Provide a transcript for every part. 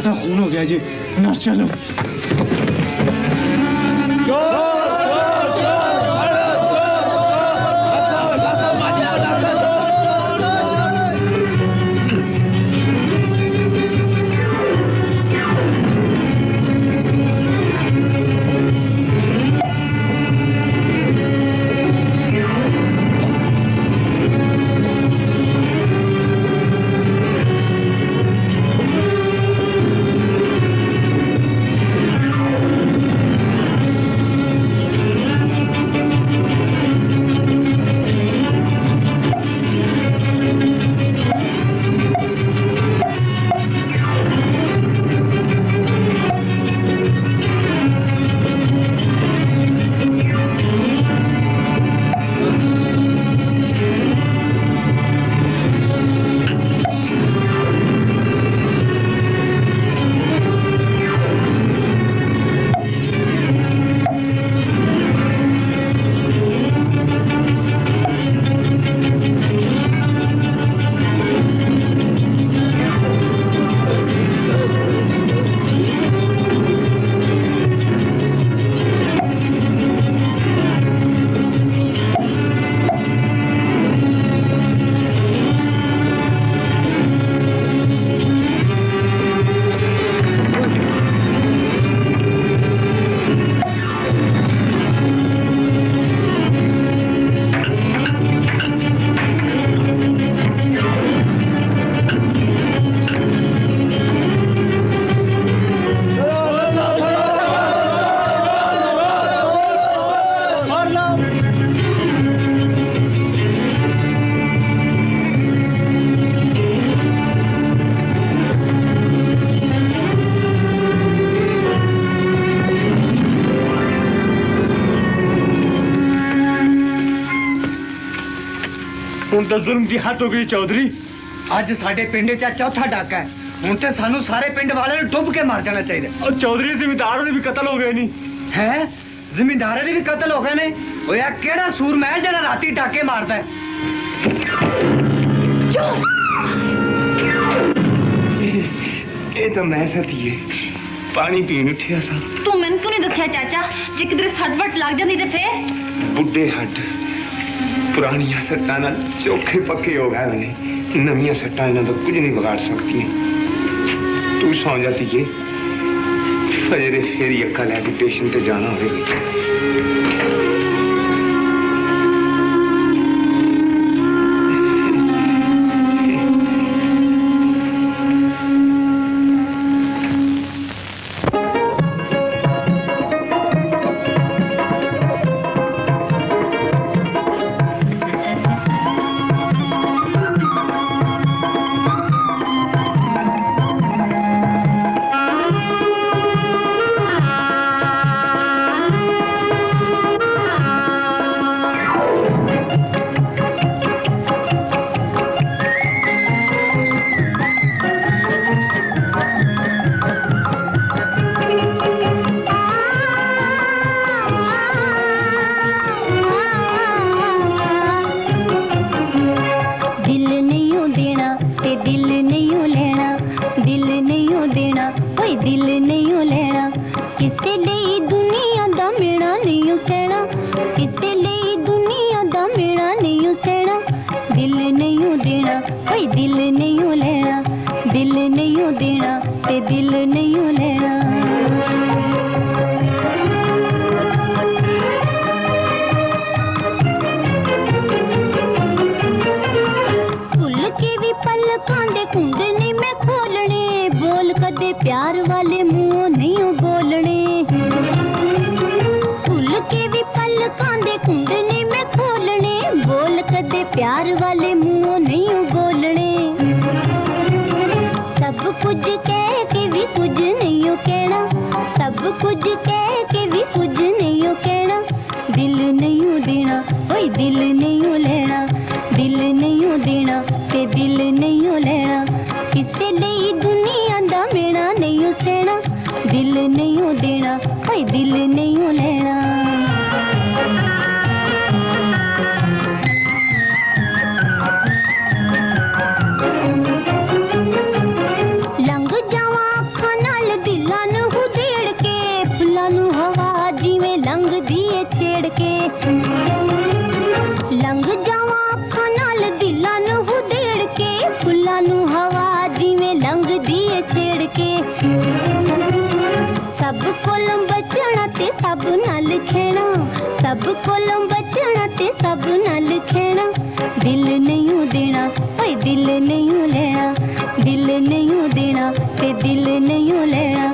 ज्यादा खून हो गया जी, ना चलो। तो जुल्म की हद हो गई चौधरी। आज साडे पिंड चा चौथा डाका है, हुण ते सानू सारे पिंड वाले डुब के मार जाना चाहिए। और चौधरी जिमीदार भी कतल हो गए नहीं है, जिमीदार भी कतल हो गए ने। ओ यार केड़ा सूरमा है जड़ा राती डाके मारदा है। ए तो मैं सतीए पानी पीन उठिया सा। तू मैन क्यों नहीं दसया चाचा जे किधरे सटवट लग जांदी ते फिर? बुड्ढे हट पुरानिया सट्टा ना चोखे पक्के हो गए ने, नविया सट्टा इन्हों तो कुछ नहीं बिगाड़ सकती है। तू सौ जाती है सवेरे फिर अक्का लैके स्टेशन पे जाना होगा। दिल नहीं लेना किसे ले दुनिया दा मेरा नहीं उसे। खेणा, सब कोलों बचना ते सब नाल खेणा। दिल नहीं देना ओए दिल नहीं लेना, दिल नहीं देना ते दिल नहीं लेना।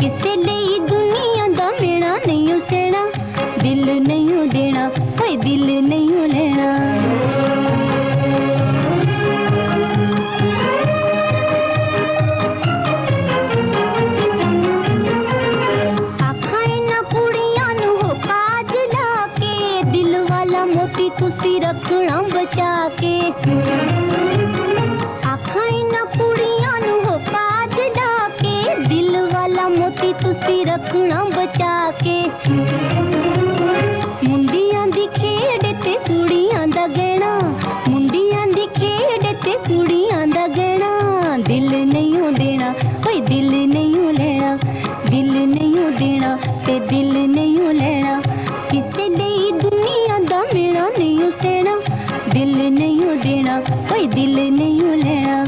किसे लई दुनिया दा मेरा नहीं सेना, दिल नहीं देना ओए दिल नहीं लेना। तुसी रखना बचा के आखा इना कुड़िया नु हो काज लाके, दिल वाला मोती तुसी रखना बचा के। मुंडिया दी खेड ते कुड़िया दा गहना, मुंडिया दी खेड ते कुड़िया दा गहना। दिल नहीं देना ओए दिल नहीं लेना, दिल नहीं देना ते दिल नहीं लेना। किसे लई दुनिया दा मेरा नहीं सेना, दिल नहीं देना कोई दिल नहीं लेना।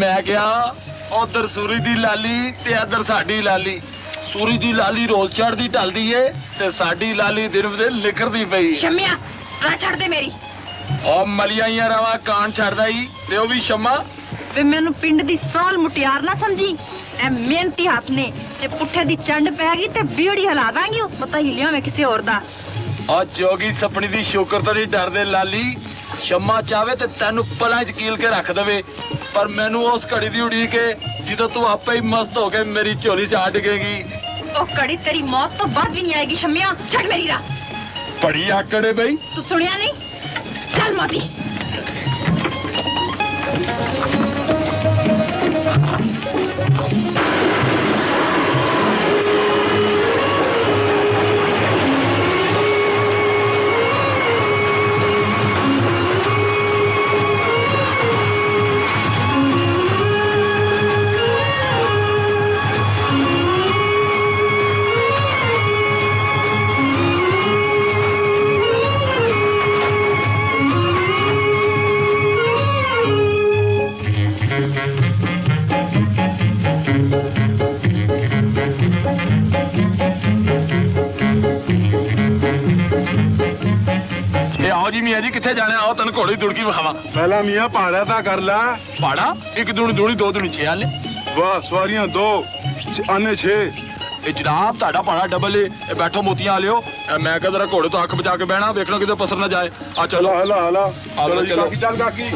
मैं क्या उधर सूरी दी लाली ते इधर साडी लाली, सूरी दी लाली रोल चढ़दी ढलदी है ते साडी लाली दिन बदे लिखरदी पई। शम्या रा छड़ दे मेरी ओ मलियां रावा कान छड़दा ही ते ओ भी शम्मा वे मेनू पिंड दी सोल मुटियार ना समझी। ए मेहनती हाथ ने जे पुठे दी चंड पै गई ते बीड़ी हिला दांगी ओ पता हिलिया मैं किसे और दा। ओ जोगी सपनी दी शुक्र तो नहीं डरदे लाली, शम्मा चाहे तो तेन पला चकील के रख दे पर मैनू उस घड़ी की उड़ीक है जिदों तू आपे ही मस्त हो गए मेरी झोली चा डिगेगी। घड़ी तेरी मौत तो बाद भी नहीं आएगी शम्या, छड़ मेरी राह। बड़ी आकड़ है बई, तू सुनिया नहीं? चल माती। किथे जाने आओ तन घोड़ी दुड़की विखावा। पहला मियां पाड़ा ता कर ला। पाड़ा एक दुणी दुणी दो दुणी छे आले। वाह सवारियां दो आने छे। ए जनाब ताड़ा पाड़ा डबल है, बैठो मोतियां आलियो। मैं कह जरा घोड़े तो आंख बचा के बहना, देखना किते पसर ना जाए। आ चलो हला हला चलो चलो चल काकी।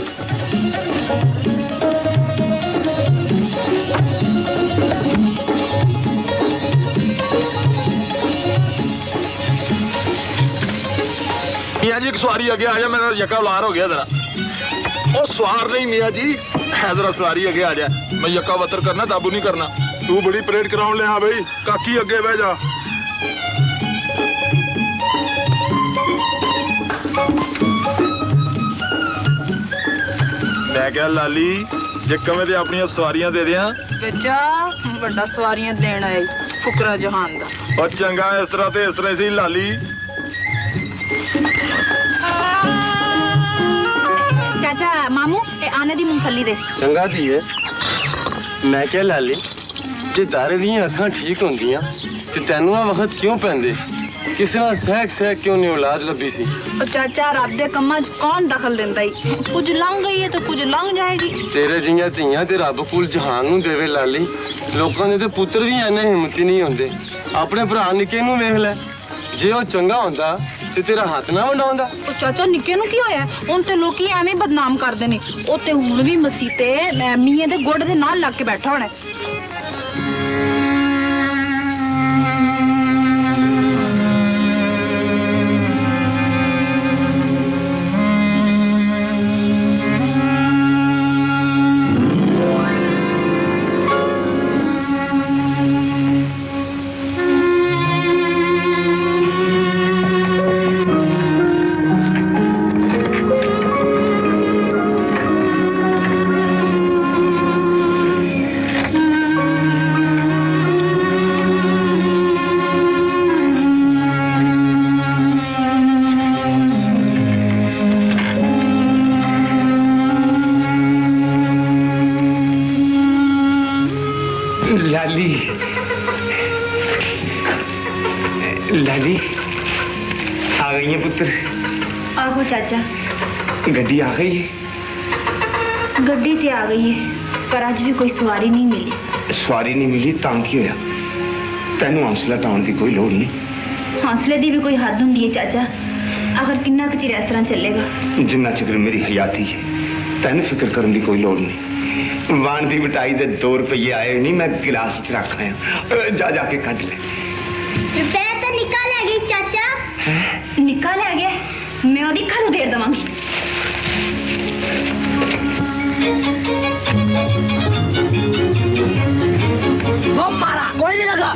मिया जी एक सवारी अगे आ जा, मेरा यका उलार हो गया जरा। वो सवार नहीं मिया जी, जरा सवारी अगे आ जा, मैं यका वतर करना दाबू नहीं करना। तू बड़ी परेड कराउन ले आ भाई, काकी अगे बह जा। मैं क्या लाली जे कमे ते अपनी सवारियां दे दियां। बेचा बड़ा सवारियां देन आई फुकरा जहान दा। और चंगा इस तरह ते इस तरह सी लाली। चाचा मामू ए आने दी मूंगफली दे। चंगा दी है। मैं क्या लाली जे दारे दी अखां ठीक होंदियां ते तैनू आ वक्त क्यों पैंदे, किसे ना सहक सहक क्यों नहीं औलाद लब्बी सी। ओ चाचा रब दे कम्मां च कौन दखल देंदा ही, कुछ लंघ गई है तो कुछ लंघ जाएगी। तेरे जियां धीयां ते रब कुल जहान नू देवे लाली, लोकां दे ते पुत्र भी इन्ने हिम्मती नहीं होंदे। अपने भरा निके नू वेख लै, जे ओ चंगा होंदा ते तेरा हाथ ना वंडाउंदा। ओ चाचा निके नु की होया, हुन ते लोकी एवें बदनाम कर देने। ओ ते हुन भी मसीते मैं मियां दे गोड़ दे नाल लग के बैठा होना। लाली आ गई है पुत्र। आहो चाचा, गड्डी आ गई है। गड्डी से आ गई है पर आज भी कोई सवारी नहीं मिली। सवारी नहीं मिली तां की होया? तेनू हौसला टाउन की कोई लोड़ नहीं। हौसले की भी कोई हद होंगी है चाचा। आखिर किन्ना क चिर इस तरह चलेगा? जिन्ना चिर मेरी हयाती है तेन फिक्र करने की कोई लोड़ नहीं। वाण की मिठाई के 2 रुपये आए नहीं, मैं गिलास च रख आया। जा जाके कट ले। रुपया तो निका लै गई चाचा। निका लै गया? मैं ओदी घर उधेड़ देवांगी। वो मारा कोई नहीं लगा।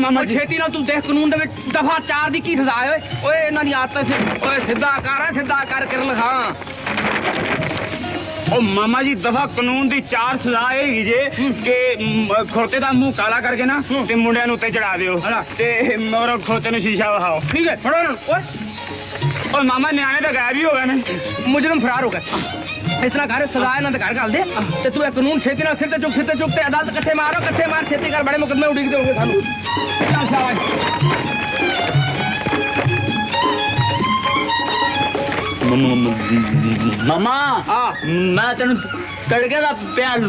मामा जी दफा कानून की 4 सजा होगी जे कि खोते का मुंह काला करके ना मुंडिया उत्ते चढ़ा दो, और खोते ने शीशा वहाओ। ठीक है। और मामा न्याय तो गायब ही हो गए ना, मुजरिम फरार हो गए। इस तरह घर सजा इन्होंने घर घल दे ते तू कानून छेती ना सिर चुक सिर चुक। अदालत कट्ठे मारो, कट्ठे मार, छेती कर, बड़े मुकदमे उड़ीकते होंगे सानू। मामा मैं तेन तड़के का प्याज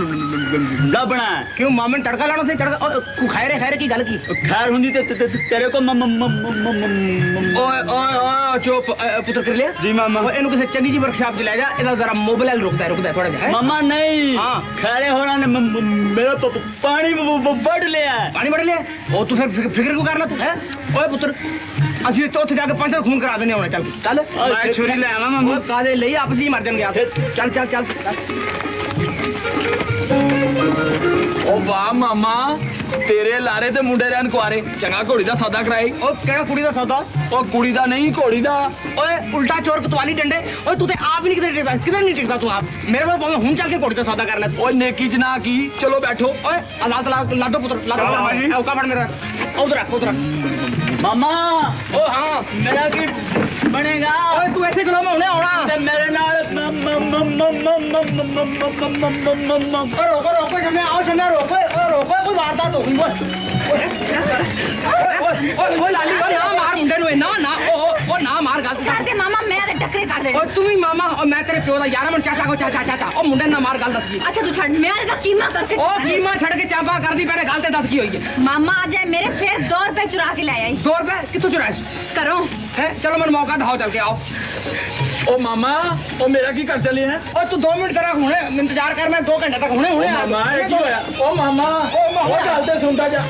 लभना। क्यों मामे ने तड़का लाना? तड़का खैरे खैरे की गल की? खैर होंगी तेरे को। चुप पुत्र कर लिया जी मामा। इन किसी चंगी जी वर्कशॉप च लै जा। इधर जरा मोबाइल रुकता है थोड़ा जा। मामा नहीं, खैरे होना ने मेरा पानी बढ़ लिया। पानी बढ़ लिया? वो तू फिर फिक्र क्यों करना तू है? ओए पुत्र असं तो उ जाकर 500 खून करा देने। चल चल मैं छुरी लै आवा मामा। काले ले आपस ही मर जाएंगे आप। चल चल चल। ओ वाह मामा, तेरे लारे ते मुंडे रहन कुआरे। चंगा घोड़ी दा सौदा कराई। ओ केड़ा कुड़ी दा सौदा? ओ कुड़ी दा नहीं, घोड़ी दा। ओए उल्टा चोर कतवाली डंडे। ओए तू ते आप ही किधर टिकदा, किधर नहीं टिकदा तू आप। मेरे पास भावे हुन चल के घोड़ी दा सौदा कर ले। ओए नेकी च ना की। चलो बैठो। ओए अदालत ला दो पुत्र, ला दो। औका फड़ मेरा। उधर रख, उधर रख मामा। ओ हां मेरा की बनेगा? ओए तू ऐसे चलो मैं हुने आउणा ते मेरे नाल रोको जमे आओ जमे। रोको रोको कोई वारदात होगी। ओए लाली ना मार मुंडे नु। ना ना ओ ना मार। गल छाड़ दे मामा, मैं ते टकरे कर दे। और तू भी मामा और मैं तेरे प्यो दा यार। मन चाचा को चाचा चाचा ओ मुंडे ना मार। गल दस की। अच्छा तू छड़, मैं तेरा कीमा करके ओ कीमा छड़ के चापा कर दी। पहले गल ते दस की होई है। मामा आ जाए मेरे फिर 2 रुपए चुरा के ले आई। 2 रुपए किथों चुराए करो है? चलो मन मौका दिखाओ, चल के आओ। ओ मामा ओ मेरा की कर चली है? ओ तू 2 मिनट करा हुने इंतजार कर। मैं 2 घंटे तक हुने हुने आ। मामा ये क्या होया? ओ मामा चलते सुनता जा।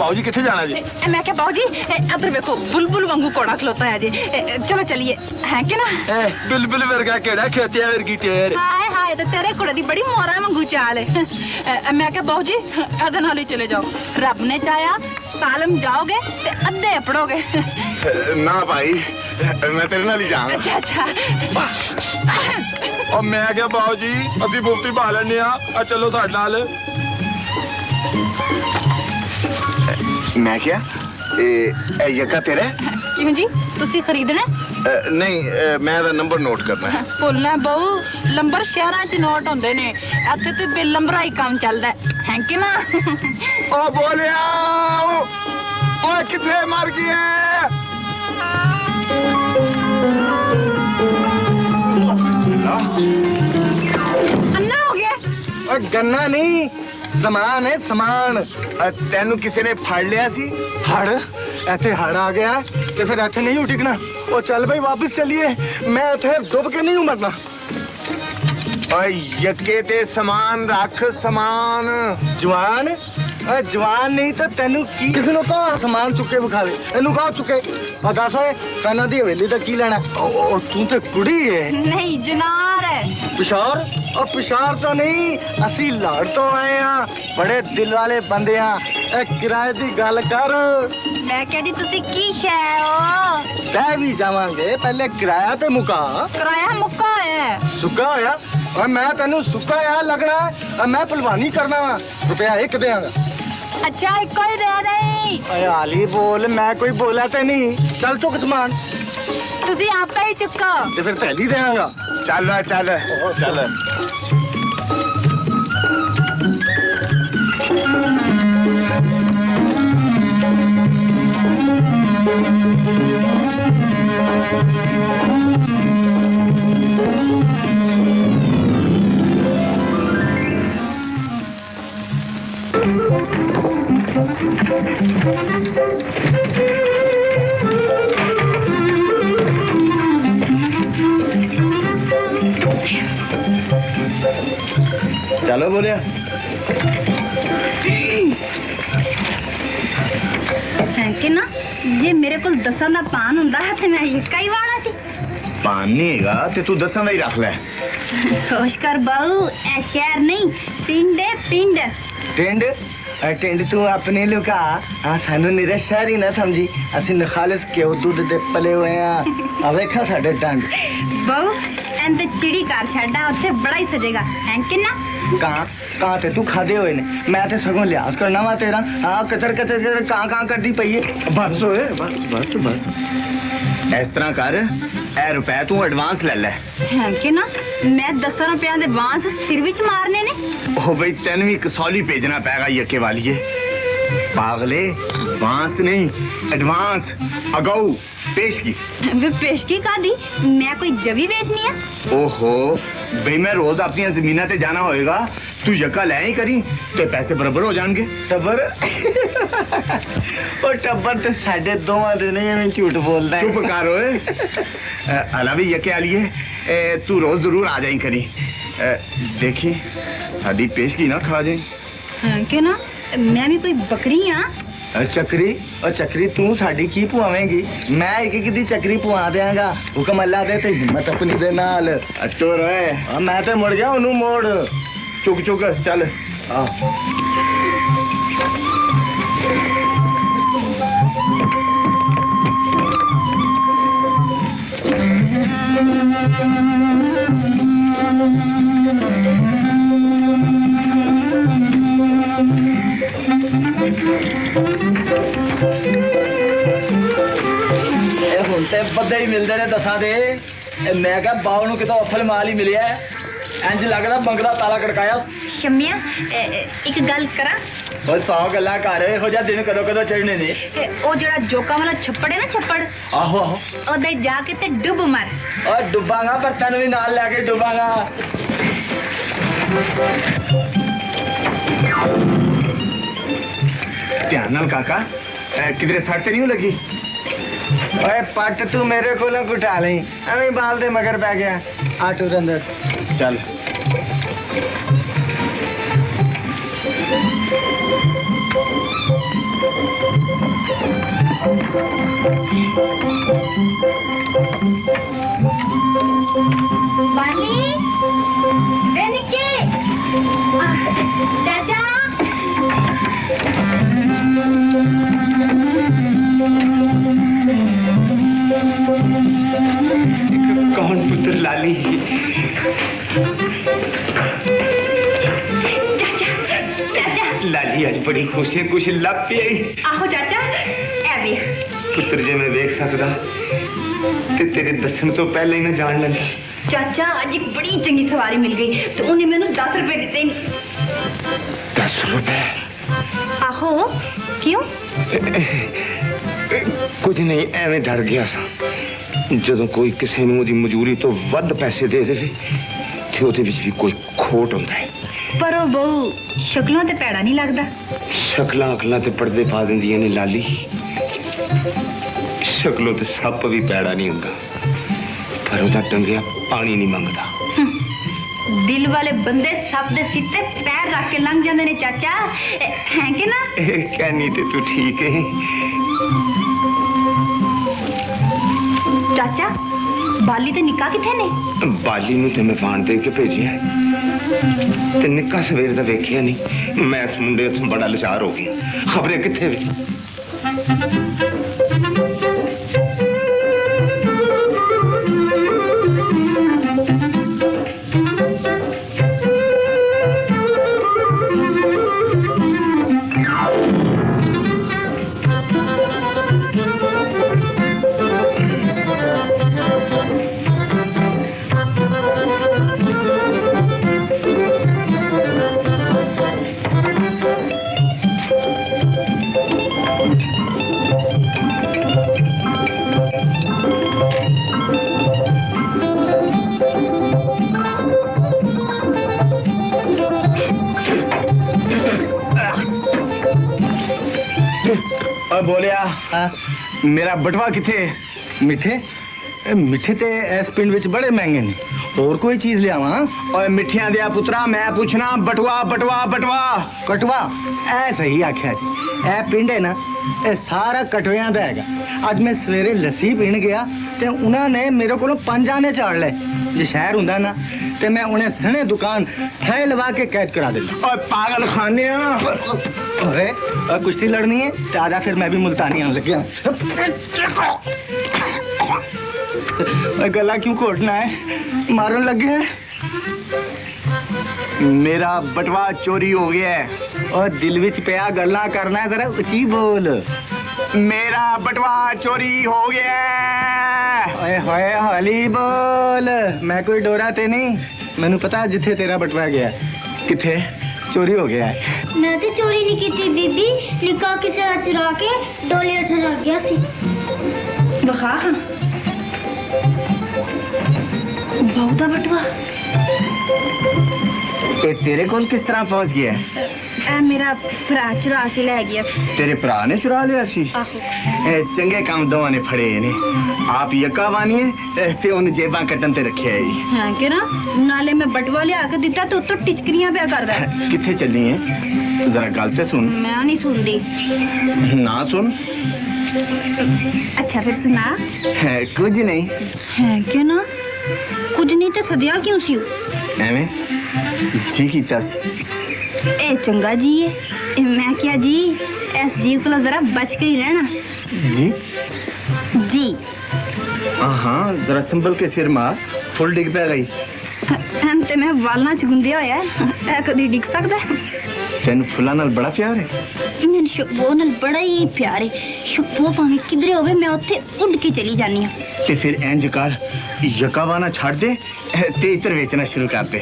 बाबूजी किथे जाना जी? मैं क्या बाबूजी अदर देखो बुलबुल वांगू कोड़ा खलोता है जी। चलो चलिए है के ना। बुलबुल वर्गा केड़ा खेतिया वर्गी तेर। हाय हाय आए तो तेरे कुड़े दी बड़ी मोहरा मंगू चाल है। मैं क्या बहू जी अदन हाली चले जाओ, रब ने चाया सालम जाओगे ते अद्धे पड़ोगे। ना भाई मैं तेरे नाल ही जाऊंगा। अच्छा अच्छा। और मैं क्या बहू जी अभी बुफ्ती पा लेने आ, चलो साथ नाल। मैं क्या यका तेरे क्यों जी तुसी खरीदना? नहीं मैं दा नंबर नोट करना है। बोलना बहु नंबर शहरां च नोट होंदे ने, इत्थे ते बिल नंबरा ही काम चलदा है कि ना। ओ बोलिया ओ किथे मर गई है? अन्ना हो गया ओ गन्ना नहीं समान है समान। तेनू किसी ने फाड़ लिया सी, हड़ ऐसे हड़ आ गया तो फिर ऐसे नहीं उठना। और चल भाई वापस चलिए, मैं ऐसे डुब के नहीं उमरना। यके ते समान रख समान जवान जवान नहीं तो तेनू की किसी ने कहा समान चुके विखावे, तेनू कहा चुके पता है कहना दी हवेली तक की लेना। और तू तो कुड़ी है नहीं जनार है। पिशार और पिशार तो नहीं असी लाड़ तो आए हाँ, बड़े दिल वाले बंदे हाँ। किराए की गल कर, मैं कहती तुसी की शह हो तह भी जावांगे, पहले किराया तो मुका। किराया मुका है सुका होया और मैं तेनू सुका यहाँ लगना और मैं पलवानी करना वा। रुपया एक देंगा। अच्छा कोई दे नहीं। अरे आली बोल, मैं कोई बोला तो नहीं। चल चुक समान तुसी आपका ही चुका तो फिर पहली देगा। चल चल चल चलो बोलिया। ना जे मेरे को दसा का पान होंदा है तो मैं हिटका ही वाला थी। पान नहीं हैगा तो तू दसा का ही रख लै। सोच कर बहू ऐ शहर नहीं पिंड पिंड टेंड टेंड तू अपने लुका। हाँ सानू निरा शहर ही ना समझी, असि नखालिस घ्यो दूध दे पले हुए हैं। आ वेखा साडे डंग बहू एन ते चिड़ी कार छड्डा उत्थे बड़ा ही सजेगा है कि ना। कां कां ते तू खादे होए ने, मैं ते सगों लिहाज करना वा तेरा। हाँ कचर कचर कां कां करदी पई है। बस होए बस बस बस इस तरह कर, ए रुपया तू एडवांस ले लै है कि ना। मैं 10 रुपया दे एडवांस सिर विच मारने ने। ओ भाई तेन भी कसौली भेजना पैगा यके वालिए। पागले बांस नहीं एडवांस अगाऊ पेशगी। पेशगी का दी मैं कोई जवी बेचनी है। ओहो भाई मैं रोज अपनी जमीना ते जाना होएगा, तू यका ले ही करी ते पैसे बराबर हो जाएंगे। टब्बर और टब्बर तो साढ़े दो में झूठ बोलता है। चुप कर ओए अलावे यके आलिए तू रोज जरूर आ जाई करी। देखी साड़ी पेशगी ना खा जाए के ना। मैं भी कोई बकरी हाँ। चक्री और चक्री तू साड़ी की पुआवेंगी, मैं एक दी चक्री पुआ देंगा। हुक्म अल्लाह दे ते हिम्मत अपनी दे नाल। अटो रोए मैं तो मुड़ गया उन्होंने मोड़। चुक चुक चल आ। बदे ही मिलते ने दसा दे। मैं क्या बाहू नूं कितों अफल माल ही मिले है। इंज लगता बंगला ताला कड़काया। शमिया एक गल करा। वो 100 गल्लां कर, इहो जिहा दिन कदों कदों चढ़ने ने। वो जिहड़ा जोका वाला छप्पड़ है ना छप्पड़, आहो आहो ओदे जाके ते डुब मर। और डुबांगा पर तैनूं भी नाल लैके डुबांगा। ध्यान नाल काका किधरे सट ते नहीं लगी। ओए पट तू मेरे को ना घुटा ले, अभी बाल दे मगर पै गया। आटो के अंदर चल। बाली कौन पुत्र लाली लाली आज बड़ी खुशी कुछ लग पी आई। आहो चाचा पुत्र जे मैं देख सकता ते तेरे दसन तो पहले ही ना जान लगा। चाचा आज एक बड़ी चंगी सवारी मिल गई तो उन्हें मैंने 10 रुपए दिते। 10 रुपए? आहो क्यों? कुछ नहीं एवं डर गया सा जो कोई किसी ने मजूरी तो वध पैसे दे दे तो वो भी कोई खोट होता है। पर बहू शक्लों ते पैड़ा नहीं लगता। शक्ल अकलों ते पर्दे पा दिंदियां ने लाली। शक्लों ते सप भी पैड़ा नहीं होता पर उदा टंगिया पानी नहीं मंगता। दिल वाले बंदे सप दे सीते पैर रख के लंघ जाते ने चाचा है कि ना। कहनी तो तू ठीक है चाचा। बाली ते निका किथे ने? बाली नूं ते मैं फान दे के भेजिया ते निका सवेर दा वेखिया नहीं। मैं इस मुंडे तो बड़ा लाचार हो गया खबरे किथे वे। बोलिया मेरा बटवा किथे? मिठे मिठे ते इस पिंड विच बड़े महंगे ने और कोई चीज लियावा। और मिठिया दिया पुत्रा मैं पूछना बटवा बटवा बटवा कटवा ऐ सही आख्या जी। ऐ पिंड है ना ए सारा कटवियां दा हैगा। अज मैं सवेरे लस्सी पीण गया ते उन्हां ने मेरे कोलों 5 आने चाड़ ले। जे शहर हुंदा ना ते मैं उन्हें सने दुकान फै लवा के कैद करा देना। और पागल खाने अरे कुश्ती लड़नी है तो आजा फिर मैं भी मुल्तानी आने लग गया। गला क्यों कोटना है मारने लग गया। मेरा बटवा चोरी हो गया है और दिल विच पया गला करना है जरा उची बोल। मेरा बटवा चोरी हो गया है। ओए हाली बोल मैं कोई डोरा ते नहीं। मैनू पता जिथे तेरा बटवा गया किथे चोरी हो गया है। मैं तो चोरी नहीं की थी बीबी निकाह किसी ने चुरा के डोले उठा लग गया सी। बखा बहुता बटवा ये तेरे कोल किस तरह पहुंच गया है? मेरा भरा चुरा के ले गया। तेरे भरा ने चुरा लिया सी? चंगे काम दोवां ने फड़े ने। आप यका वानी है ते उन जेबां कटन ते रखे है हां के ना। नाले में बटवा लिया के दिता तो उत्तर टिचकरियां पे करदा है। किथे चलनी है जरा गल से सुन। मैं नहीं सुनदी ना सुन। अच्छा फिर सुना। कुछ नहीं है के ना। कुछ नहीं तो सदिया क्यों सी एवें जी की चासी ए चंगा जी है। मैं क्या जी एस जीव को जरा बच के ही रहना जी जी। हाँ जरा संभल के सिर मार फुल डिग पै गई। ते मैं वालना च गुंदिया होया ऐ कदी डिग सकदा है। तेन फुलां नाल बड़ा प्यार है। मैन शोभो नाल बड़ा ही प्यार है। शोभो भावें किधरे होवे मैं उत्थे उड़ के चली जानी हां। ते फिर इंज कर यकावाना छाड़ दे ते इतर बेचना शुरू कर दे।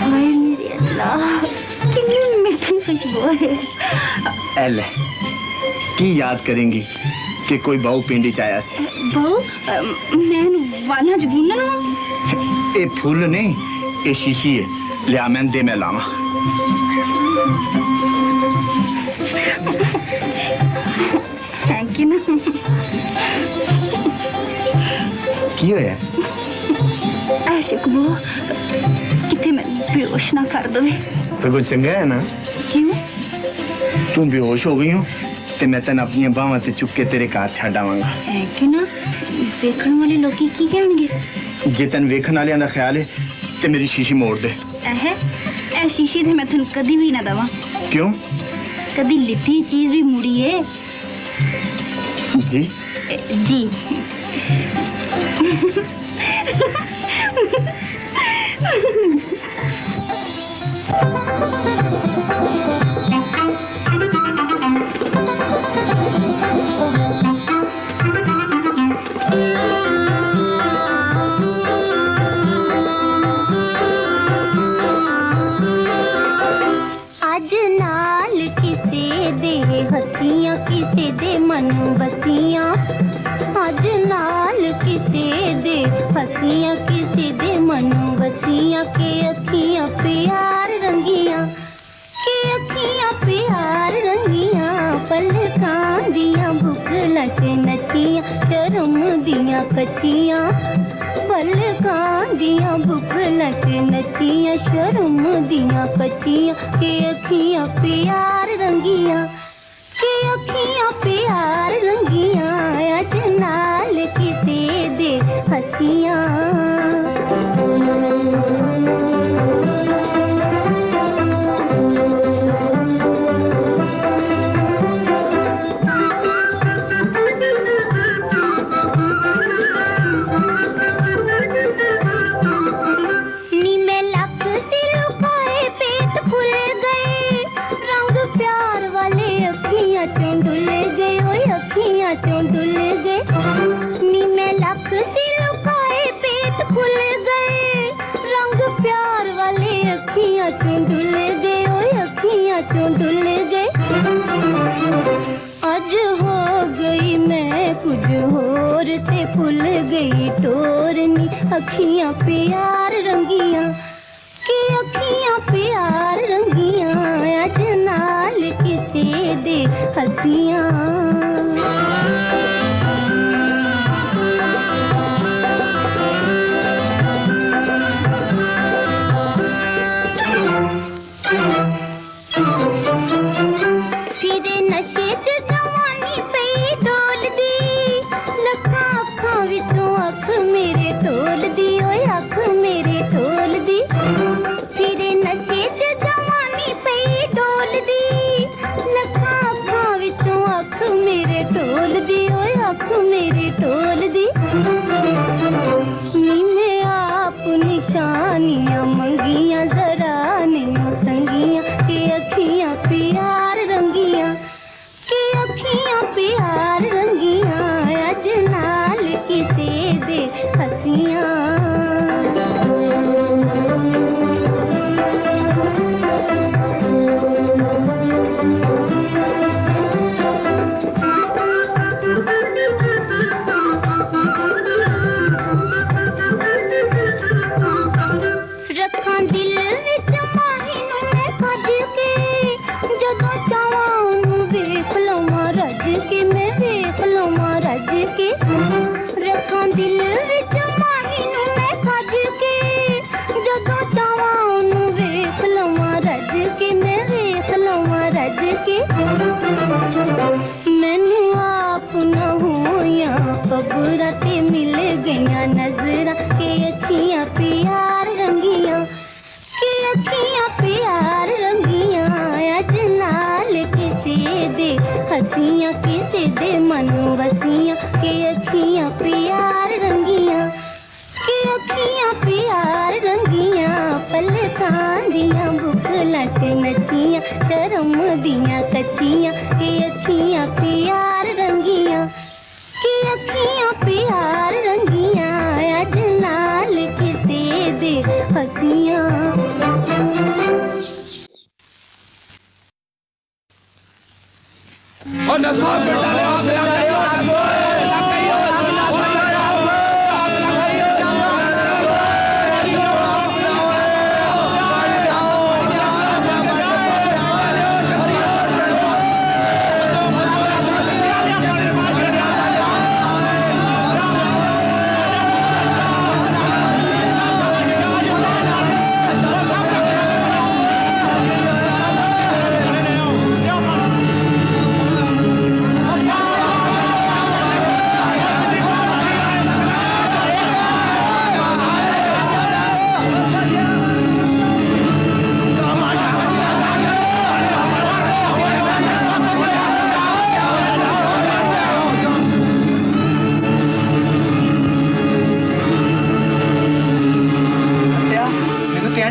हाय मेरे अल्लाह कितनी मीठी खुशबू है। एले की याद करेंगी कि कोई बहु पिंडी चाया सी। बहु मैं वाला जगूना ना ये फूल नहीं ये शीशी है लिया मैं दे मैं लावा। थैंक यू ना। की होया आशिक वो कितने मैं बेहोश ना कर दो। सगो चंगा है ना। क्यों तुम बेहोश हो गई हो से मैं तेन अपनी बाहों से चुक के तेरे काज छावांगा। क्यों ना देखने वाले लोग की कहेंगे? जे तेन वेखन वाले का ख्याल है तो मेरी शीशी मोड़ दे। ए शीशी ते मैं तेन कदी भी ना दवा। क्यों? कदी लिती चीज भी मुड़ी है जी? जी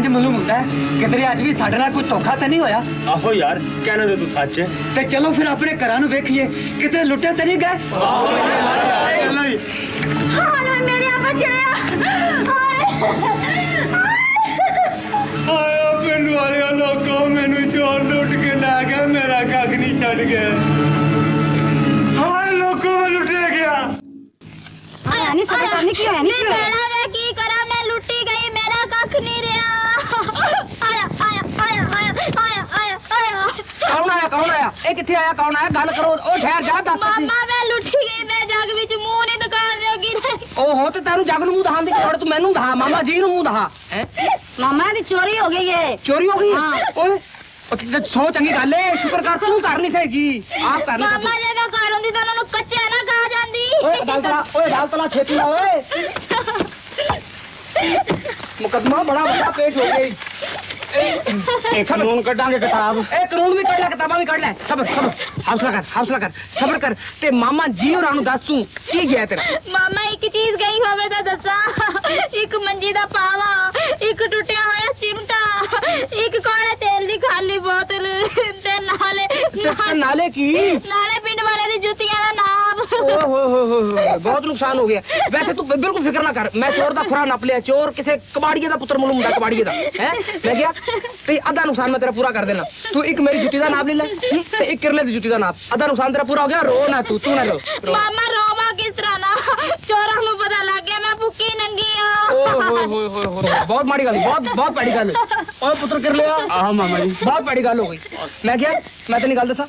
इंज मालूम होता है किधरे अज भी साढ़े नाल कोई धोखा तो नहीं होया। आहो यार कहना तो तू सच है। ते चलो फिर अपने घरां नूं वेखिए किधरे लुटे तो नहीं गए। आया पिंड वाले लोगो मैनू चोर लुट के लै गया, मेरा कख नहीं छड्ड गया। नहीं सब करने की है नहीं मेरा वे की करा, मैं लुटी गई, मेरा कख नहीं रहा। आया आया आया आया आया आया आया कौन आया ए किथे आया कौन आया गल करो ओ ठहर जा दस। मामा मैं लुटी गई, मैं जग विच मुंह नहीं दिखाण रही कि ओहो ते तैनू जग नू मुंह दिखाण दी छोड़, तू मैनू दिखा मामा जी नू मुंह दिखा। मामा दी चोरी हो गई है। चोरी हो गई ओए सो चंगी गल है, शुक्र कर तू कर नहीं सकी आप कर ले। मामा जी मैं कर हुंदी तां उन्हां नू कच्चा ना खा जांदी। ओए डालतला छेती ना ओए मुकदमा बड़ा बड़ा पेश हो गई। एक कानून कढ़ांगे किताब ए कानून भी कढ़ ले किताबां भी कढ़ ले। सबर हौसला कर सबर कर ते मामा जी और आनू दस तू की गया तेरा। मामा एक चीज गई होवे दा दसा, एक मंजी दा पावा, एक टूटिया होया चिमटा, एक कोड़ा तेल दी खाली बोतल ते नाले नाले की नाले पिंड वाले दी जुतियां दा नाम। ओहो बहुत नुकसान हो गया। वैसे तू बिल्कुल फिक्र ना कर, मैं चोर दा खुरा नप लिया, चोर किसे कबाड़िये दा पुत्र मालूम हुंदा कबाड़िये दा हैं। मैं क्या ते आधा नुकसान मैं तेरा पूरा कर देना। तू एक मेरी जुती दा नाप ले ले ते एक किरले दी जुती दा नाप, आधा नुकसान तेरा पूरा हो गया। रो ना तू तू ना रो। मामा रोवा किस तरह ना, चोरां नू पता लग गया मैं भुक्की नंगी हां। ओहो बहुत माड़ी गल बहुत बड़ी गल ओए पुत्र कर लिया। आहा मामा जी बहुत बड़ी गल हो गई। मैं क्या मैं तेरी गल दसा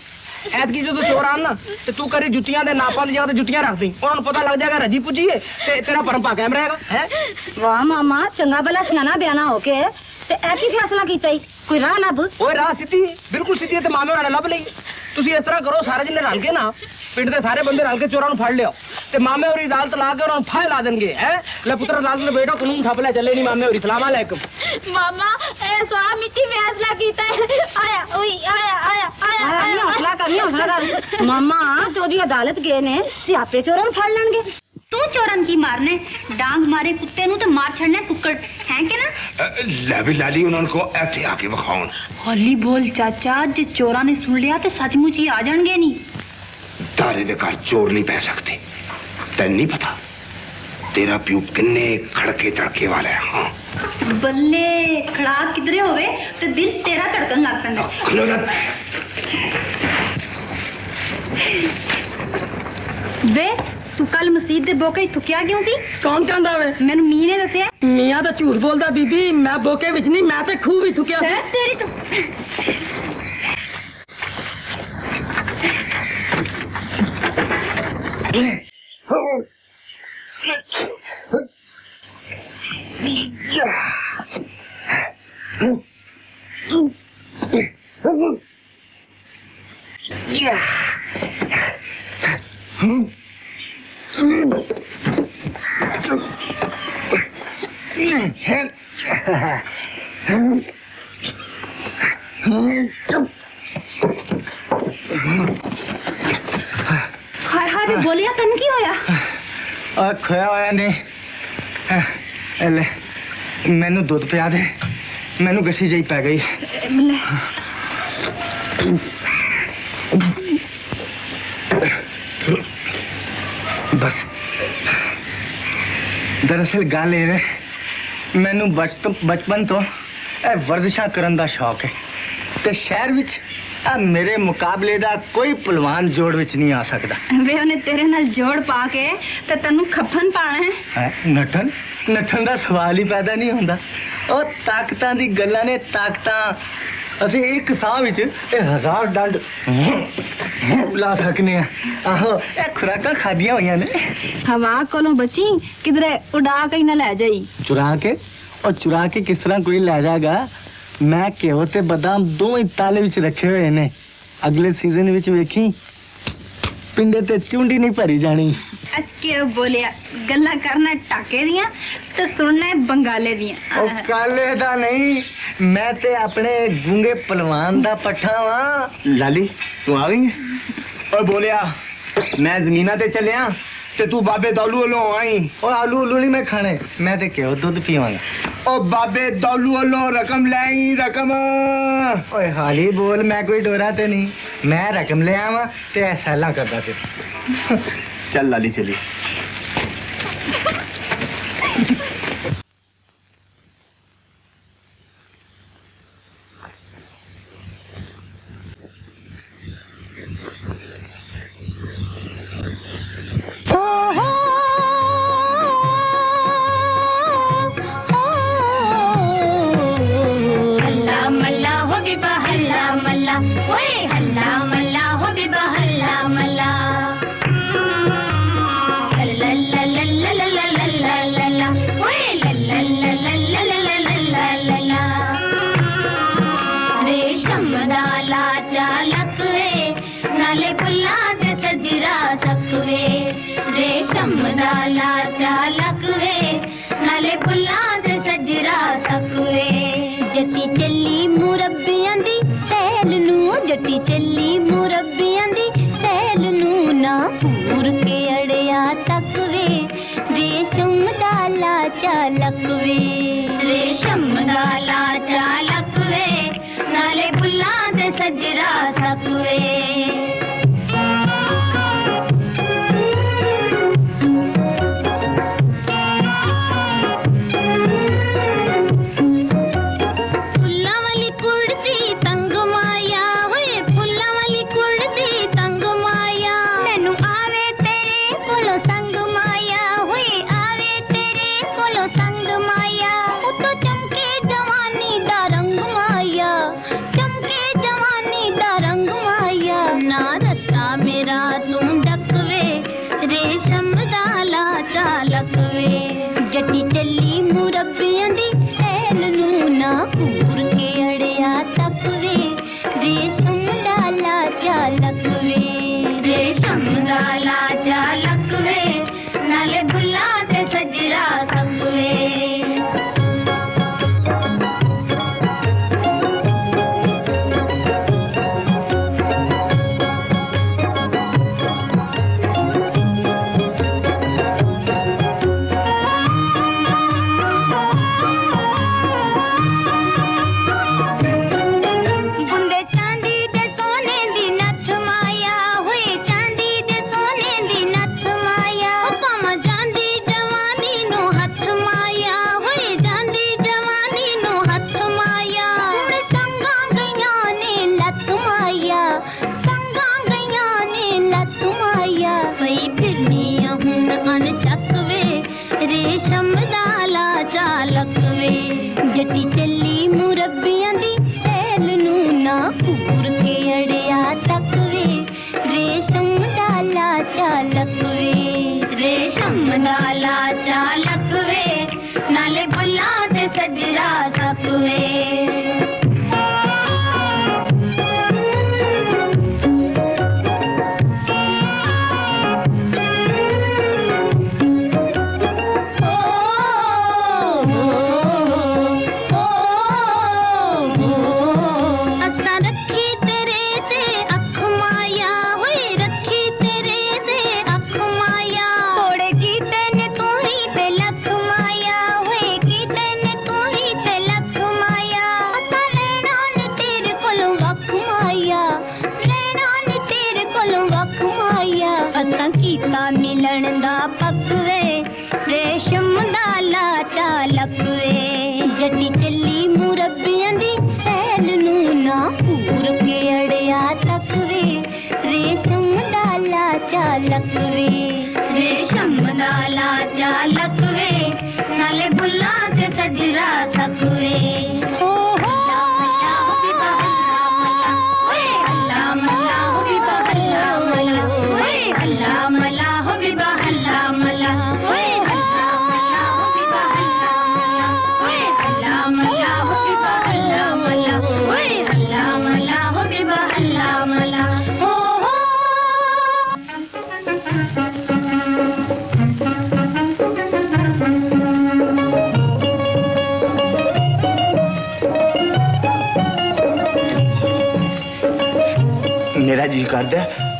ऐतकी जो तू चोर आन ना ते तू करे जुतियां दे नापां दी जगह ते जुतियां रख दे, उन्हां नूं पता लग जाएगा रजी पुजी है ते तेरा परम पा कायम रहेगा हैं। वाह मामा चंगा भला सियाना बयाना होके ते ऐकी फैसला कीता ही कोई राह ना बु। ओए राह सीधी बिल्कुल सीधी ते मामे होणा लभ लई। तुसी इस तरह करो सारे जिन्ने रल के ना पिंड दे सारे बंदे रल के चोरां नूं फड़ लियो ते मामे होरी अदालत ला के उन्हां नूं फाह ला देणगे हैं। ले पुत्र अदालत ने बैठो कानून ठप ले चले नहीं मामे होरी। सलाम अलैकुम मामा ए सारा मिट्टी फैसला कीता है। आया ओई आया आया आया हौसला कर हौसला कर। मामा तो दी अदालत गए ने सियापे चोरां नूं फड़ लणगे। तू चोरन की मारने डांग मारे कुत्ते नू ते मार छड़ने कुक्कड़ है के ना लावी लाली उन्हन को ऐसे आके वखाऊं। हौली बोल चाचा जे चोरा ने सुन लिया ते सचमुच ही आ जाएंगे। नहीं तारे दे घर चोर नहीं पै सकते। तैनू नहीं पता तेरा प्यू किन्ने खड़के तड़के वाला है। हाँ बल्ले खड़ा किधरे होवे ते दिल तेरा धड़कन लग पैंदा। तू कल मस्जिद दे बोके थुकिया क्यों सी? कौन कहंदा वे? मैनू मी ने दस्या। मियां तां झूठ बोलदा बीबी, मैं बोके विच नहीं मैं ते खूह विच थुकिया सी। तेरी तो बोलिया तन की होया खोया होया नहीं। मैनू दूध पिया दे, मैनू गसी जी पै गई। बस दरअसल गल ए मैनू बचपन तो वर्जिशा करन दा शौक है ते शहर विच मेरे मुकाबले दा कोई पहलवान जोड़ विच नहीं आ सकता। वे उन्हें तेरे नाल जोड़ पा के ते तन्नू खप्पन पाना है। नठन नठन दा सवाल ही पैदा नहीं होंदा। और ताकतां दी गल्लां ने ताकतां असी एक साह विच 1000 डंड ला सकने। आहो ए खुराकां खादियां होईयां ने हवा कोलों बची किधरे उड़ा के ना लै जाई। चुरा के और चुरा के किस तरह कोई लै जाएगा। मैं घ्यो ते बदाम दो ही ताले विच रखे हुए ने, अगले सीजन विच वेखी पिंडे ते चुंडी नहीं भरी जानी। अस के बोलिया गल्ला करना टाके दियां ते सुनना बंगाले दियां। ओ काले दा नहीं मैं ते अपने गूंगे पलवान दा पट्ठा वां। लाली तू आ गई। ओ बोलिया मैं जमीना ते चलिया ते तू बाबे दालू आलू आई। ओ आलू आलू नहीं मैं खाने, मैं ते घ्यो दूध पीवांगा। ओ बाबे दौलू ओलो रकम लाई रकम। ओए हाली बोल, मैं कोई डोरा तो नहीं, मैं रकम ले आवा ते ऐसा ना करदा फिर। चल लाली चली।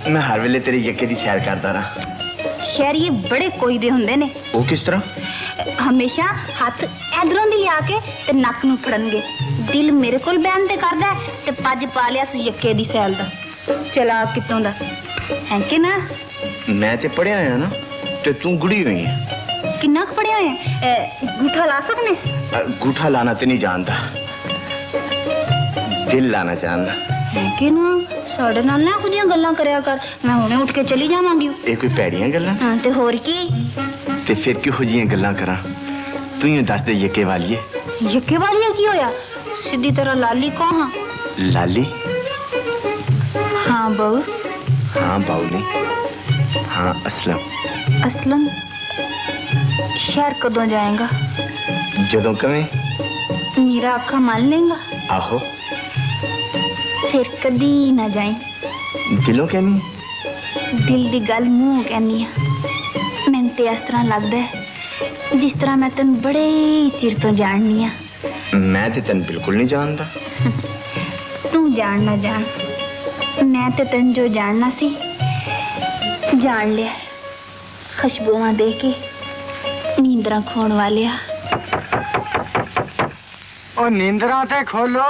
मैं हर वेले तेरे यके दी सैर करता रहा। शहर ये बड़े कोई दे हुंदे ने। ओ किस तरह? हमेशा हाथ इधरों दी लिया के ते नक नू फड़नगे। दिल मेरे कोल बहन ते करदा है ते पज पा लिया सु यक्के दी सैल दा। चला कितों दा है के ना मैं ते पढ़या आया ना ते तू गुड़ी हुई है। किन्ना क पढ़या है? गुठा ला सकने? गुठा लाना ते नहीं जानदा, दिल लाना जानदा है के ना। साडे नाल ना कुछ गल्लां करया कर, मैं हुणे उठ के चली जावांगी। ए कोई पैड़ियां गल्लां? हां ते होर की, ते फिर कि हो जियां गल्लां करा तू ही दस दे। यके वालिए, यके वालिया की होया? सीधी तरह लाली को। हां लाली, हां बहू, हां बाउली, हां असलम। असलम शहर कदों जाएगा? जदों कवे मेरा आखा मान लेगा। आहो फिर कदी ना जाए। दिलों कहनी, दिल दी गल मुंह कहनी है। मैं ते इस तरह लगता है जिस तरह मैं तन बड़े चिर तो जाननी है। मैं ते तन बिल्कुल नहीं जानता। तू जान ना जान, मैं ते तन जो जानना सी जान लिया। खुशबुआं दे के नींदरा खोण वाले। ओ नींदरा ते खोलो,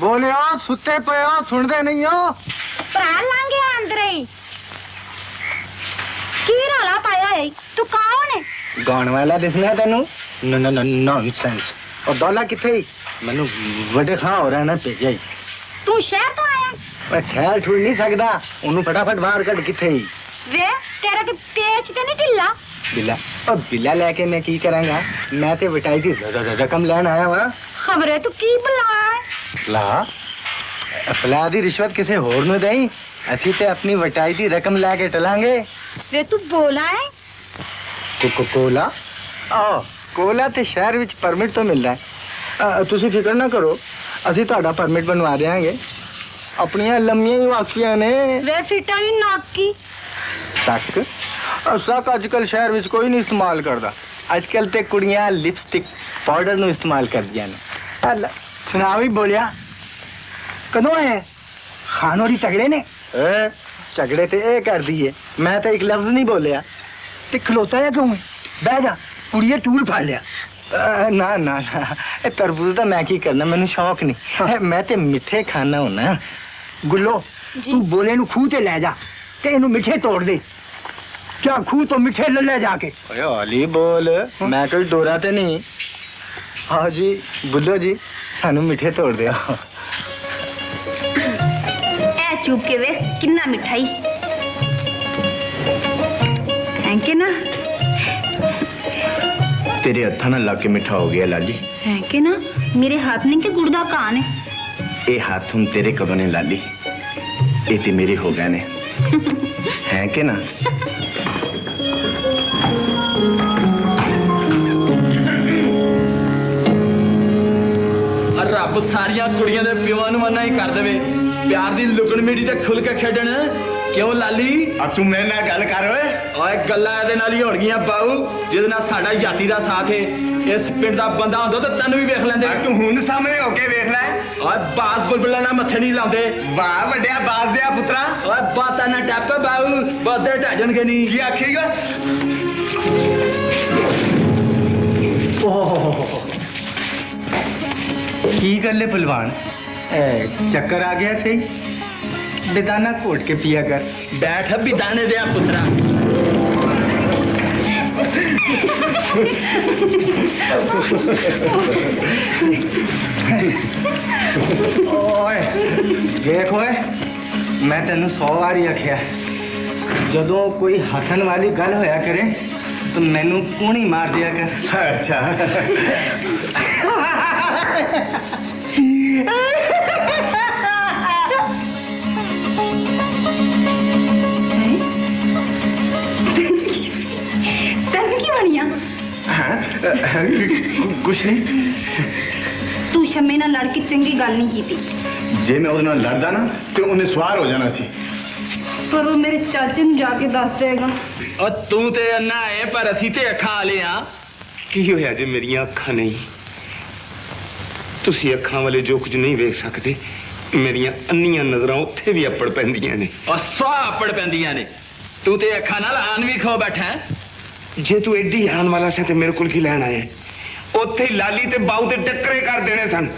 बोले हो सुते पे हो, सुनते नहीं हो। भरा लांघे अंदर ही की रौला पाया है? तू कौन है? गाण वाला दिसना तेनू? No no no nonsense. और दौला किथे ही? मैनू वड्डे खां हो रहा ना भेजा ही। तू शहर तो आया? मैं ठहर ठुर नहीं सकदा, ओनू फटाफट बाहर कट। किथे ही वे तेरा ते पेच ते नहीं ढिल्ला? बिल्ला और बिल्ला लेके मैं की करांगा? मैं ते वटाई दी रकम लेन आया वा। खबर है तू की भला ला फला दी रिश्वत किसे होर नु देई, असी ते अपनी वटाई दी रकम ला के टलांगे। वे तू बोला है कोको कोला? आ कोला ते शहर विच परमिट तो मिलदा है। तुसी फिकर ना करो, असी तुहाडा परमिट बनवा देंगे। अपनी लम्मियां ही वाकियां ने। वे फिटा ही नाकी सक सक आजकल शहर विच कोई नहीं इस्तेमाल करदा। आजकल ते कुड़ियां लिपस्टिक पाउडर नु इस्तेमाल करदियां ने। अल्ला सुनावी बोलिया कदों है? खानों री झगड़े ने। झगड़े ते ए कर दिए, मैं तो एक लफ्ज नहीं बोलिया। ते खलोता है क्यों? बह जा कुड़िए, टूल फाड़ लिया। ना ना ना तरबूज दा मैं की करना, मैनू शौक नहीं। हाँ। मैं ते मिठे खाना होना। गुल्लो तू बोले नू खूह ते लै जा ते इनू मिठे तोड़ दे। क्या खूह तो मिठे ले लै जाके? अली बोल। हाँ? मैं कोई डोरा ते नहीं। हाँ जी बुल्लो जी सानू मिठे तोड़ दिया। ऐ चुप के वे किन्ना मिठाई है के ना। तेरे हथा ना लाके मिठा हो गया लाली है के ना। मेरे हाथ नहीं के गुड़दा कान है। ये हाथ हम तेरे कदों ने लाली, ये ते मेरे हो गए ने है के ना। रब सारिया कुड़िया के प्यों नूं मना ही कर देवे, प्यार दी लुकण मिटी ते खुल के खेडण। क्यों लाली तू मेरे नाल गल कर? ओए ओए गल्लां इहदे नाल ही होण गियां बाऊ, जिहदे नाल साडा याती दा साथ है। इस पिंड दा बंदा हुंदा ते तैनूं भी वेख लैंदे। तू हुण सामने होके वेख लै। ओए बात बुलबुलां नाल मत्थे नहीं लाउंदे। वाह वड्डिया बास देआ पुत्रा। ओए बातां ना टप बाऊ, बातें ढाजणगे नहीं। की आखेगा? ओहो की गल पहलवान, चक्कर आ गया? सही बेदाना घोट के पिया कर। बैठ बेदाने दिया पुत्रा। ओए देखो मैं तेनू 100 बारी आख्या, जदों कोई हसन वाली गल होया करे तो मैनू कूणी मार दिया कर। अच्छा कुछ नहीं। तू शम्मे नाल लड़ के चंगी गल नहीं की। जे मैं उहदे नाल लड़दा ना तो उन्हें सवार हो जाना सी, पर वो मेरे चाचे नूं जाके दस देगा। और तू ते अन्ना है पर असी ते अखां आले हां। की होया जे मेरिया अखां नहीं? तुसी अखां वाले जो कुछ नहीं वेख सकते, मेरिया अन्नियां नजरां उत्थे भी अपड़ पैंदियां ने। और साह अपड़ पैंदियां ने। तू ते अखां नाल आन भी खो बैठा है। जे तू एडी आन वाला से ते मेरे कोल की लैन आया? उथे लाली ते बाऊ दे टक्करे कर देने सन।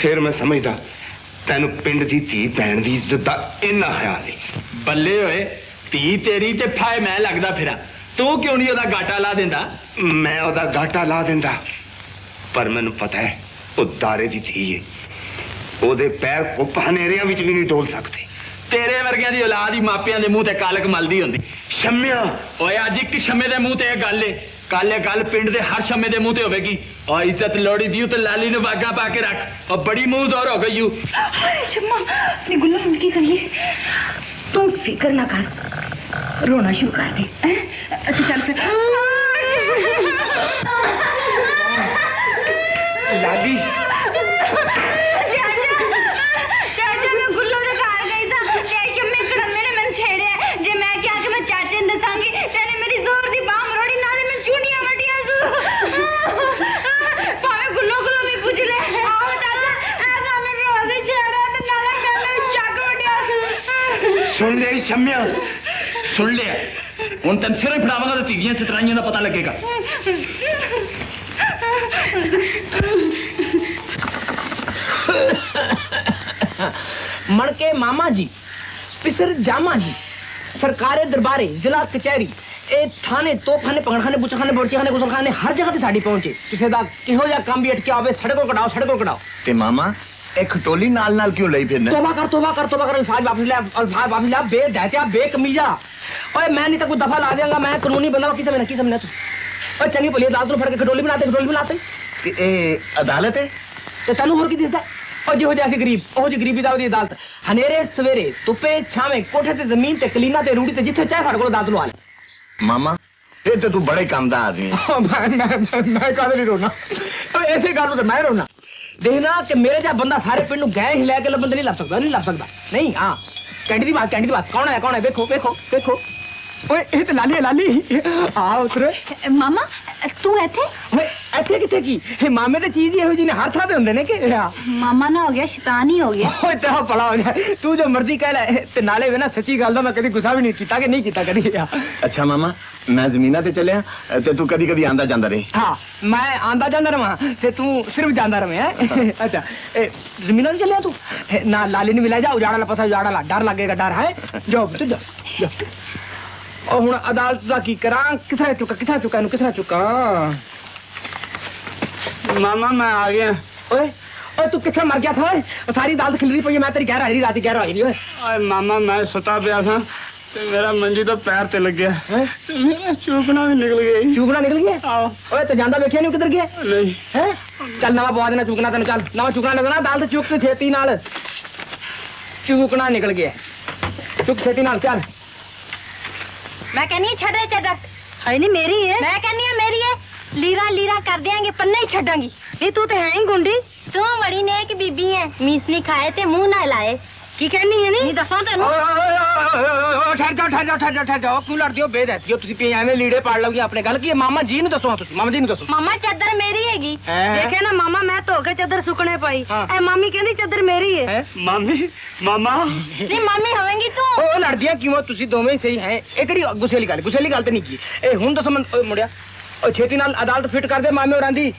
फिर मैं समझदा तेन पिंड की धी भैन की इज्जत का इना ख्याल है। बल्ले होए, धी तेरी ते फाय मैं लगदा फिरा, तू तो क्यों नहीं ओदा गाटा ला देंदा? मैं ओदा गाटा ला देंदा, पर मैनू पता है वो दारे की धी है, ओदे पैर पुप हनेरियां विच भी नहीं डोल सकते। तेरे वर्गियां दी औलाद ही मापियां दे मूँह ते कालक मलदी हुंदी। शम्या ओए, अज इक शम्मे दे मूँह ते इह गल है, कल यह गल पिंड दे हर शम्मे दे मूँह ते होवेगी। और इज्जत लोड़ी दी ते लाली नूं वागा पा के रख, और बड़ी मूँह दौर हो गई यू। शम्मा नी गुल्ला हुण की करिए? तू फिक्र ना कर, रोना शुरू कर दे। अच्छा चल फिर लाली। सुन लिया शम्या, सुन लिया हूं, तेन सिरे फड़ावांगा तो तीगियां चतराइयां का पता लगेगा। मणके मामा जी, पिसर जामा जी, सरकारे दरबारे, जिला कचहरी, ए थाने, तोपखाने, पकड़खाने, बुचखाने, बोर्चीखाने, गुसलखाने, हर जगह से साड़ी पहुंचे। किसी का किहो जा काम भी अटकिया आवे, सड़कों कटाओ, सड़कों कटाओ। ते मामा एक टोली नाल नाल क्यों लई फिरने? तोबा कर, तोबा कर, तोबा कर, अल्फाज वापस ले, अल्फाज वापस ले, बेदहतिया बेकमीजा। ओए मैं नहीं तो कोई दफा ला देंगा, मैं कानूनी बंदा, बाकी सब नकी समझना तू। ओए चंगी भली अदालत फड़ के खटोली बनाते, खटोली बनाते। ए अदालत है ते तन्नू होर की दिसदा? ओ जिहो जैसी गरीब, ओहो जी गरीबी दा ओदी अदालत। हनेरे सवेरे तुपे छावे, कोठे ते जमीन ते कलीना ते रूड़ी ते जिथे चाहे साडे कोल अदालत लवा ले। मामा ए ते तू बड़े काम दा आदमी है। मैं कादे नहीं रोना, ओए ऐसे गल तो मैं रोना। देखना कि मेरे जहा बंदा सारे पिंड गए ही लैके बंद नहीं लग सकता, नहीं लग सकता, नहीं। हाँ कैंडी की बात, कैंडी की बात, कौन है, कौन है? देखो देखो देखो, ओए ये तो लाली है, लाली आ उतरे। मामा तू ऐथे? ओए ऐथे किथे की, मामे तो चीज ही जी ने हर थां ते हुंदे ने। के मामा ना हो गया, शैतान ही हो गया। ओए तेरा भला हो जाए, तू जो मर्जी कह लै, ते नाले वे ना सच्ची गल दा मैं कभी गुस्सा भी नहीं कीता, कि नहीं कीता कदी। अच्छा मामा मैं जमीना ते चलिया, ते तू कदी कदी आंदा जांदा रही। हां मैं आंदा जांदा रहा, ते तू सिर्फ जांदा रहे। अच्छा जमीना ते चलिया तू ना, लाली ने मिला जा, उजाड़ा ला पसा, उजाड़ा ला, डर लगेगा डर है। जाओ तू जाओ। और हूँ अदालत का की करा, किसने चुका, किसने चुका, इन्हू किसने चुका? मामा मैं आ गया। ओए ओए तू कितना मर गया था? ओए सारी अदालत खिलरी पई, मैं तेरी कह रहा हरी रात कह रहा हरी। ओए मामा मैं सुता पिया था, मेरा मंजी तो पैर ते लग गया, मेरा चूकना भी निकल गया। चूकना निकल गया? आओ ओए तो जांदा वेखिया नहीं, किधर गया? नहीं है, चल नवा पवा देना चूकना तेन, चल नवा चूकना लगना, अदालत चुक छेती नाल, चूकना निकल गया, चुक छेती नाल चल। मैं कहनी है छड़ दे चादर। अरे नहीं मेरी है, मैं कहनी है मेरी है, लीरा लीरा कर देंगे पर नहीं छड़ांगी। नहीं तू तो है ही गुंडी, तू बड़ी नेक बीबी है, मीसनी खाए ते मुंह ना लाए। की कहनी है नहीं दसो तेन। ठहर जाओ, ठहर जाओ, ठहर जाओ, ठहर जाओ, क्यों लड़दियो बेदहतियो? तुसी पे एवें लीड़े पाड़ लोगी अपने गल की। मामा जी नु दसो, तुसी मामा जी नु दसो। मामा चादर मेरी हैगी, देखे ना मामा मैं धो के चादर सुकने पाई, ए मामी कहंदी चादर मेरी है। मामी मामा नहीं मामी होवेंगी तू। ओ लड़दियां क्यों तुसी दोवें सही है, ए केड़ी गुसेली गल, गुसेली गल ते नहीं की। ए हुन दसो मैं मुड़िया, ओ छेती नाल अदालत फिट कर दे मामे होरां दी।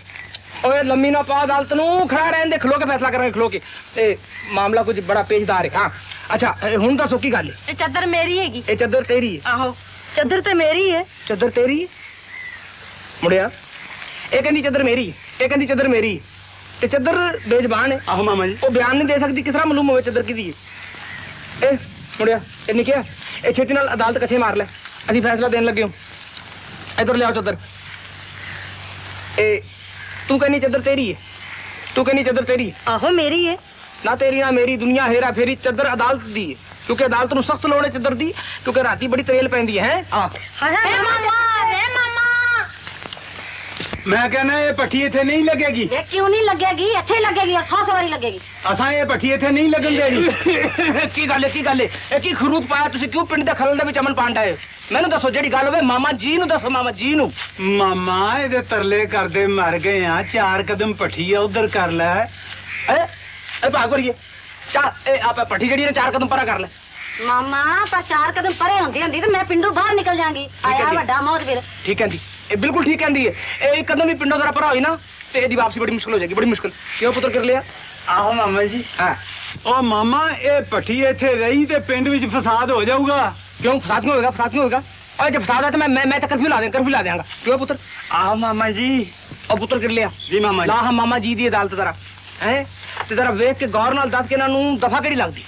ओए लम्मी ना पा अदालत नू, खड़ा रहन दे, खलो के फैसला करांगे, खलो के। ए मामला कुछ बड़ा पेचदार है। हां अच्छा हुन दसो की गल है? ए चादर मेरी हैगी। ए चादर तेरी है? आहो चादर ते मेरी है। चादर तेरी है मुड़िया, ए कहंदी चादर मेरी, ए कहंदी चादर मेरी, ते चादर बेजबान है। आहो मामा जी ओ बयान नहीं दे सकदी, किस तरह मालूम होवे चादर किदी है? ए मुड़िया ए निकिया ए छेती नाल अदालत कछे मार ले, असी फैसला देन लगे हां। इधर ले आओ चादर। ए तू कहनी चादर तेरी है, तू कहनी चादर तेरी है। आहो मेरी है ना, तेरी ना मेरी दुनिया हेरा फेरी, चादर अदालत दी है, क्योंकि अदालत नू सख्त लोड़ है चादर दी, क्योंकि राती बड़ी तरेल पैंदी है। हां हे मामा, हे मामा मैं कहना ये पट्टी इथे नहीं लगेगी। ये क्यों नहीं लगेगी? अच्छे लगेगी, 100 सवारी लगेगी। असा ये पट्टी इथे नहीं लगन देनी। की गल है, की गल है, की खरूप पाया तुसी? क्यों पिंड दे खलन दे विच अमन पांडा है? मैनू दसो जेडी गल होवे, मामा जी नु दसो, मामा जी नु। मामा इहदे तरले करदे मर गए हां, चार कदम पट्टी है उधर कर ले। ए भाग वरिए चार ए आप पट्टी जेडी ने चार कदम परा कर ले। मामा पर चार कदम परे हुंदी हुंदी ते मैं पिंडों बाहर निकल जांगी। आया वड्डा मौत वीर। ठीक है जी बिल्कुल ठीक कहती है। एक कदम भी पिंडों द्वारा भरा हो ना तो यदि वापसी बड़ी मुश्किल हो जाएगी, बड़ी मुश्किल। क्यों पुत्र कर लिया? आहो मामा जी। हाँ ओ मामा ये पट्टी इतने रही तो पिंड में फसाद हो जाऊगा। क्यों फसाद क्यों होगा? फसाद क्यों होगा? और जब फसाद है तो मैं कर्फ्यू ला देंगे, कर्फ्यू ला देंगे। क्यों पुत्र? आहो मामा जी। और पुत्र कर लिया जी मामा ला हम मामा जी दी अदालत जरा है तो जरा वेख के गौर नाल दस के इन्हों दफा कड़ी लगती।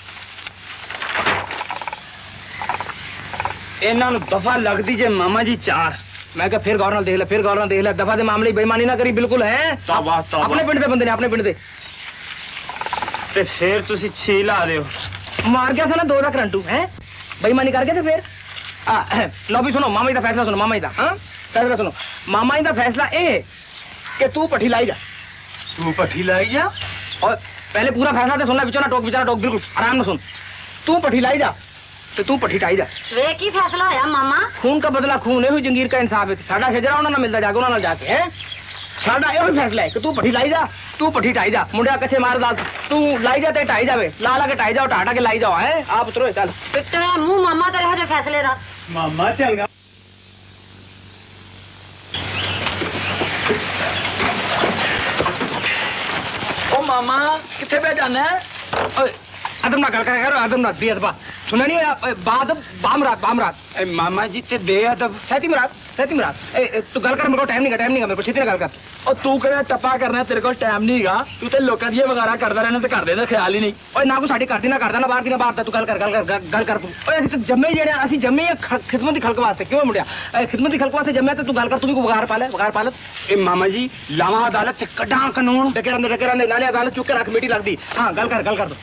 इन्हों दफा लगती जे मामा जी चार। मैं क्या फिर गौर नाल देख ले, फिर गौर नाल देख ले। दफा के मामले बेईमानी ना करी बिल्कुल है। अपने पिंड के बंदे ने अपने पिंड के ते फिर तुसी छी ला रहे हो। मार गया था ना दो दा करंटू है बेईमानी करके। तो फिर लो भी सुनो मामा जी का फैसला सुनो, मामा जी का हाँ फैसला सुनो। मामा जी का फैसला ये कि तू पट्ठी लाई जा, तू पट्ठी लाई जा। और पहले पूरा फैसला तो सुनना, बिचौना टोक बिचारा टोक, बिल्कुल आराम ना सुन। तू पट्ठी लाई जा तो तू पट्ठी टाई जा। वे की फैसला होया मामा? खून का बदला खून, यही जंगीर का इंसाफ है। साडा खजरा उन्होंने मिलता जाके, उन्होंने जाके है साडा यही फैसला है कि तू पट्ठी लाई जा, तू पट्ठी टाई जा। मुंडिया कछे मार दा तू लाई जा ते टाई जावे, ला ला के टाई जाओ, टाटा के लाई जाओ है। आप उतरो चल बेटा मुंह मामा तेरे जो फैसले दा मामा चंगा। मामा किथे पे जाना है? अदम ना कर कर, अदम ना बेअदबा सुना नहीं होया? बाद बामरात बामरात मामा जी ते बेअदब सैती मरात सैती मरात। तू गल कर, मेरे को टाइम नहीं है, टाइम नहीं है मेरे को, छेती गल कर। और तू कह टप्पा करना, तेरे को टाइम नहीं है। तू तो लोगों की वगैरह करता रहना तो घर का ख्याल ही नहीं। और ना कोई साड़ी करती ना करता ना बाहर की ना बाहर। तू गल कर तू। जमे जेड़े असीं जमे खिदमत खलक वास्ते। क्यों मुंडिया खिदमत खलक वास्ते जमे? तो तू गल कर, तू भी कोई वगार पा ले, वगार पा ले। ए मामा जी लावा अदालत कढ़ां कानून डके रहिंदे नाले अदालत चुक के रख मिट्टी लगदी। हाँ गल कर तू।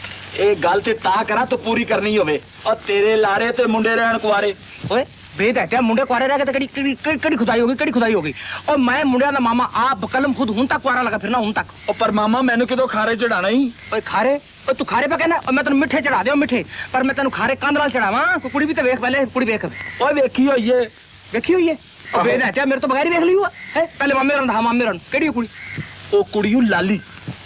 एक गल ते ता करा तो पूरी करनी होवे। और तेरे लारे ते मुंडे रहन कुआरे। ओए बेद है मुंडे कुआरे रह गए तो कड़ी खुदाई होगी, कड़ी खुदाई होगी। और मैं मुंडिया दा मामा आप कलम खुद हूं तक कुआरा लगा फिरना हूं तक। पर मामा मैंने किदो खारे चढ़ाना ही? ओए खारे और तू खारे पे कहना और मैं तेन मिठे चढ़ा दे मिठे। पर मैं तेन खारे कंध नाल चढ़ावा। कुड़ी भी तो वेख पहले, कुड़ी वेख। ओए वेखी होई है, वेखी होई है। और बेद है मेरे तो बगैर ही वेख ली हुआ है। पहले मामे रन दा मामे रन केड़ी कुड़ी? ओ कुड़ी लाली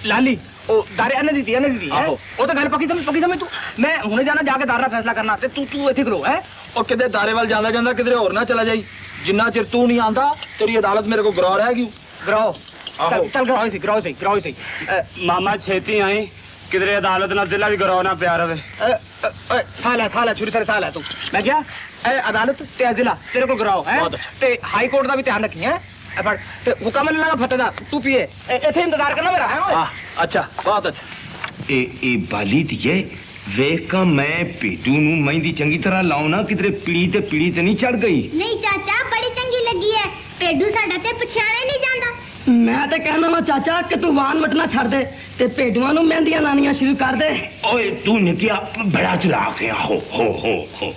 लाली ओ दारे आने दी आने दी। आहो ओ तो गल पक्की समझ, पक्की समझ तू। मैं हुणे जाना जाके दारा फैसला करना ते तू तू इथे करो है। ओ किधे दारे वाल जांदा जांदा किधरे और ना चला जाई। जिन्ना चिर तू नहीं आंदा तेरी अदालत मेरे को ग्राह रह गई। ग्राह आहो चल ग्राह सही, ग्राह सही, ग्राह सही। मामा छेती आई किधरे अदालत ना जिला भी ग्राह ना प्यार होवे। ए साला साला छुरी तेरे साला तू। मैं क्या ए अदालत ते जिला तेरे को ग्राह है ते हाई कोर्ट दा भी ध्यान रखनी है। पर ते हुक्म लगा फतेदा तू पिए इथे इंतजार करना मेरा है। हां अच्छा बहुत अच्छा। ए बाली दिए वेका मैं पीडू नु मेहंदी चंगी तरह लाऊना किधरे पीड़ी ते नहीं चढ़ गई? नहीं चाचा बड़ी चंगी लगी है। पेडू साडा ते पछाणे नहीं जांदा। मैं ते कहना वा चाचा कि तू वान मटना छड़ दे ते पेडूआ नु मेहंदियां लानियां शुरू कर दे। ओए तू निकिया बड़ा चलाक है। हो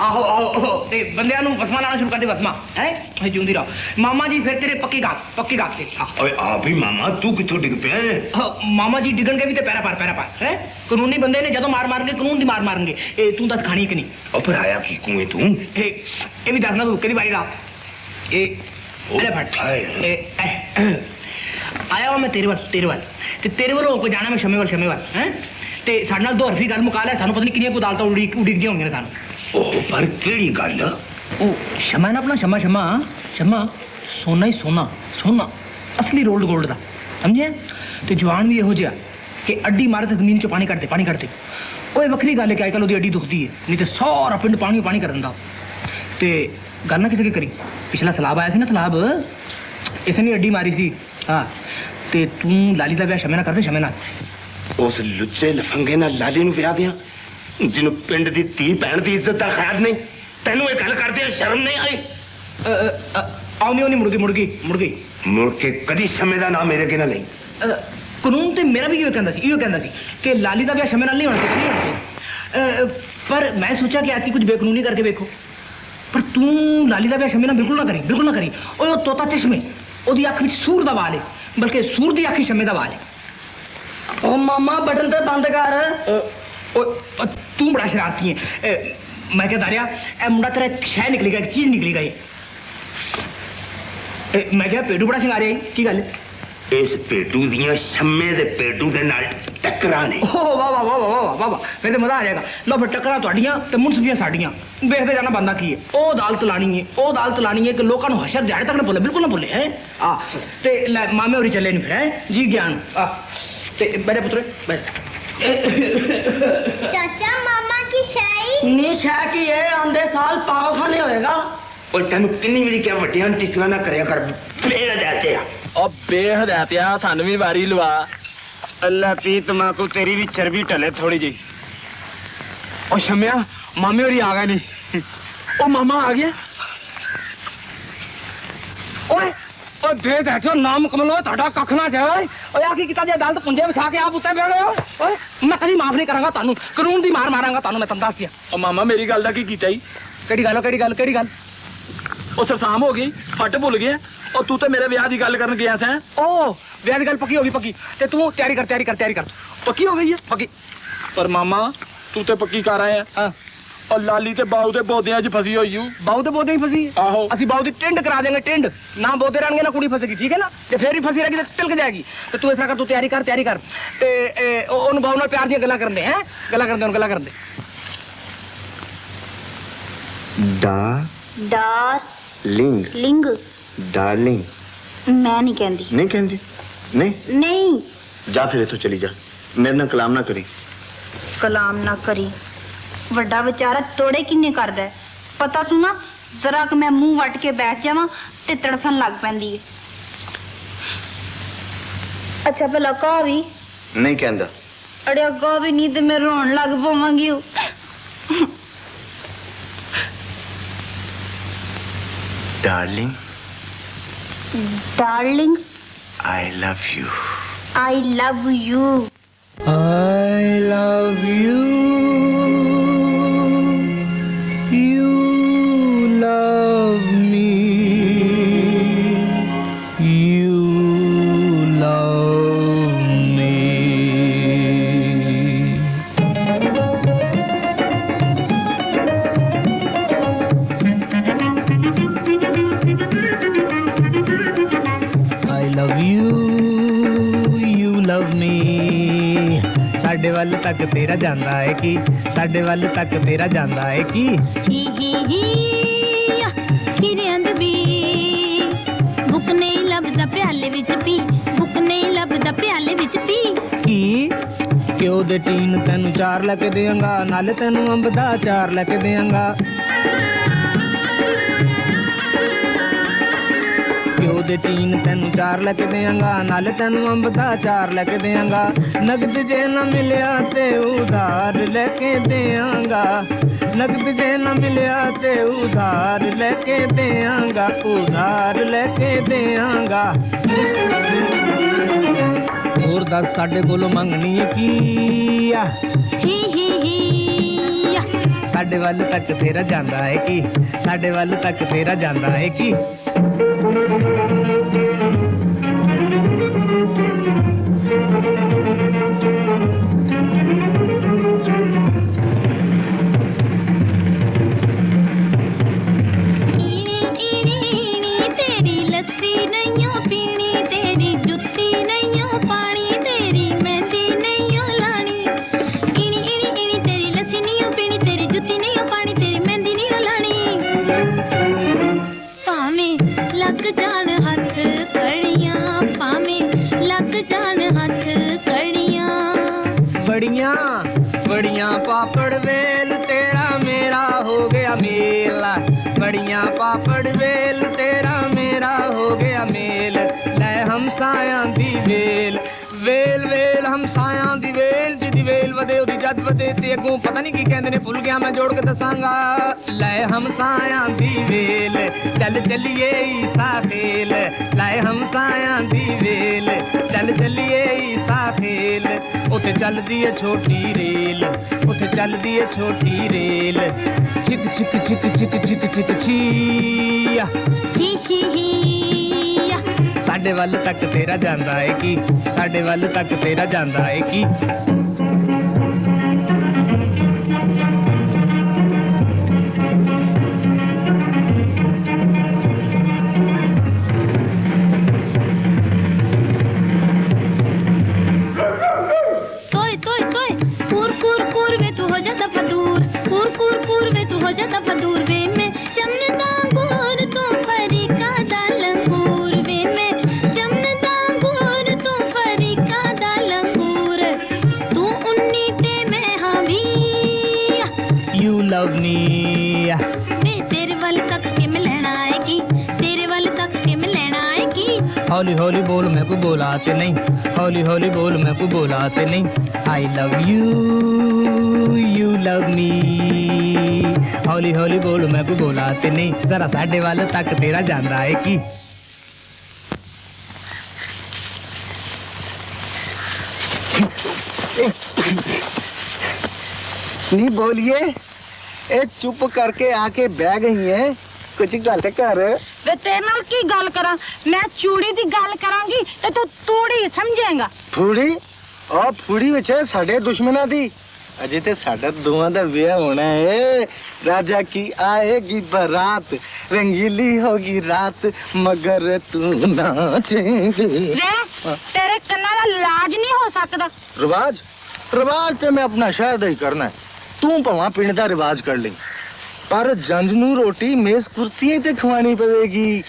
आहो आहो ते बंदियां नु बसमा लाना शुरू कर दे। बसमा है जूंदी रहो मामा जी फिर तेरे पक्की गात के। ओए आ भी मामा तू किथों डिग पिया है? मामा जी डिगन के भी ते पैरा पार है। कानूनी बंदे ने जदों मार मारनगे कानून दी मार मारनगे। ए तू दस खानी कि नहीं? ओ पर आया की कुए तू ए भी दसना तू केरी बारी दा ए अरे फट आया हुआ मैं तेरे वाल ते तेरे वाल को जाना मैं शमे वाल है ते साढ़े नाल दो हरफी गल मुका ले। सानू पता नहीं किनियां अदालतां उड़ीक दियां होंगियां सानू। ओह पर केड़ी गल? ओ शमा ना अपना शमा सोना ही सोना असली गोल्ड दा समझे। ते जवान भी इहो जिहा कि अड्डी मारे ते जमीन चो पानी कढदे। ओए बखरी गल है कि अजकल ओदी अड्डी दुखदी है नहीं ते सारा पिंड पानी कर दिंदा। ते गल ना किसी की करी पिछला सलाब आया सी ना सलाब इसने अड्डी मारी सी। हाँ ते तू लाली का ब्याह शमे ना कर दे शमे ना। उस लुच्चे लफंगे ना लाली नूं ब्याह दियां जिन्नू पिंड दी धी भैन दी इज्जत दा खैर नहीं। तैनू ये गल करदे शर्म नहीं आई? आउनी मुड़ के कदी शमे दा नाम मेरे के ना लई। कानून ते मेरा भी इहो कहंदा सी कि लाली का ब्याह शमे नाल नहीं होना। पर मैं सोचा कि आज की कुछ बेकानूनी करके देखो। पर तू लाली का ब्याह शमे ना बिल्कुल ना करी। और वो तोता चश्मे ओदी अख में सूर दा वाल है बल्कि सूर दी अख शमे दा वाल है। ओ मामा बटन तो बंद कर। ओ तू बड़ा शरारती है। मैं कहता रहा ए मुंडा तेरा एक शह निकलेगा एक चीज निकलेगा। ये मैं क्या पेडू बड़ा सिंगारिया की गल इस पेटू दिया शम्मे दे पेटू दे नाल टकराने। ओह वाह वाह वाह वाह वाह वाह वाह, फिर तो मजा आ जाएगा। लो फिर टकरा तुहाडियां ते मुनसफियां साडियां, देखते जाना बंदा की है। ओ अदालत लानी है, ओ अदालत लानी है कि लोगों को हशर जाड़े तक ना भुले, बिल्कुल ना भुले हैं। आ ते मामे होरी चले नहीं फिर हैं जी ज्ञान। आ ते मेरे पुत्र चाचा मामा की शाही नी शाह की है आंदे साल पाव खाने होएगा। और तेन किन्नी मेरी क्या वटियां टिकला ना करया कर, बेहद ऐतिया और बेहद ऐतिया सानू भी बारी लुआ। अल्लाह पी तुम्हां को तेरी भी चर्बी टले थोड़ी जी। और शम्या मामी और आ गए नहीं, ओ मामा आ गया। ओए और भेद है जो नाम कमलो थोड़ा कख ना जाए। और यार की किता जे अदालत पुंजे बिछा के आप उत्ते बैठे हो। ओए मैं कभी माफ नहीं करांगा तानू, कानून दी मार मारांगा तानू मैं तंदासिया। और मामा मेरी गल दा की कीता ही केड़ी गल केड़ी गल केड़ी गल? ओ सरसाम हो गई, फट भुल गया। और तू तो मेरे ब्याह की गल करन गया सैं। ओ ब्याह की गल पक्की हो गई, पक्की ते तू तैयारी कर तैयारी कर तैयारी कर, पक्की हो गई है पक्की। पर मामा तू तो पक्की कर आया। हां और लाली के बाऊ दे बोदियां च फसी होई हूं। बाऊ दे बोदियां ही फसी है? आहो असि बाऊ दी टेंड करा देंगे, टेंड ना बोदे रहणगे ना कुड़ी फसेगी, ठीक है ना? ते फिर भी फसी रहेगी ते तिलक जाएगी। ते तू ऐसा कर, तू तैयारी कर तैयारी कर। ते ओन बाऊ नाल प्यार दी गल्लां करन दे, हैं गल्लां करन दे, ओन गल्लां करन दे। डा डा लिंग लिंग डार्लिंग मैं नहीं कहती, नहीं कहती, नहीं नहीं। जा फिर इथों चली जा, मेरे नाल कलाम ना करी, कलाम ना करी। वड्डा बेचारा तोड़े किन्ने करदा है पता सुना, जरा कि मैं मुंह वट के बैठ जावां ते तड़फन लग पैंदी है। अच्छा भला कह भी नहीं कहंदा? अरे अग्गों भी नहीं ते मैं रोण लग पवांगी। Darling, darling, I love you. I love you. I love you. You love me. You love me. ਸਾਡੇ ਵੱਲ ਤੱਕ ਤੇਰਾ ਜਾਂਦਾ ਹੈ ਕਿ ਸਾਡੇ ਵੱਲ ਤੱਕ ਤੇਰਾ ਜਾਂਦਾ ਹੈ ਕਿ ਹੀ ਹੀ ਹੀ ਕਿਰੰਦ ਵੀ ਬੁੱਕ ਨਹੀਂ ਲੱਭਦਾ ਪਿਆਲੇ ਵਿੱਚ ਪੀ, ਬੁੱਕ ਨਹੀਂ ਲੱਭਦਾ ਪਿਆਲੇ ਵਿੱਚ ਪੀ। ਕੀ ਕਿਉਂ ਦੇ ਟੀਨ ਤੈਨੂੰ ਚਾਰ ਲੈ ਕੇ ਦੇਵਾਂਗਾ, ਨਾਲ ਤੈਨੂੰ ਅੰਬ ਦਾ ਚਾਰ ਲੈ ਕੇ ਦੇਵਾਂਗਾ। दे तीन तेनू चार लैके देंगा, नाल तेनू अंब दा चार लैके देंगा। नगद जे ना मिलिया ते उधार लैके देंगा, नगद जे ना मिलिया ते उधार लैके देंगा, उधार लैके देंगा। होर दस साडे कोलों मंगनी है की? साडे वाल तक तेरा जांदा है कि साडे वाल तक तेरा जांदा है कि। तेरी लस्सी नहीं पीनी, तेरी जुत्ती नहीं पानी, तेरी मेहंदी नहीं लानी। तेरी लस्सी नहीं पीनी, तेरी जुत्ती नहीं पानी, तेरी मेहंदी नहीं लानी। लग जान हथ कड़ियां, पामे लग जान हथ कड़ियां। बड़ियां बड़ियां पापड़ वेल तेरा मेरा हो गया मेल, बड़ियां पापड़ वेल तेरा मेरा हो गया मेल। ले हम सायां दी वेल, वेल वेल हम सायां दी वेल। जिदी वेल वधे उदी जद वधे, ते अगों पता नहीं की कहंदे ने भुल गया मैं, जोड़ के दसांगा। ले हम सायां दी वेल चल चलिए ईसा खेल, ले हम सायां दी वेल चल चलिए ईसा खेल। उथे चलदी है छोटी रेल, उथे चलदी है छोटी रेल। छिक छिक छिक छिक छिक छिक छिया साडे वाल तक तेरा जांदा है कि साडे वाल तक तेरा जांदा है कि। अवनी तेरे वाल कक के में लेना आएगी, तेरे वाल कक के में लेना आएगी। हौली हौली बोल मैं को बोलाते नहीं, हौली हौली बोल मैं को बोलाते नहीं। I love you you love me, हौली हौली बोल मैं को बोलाते नहीं। जरा साढ़े वाले तक तेरा जान रहा है कि नहीं बोलिए, एक चुप करके आके बह गई है। कुछ गल कर वे तेरे की गल करा, मैं चूड़ी की गल करांगी ते तू तूड़ी समझेगा। फूड़ी और फूड़ी विच साडे दुश्मना दी, अजे ते साडा दोवां दा विआह होना है। राजा की आएगी बरात, रंगीली होगी रात, मगर तू नाचेगी। तेरे कन्ना दा लाज नहीं हो सकदा। रिवाज रिवाज ते मैं अपना शहर दा ही करना है। तू भाव पिंड का रिवाज कर ले, पर जंज नू रोटी मेज कुर्सियां ते खवानी पवेगी,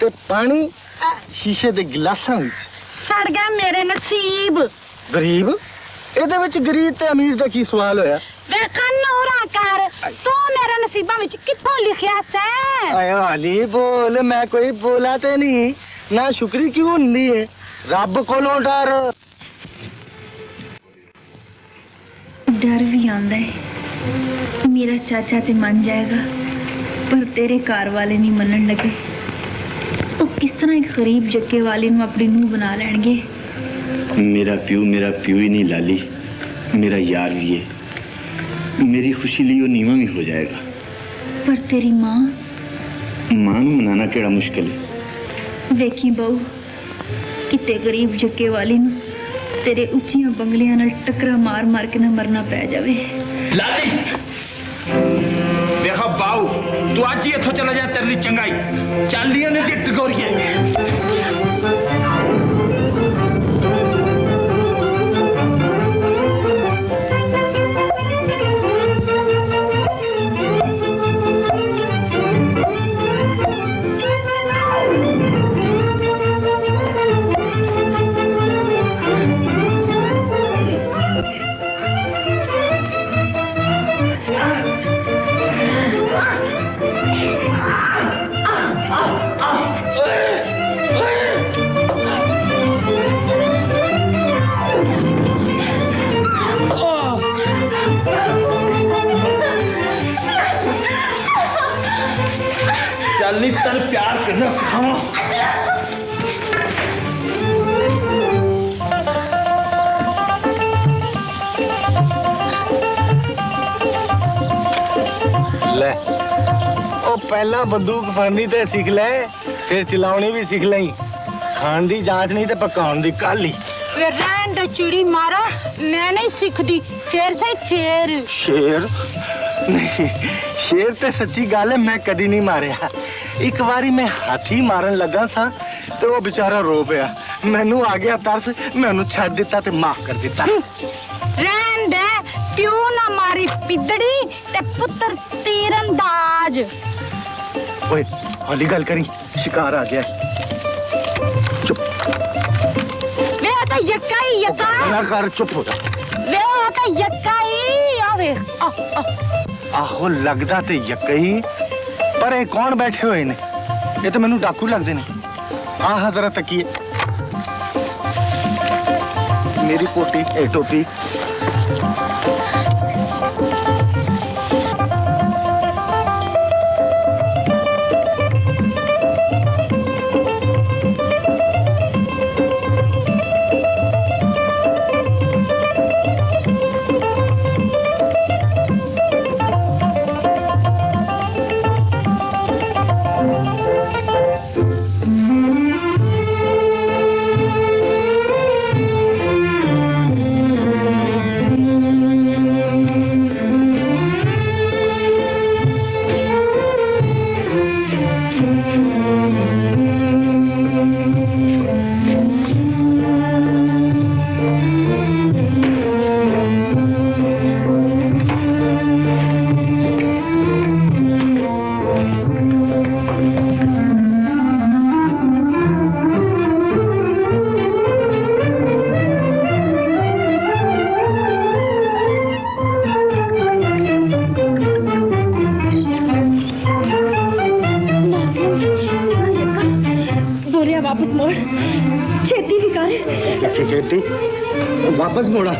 ते पानी शीशे दे गिलासां विच। सड़ गया मेरे नसीब गरीब। एदे विच गरीब ते अमीर दा की सवाल होया? देखन नूरा कर तू मेरे नसीबां विच किथों लिखिया सै। आए वाली बोल मैं कोई बोला ते नहीं ना, शुक्री क्यों नहीं है? रब कोलों डर, डर भी आंदा है। मेरा चाचा ते मान जाएगा, पर तेरे घर वाले नहीं मनन लगे। तो किस तरह एक गरीब जक्के वाले नूं अपनी नूं बना लेंगे? मेरा प्यू ही नहीं लाली, मेरा यार भी है। मेरी खुशी लिए वो नीवा भी हो जाएगा। पर तेरी माँ, माँ नूं मनाना केड़ा मुश्किल है? देखी बहू, कितने गरीब जक्के वाले नूं तेरे उचिया बंगलियां नाल टकरा मार मार के ना मरना पै जावे। लाली देखो बाऊ, तू आज ही इथों चला जा, तेरे लिए चंगाई चालियां ने जे टकोरी तन प्यार करना सिखावा। ले ओ पहला बंदूक फड़नी ते सीख ले, फिर चलानी भी सीख ले। खान दी जांच नहीं ते पकाउन दी काली। रैंड चूड़ी मारा मैं नहीं सीखदी, फिर से शेर। शेर नहीं, शेर ते सच्ची गल है मैं कदी नहीं मारिया। एक बारी मैं हाथी मारन लगा सा तो वो बेचारा रो पिया, मैनू आ गया तरस, मैं उन्हें छाड़ दिता ते माफ कर दिता। रहन दे, क्यों ना मारी पिदड़ी ते पुत्र तीरंदाज। ओए हौली गल करी, शिकार आ गया। चुप वे आता यकाई यका। ना कर, चुप हो जा। वे आता यकाई आवे। आहो लगदा ते यकाई, पर ये कौन बैठे हुए ने? ये तो मैनू डाकू लगते हैं। आह जरा तकिए मेरी कोटी ए टोपी। मोड़ा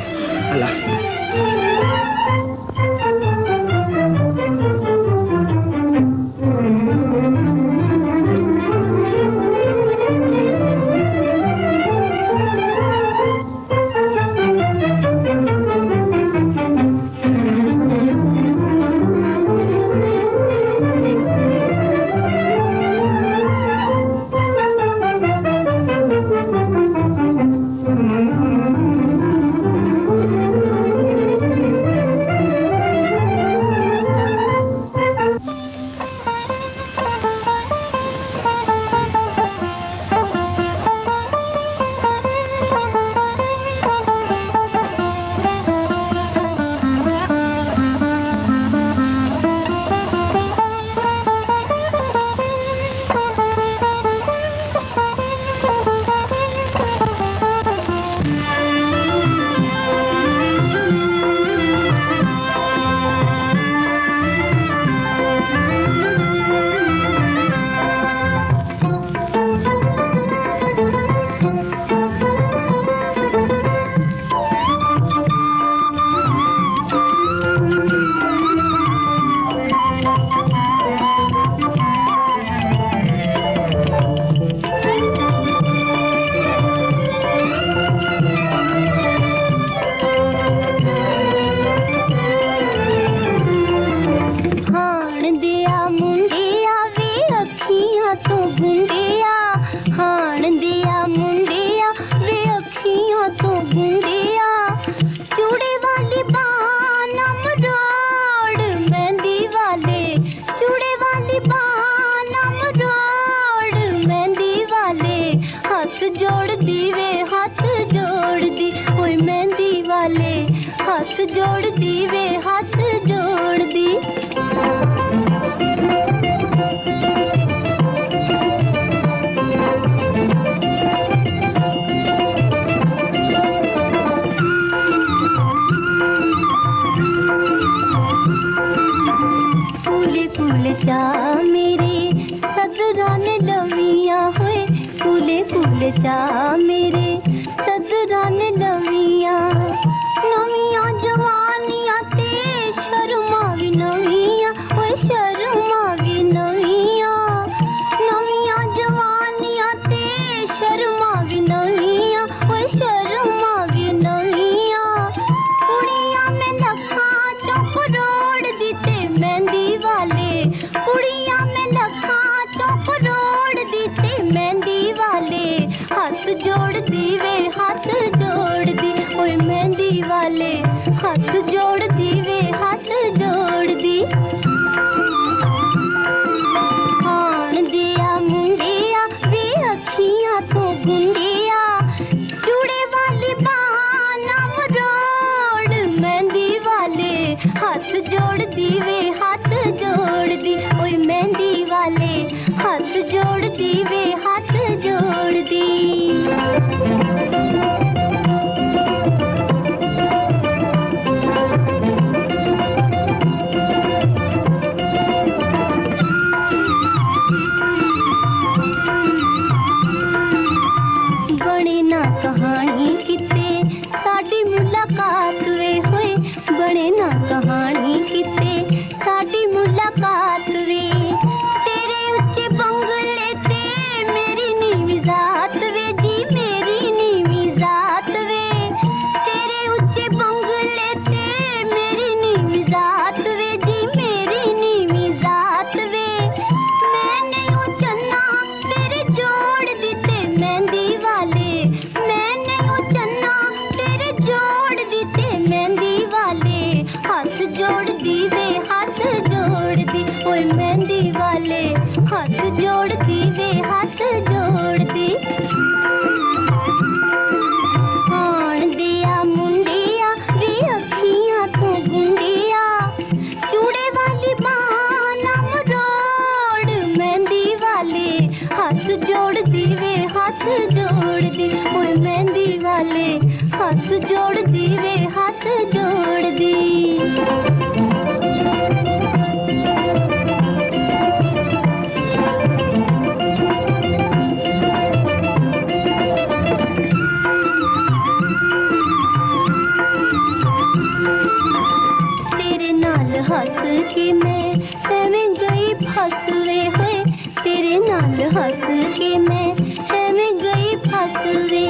हंस के मैं गई फस वे हुए तेरे नाल हंस के मैं गई फस वे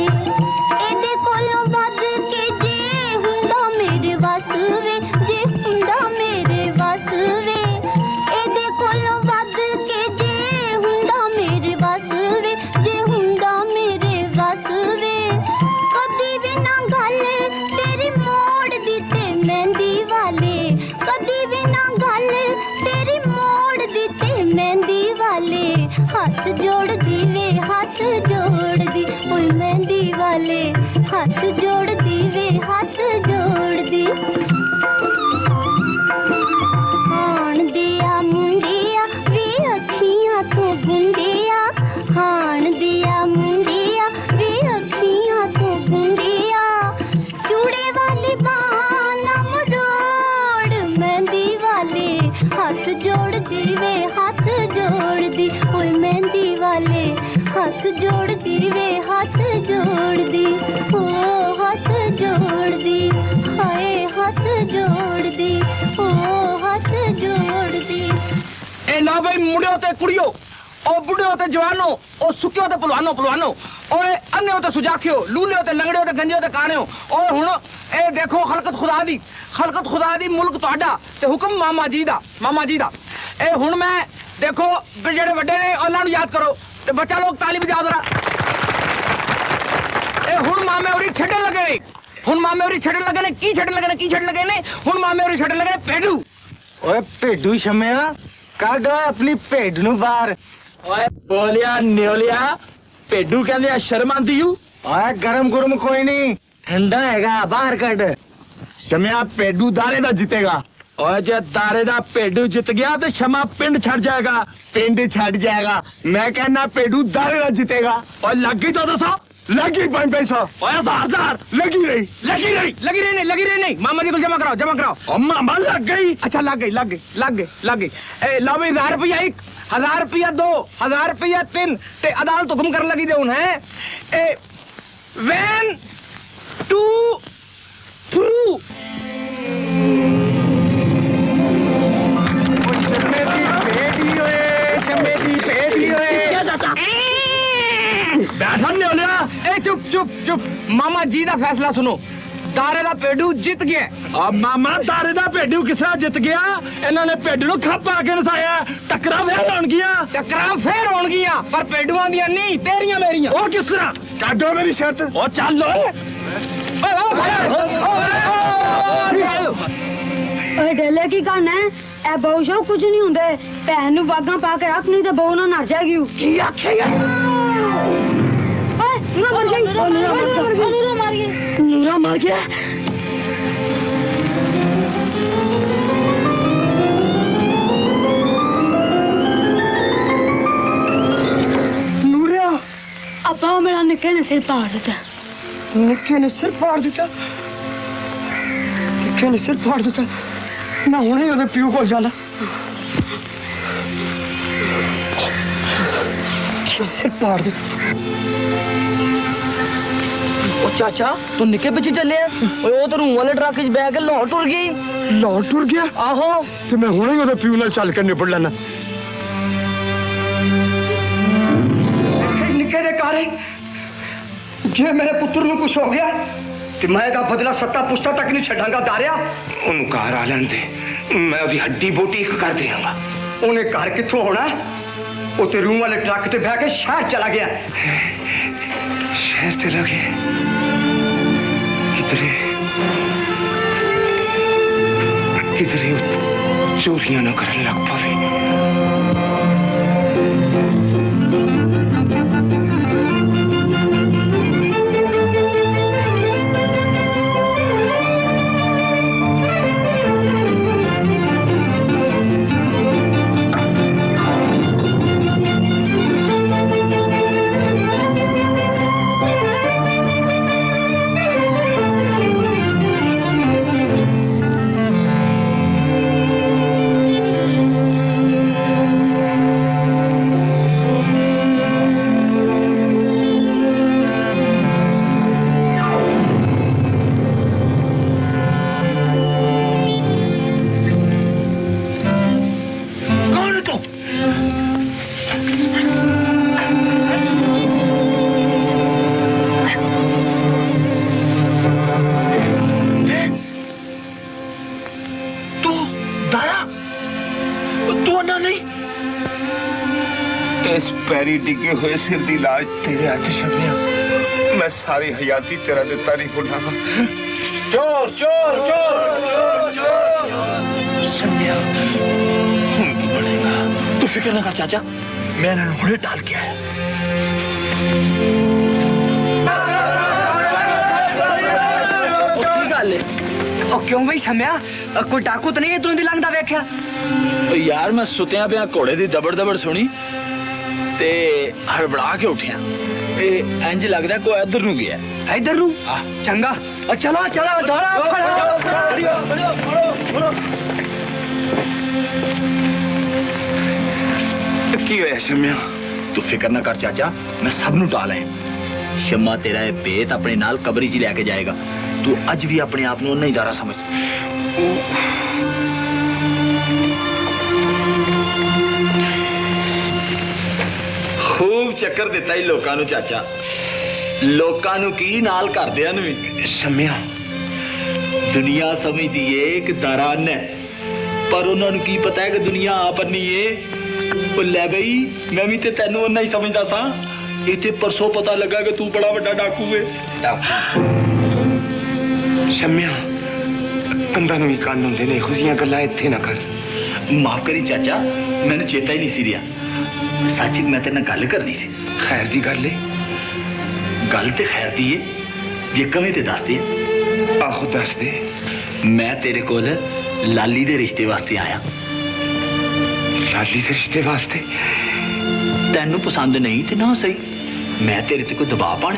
एदे कोलों वध के जे हुंदा मेरे वस वे जे हुंदा मेरे वस वे एदे कोलों वध के जे हुंदा मेरे वस वे जे हुंदा मेरे वस वे कदी भी ना गल तेरी मोड़ दी ते मेहंदी वाले कदी भी ना गल तेरी मोड़ दी ते मेहंदी वाले हाथ जोड़ दी ओए मेहंदी वाले हाथ जोड़ दी वे हाथ जोड़ दी हाण दिया मुंडिया वे अखियां तो गुंडिया हाण दिया मुंडिया वे अखियां तो गुंडिया चूड़े वाली बाना मरोड़ मेहंदी वाले हाथ जोड़ दी वे हाथ जोड़ दी ओए मेहंदी वाले हाथ जोड़ दी वे हाथ जोड़ दी ओ हाथ जोड़ दी हाय हाथ जोड़ दी ओ हाथ जोड़ दी ए ना भाई मुड़ियो ते कुड़ियो ओ बुढ़ियो ते जवानो ओ सुकियो ते पलवानो पलवानो ओए अन्यो ते सुजाखियो लूलियो ते लंगड़ियो ते गंजियो ते काणियो और हुण ए देखो खलकत खुदा दी मुल्क तुहाडा ते हुक्म मामा जी दा ए हुण मैं देखो जेड़े वड्डे ने ओलां नूं याद करो ते बच्चा लोग ताली बजाओ जरा ए हुण मामे उरी छड़न लगे ने की छड़न लगे ने हुण मामे उरी छड़न लगे ने पेडू ओए पेडू शम्या काढ अपनी पेड नूं बाहर ओए बोलिया न्योलिया पेडू कहंदे शर्म आंदी यू ओए गरम गुरम कोई नहीं ठंडा हैगा बाहर काढ शम्या पेडू दारे दा जीतेगा और जे दारे दा पेडू जीत गया तो शमा पिंड छड़ जाएगा मैं कहना पेडू दारे दा जीतेगा और लगी तो दसो लगी 500 और हजार लगी रही नहीं मामा जी को जमा कराओ और मामा लग गई ए लो भाई 1000 रुपया 1 1000 रुपया 2 1000 रुपया 3 ते अदालत हुक्म कर लगी दे उन है ए 1 2 3 चुप मामा जी दा फैसला सुनो दारे दा पेडू जीत गया अब मामा दारे दा पेडू किसरा जीत गया इन्हां ने पेडू नूं खप्पा के नसाया टकरां फेर होणगियां पर पेडूआं दी नहीं तेरियां मेरियां और किसरा काढो मेरी शर्त और चल लो ओए डले की गाना है ए बहु शो कुछ नहीं हुंदे भैन नूं वागां पा के रख नहीं ते बहु ना नर जाएगी की आखेगा नूरा मर गया नूरा अपा मेरा निक्के ने सिर फाड़ दिता ना हुणे ओदे पिओ कोल जाना सिर फाड़ दिता ओ चाचा तू निके पीछे चले ओ तो रूम वाले ट्रक च बैठ के लाहौर टुर गया आहो ते मैं हुणे ओदे पिओ नाल चल के निबड़ लेना निके दे कारे जे मेरे पुत्र नु कुछ हो गया ते मैं दा बदला सत्ता पुस्ता तक नहीं छड्डांगा दारिया ओनु घर आ लैण दे मैं ओदी हड्डी बोटी कर देवांगा ओने घर किथों होना ओ ते रूम वाले ट्रक ते बैठ के शहर चला गया किधरे चोरियां ना करने लग पावे इस पैरी डिगे हुए सिर दी लाज तेरे आते शमिया मैं सारी हयाती तेरा दिता नहीं भुलावा। चोर चोर चोर चोर शमिया खून भी बढ़ेगा। तू फिक्र ना कर चाचा, मैंने उन्हें डाल किया है। क्यों भाई शम्या कोई डाकू तो नहीं है? तूने लंघदा वेख्या? यार मैं सुत्या पिया घोड़े की दबड़ दबड़ सुनी ते हड़बड़ा के उठिया, इंज लगता कोई इधर नू गया। इधर नू? चंगा चलो चलो की होया शम्या? तू फिक्र ना कर चाचा, मैं सबनू टाल है। शम्मा तेरा ये पेत अपने नाल कबरी च लैके जाएगा। तू अज भी अपने आप नूं नहीं दारा समझ। खूब चक्कर दिता लोकां नूं चाचा, लोकां नूं की नाल करदियां नूं भी। शम्या दुनिया समझदी है कि दारा ने, पर उन्हां नूं की पता है कि दुनिया आप नहीं है। ओ ले बई मैं भी ते तैनूं उन्ना ही समझदा सां। इत्थे परसों पता लगा कि तू बड़ा वड्डा डाकू है। शम्या कंधा नूं ही कान हुंदे ने, खुशियां गल्लां इत्थे ना कर। माफ करी चाचा मैनूं चेता ही नहीं सी रिहा। सच मैं तेरे नाल गल करनी सी। खैर दी गल है, गल ते खैर दी है। जे कवें ते दस दे। आहो दस दे। मैं तेरे कोल लाली दे रिश्ते वास्ते आया। लाली दे रिश्ते वास्ते? तैनूं पसंद नहीं ते ना सही, मैं तेरे ते कोई दबाव पाण।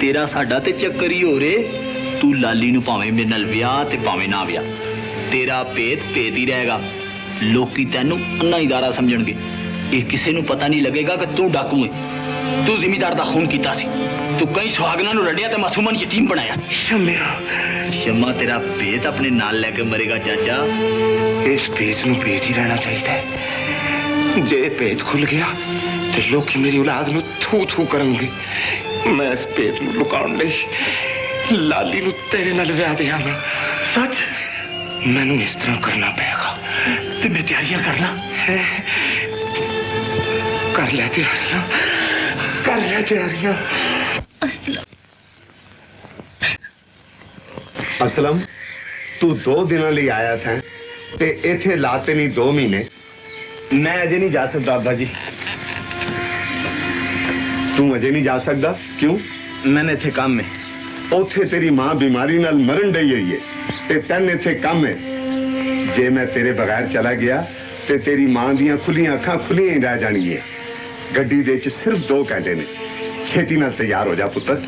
तेरा साडा ते चक्कर ही हो रहे। तू लाली नूं भावें मेरे नाल विआह ते भावें ना विआह, तेरा पेत पेत ही रहेगा। लोकी तैनूं अन्ना ही दारा समझणगे। ये किसे नूं पता नहीं लगेगा कि तू डाकू है। तू जिमीदार दा खून कीता सी, तू कई सुहागना नूं रड़िया ते मासूमन यतीम बनाया। शम्या शम्मा तेरा पेत अपने नाल लैके मरेगा चाचा। इस पेत नूं पेत ही रहना चाहिए। जे पेत खुल गया ते लोकी मेरी औलाद नूं थू थू करनगे। मैं इस पेत नूं लुकाउण लई लाली नूं तेरे नाल विआह देवांगा। सच मैनूं इस तरह करना पेगा। ते मैं तैयारियां करना है। कर ले तैयारियां, कर ले तैयारियां। असलम असलम तू 2 दिन लई आया सैं ते इत्थे लाते नहीं 2 महीने। मैं अजे नहीं जा सकदा अब्बा जी। तू अजे नहीं जा सकदा? क्यों? मैंने इत्थे काम है। उथे तेरी मां बीमारी नाल मरन डई है ते तन इथे कम है। जे मैं तेरे बगैर चला गया ते तेरी मां दियां खुलियां अखां खुलियां ही रह जाणगीआं। गड्डी दे च सिर्फ 2 घंटे ने। छेती नाल तैयार हो जा पुत्तर।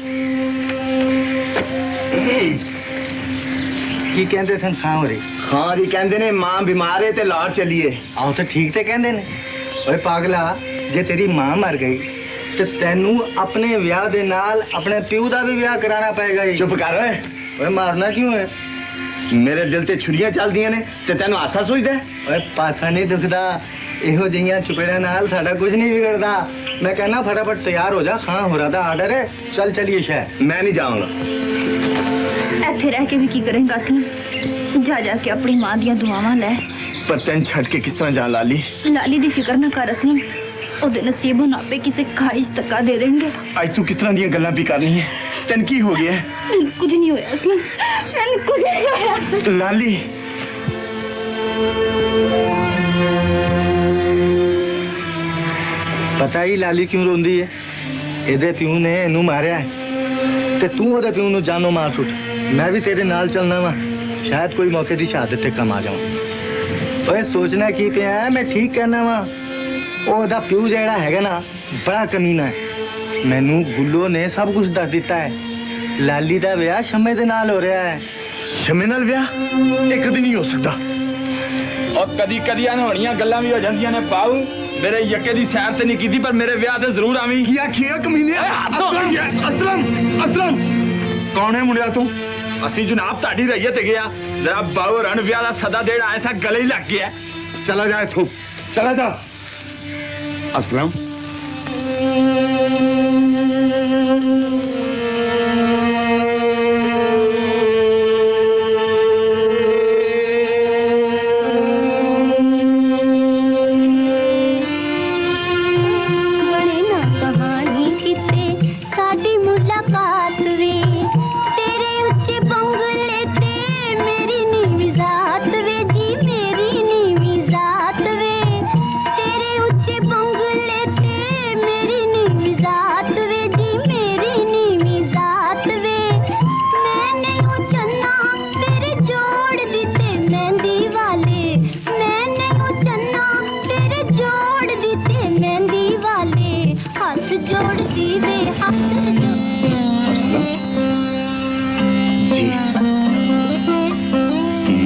की कहंदे सन खां होरी? खां होरी कहंदे ने मां बीमार है ते लाहौर चलीए। आओ तो ठीक ते कहंदे ने। ओए पागला जे तेरी मां मर गई ते तैनू अपने विआह दे नाल अपने प्यू दा भी विआह कराना पएगा। चुप कर। ओए मारना क्यों है? मेरे दिल ते छुरियां चलदियां ने ते तैनू आसा सोचदा है? ओए पासा नहीं दुखदा। इहो जिहियां चुपेड़ां नाल साडा कुछ नहीं बिगड़दा। मैं कहना फटाफट तैयार हो जा, खां होरा दा आर्डर है। चल चलिए शहर। मैं नहीं जाऊंगा। इत्थे रह के भी की करेंगा? जा जा के अपनी मां दियां दुआवां लै। पर तैन छड़ के किस तरह जा लाली? लाली दी फिक्र ना कर असलम। नसीब नापे किसी खाइश धक्का दे देंगे। आज तू किस तरह दियां गल्लां भी कर रही है? तैन की हो गया? कुछ नहीं होया असलम, कुछ नहीं होया। लाली पता ही लाली क्यों रोंदी है? एदे प्यू ने इनू मारिया है ते तू ओदे प्यू नू जानो मार सुट। मैं भी तेरे नाल चलना वा, शायद कोई मौके दी शहादत ते कम आ जाऊं। ओए सोचना की पिया है? मैं ठीक कहना वा। ओहदा प्यू जेड़ा है ना बड़ा कमीना है। मैनू गुल्लो ने सब कुछ दस दिता है। लाली दा विआह शम्मे दे नाल हो रहा है। शम्मे नाल विआह? एक दिन ही हो सकता। और कदी कदी अनहोणियां गल्लां भी हो जांदियां ने पाऊ। मेरे यके दी सैर ते नहीं कीती पर मेरे विआह ते जरूर आवी। की आखिया कमीने? असलम असलम कौन है मुंडिया तू? असी जनाब ताडी रहिए ते गया। जरा बाऊ रण विआह दा सदा देड़ आया सा गले ही लग गया। चला जा इथों, चला जा। असलम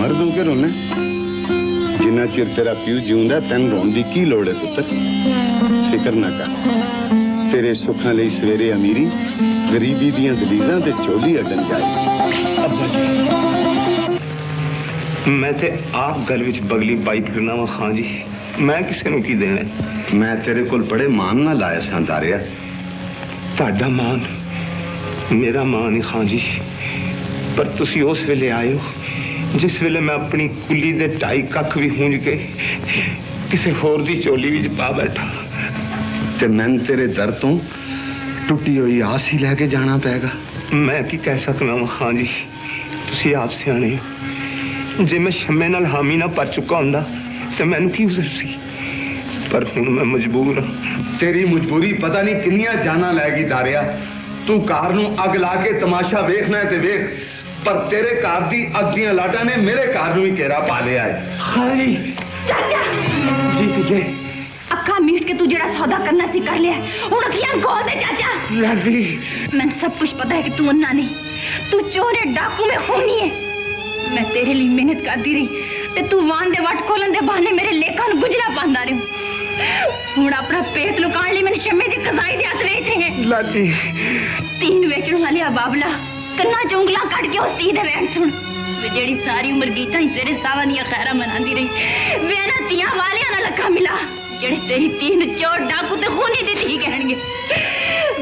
मर दूंगे रोने जिन्ना चिर तेरा प्यू जीऊंदा तैन रोन दी की लोड़ है पुत्तर फिकर ना कर तेरे सुखां लई सवेरे अमीरी गरीबी दियां दलीजां ते चोली अडन जाए। मैं ते आप गल विच बगली पाई फिरना वा खां जी, मैं किसे नूं की देना। मैं तेरे कोल बड़े मान नाल आया सां तारिया। ताडा मान मेरा मान है खां जी, पर तुसी उस वेले आए हो जिस वेले मैं अपनी कुली दे ढाई कख भी हूंज के किसी होर दी चोली विच पा बैठा ते मैं तेरे दर तो टुटी हुई आस ही लैके जाना पेगा। मैं की कह सकना वा खां जी, तुसी आप सियाणे हो। जे मैं शम्मे नाल हामी ना भर चुका हुंदा ते मैनूं की उज़र सी, पर हुण मैं मजबूर हां। तेरी मजबूरी पता नहीं किन्नियां जाना लै गई तारिया। तू कार नूं अग ला के तमाशा वेखना ते वेख, पर तेरे कार दी अग्दियां लाटा ने मेरे कार नूं ही घेरा पा लिया है। हां जी चाचा जी, तुझे अखा मीट के तू जेड़ा सौदा करना सी कर लिया, हुन अखियां खोल दे चाचा। लजी मैं सब कुछ पता है कि तू अन्ना नहीं, तू चोर है, डाकू में खूनी है। मैं तेरे लिए मेहनत करती रही ते तू वान दे वट खोलन दे बहाने मेरे लेखां गुजरा पांदा रह्यो। हुन अपना पेट लुकाण लई मैंने शम्मे दी कजाई दे हत्थ वेच है। लजी तीन वेचण वालिया बाबला कन्ना चुंगला कट के उस ती दे वैण सुन। जेड़ी सारी उम्र गीता ही तेरे सावा दियां खैरा मनांदी रही, वेना तियां वालियां नाल लखा मिला जेड़े तेरी तीन चोर डाकू ते खूनी दी धी कहणगे।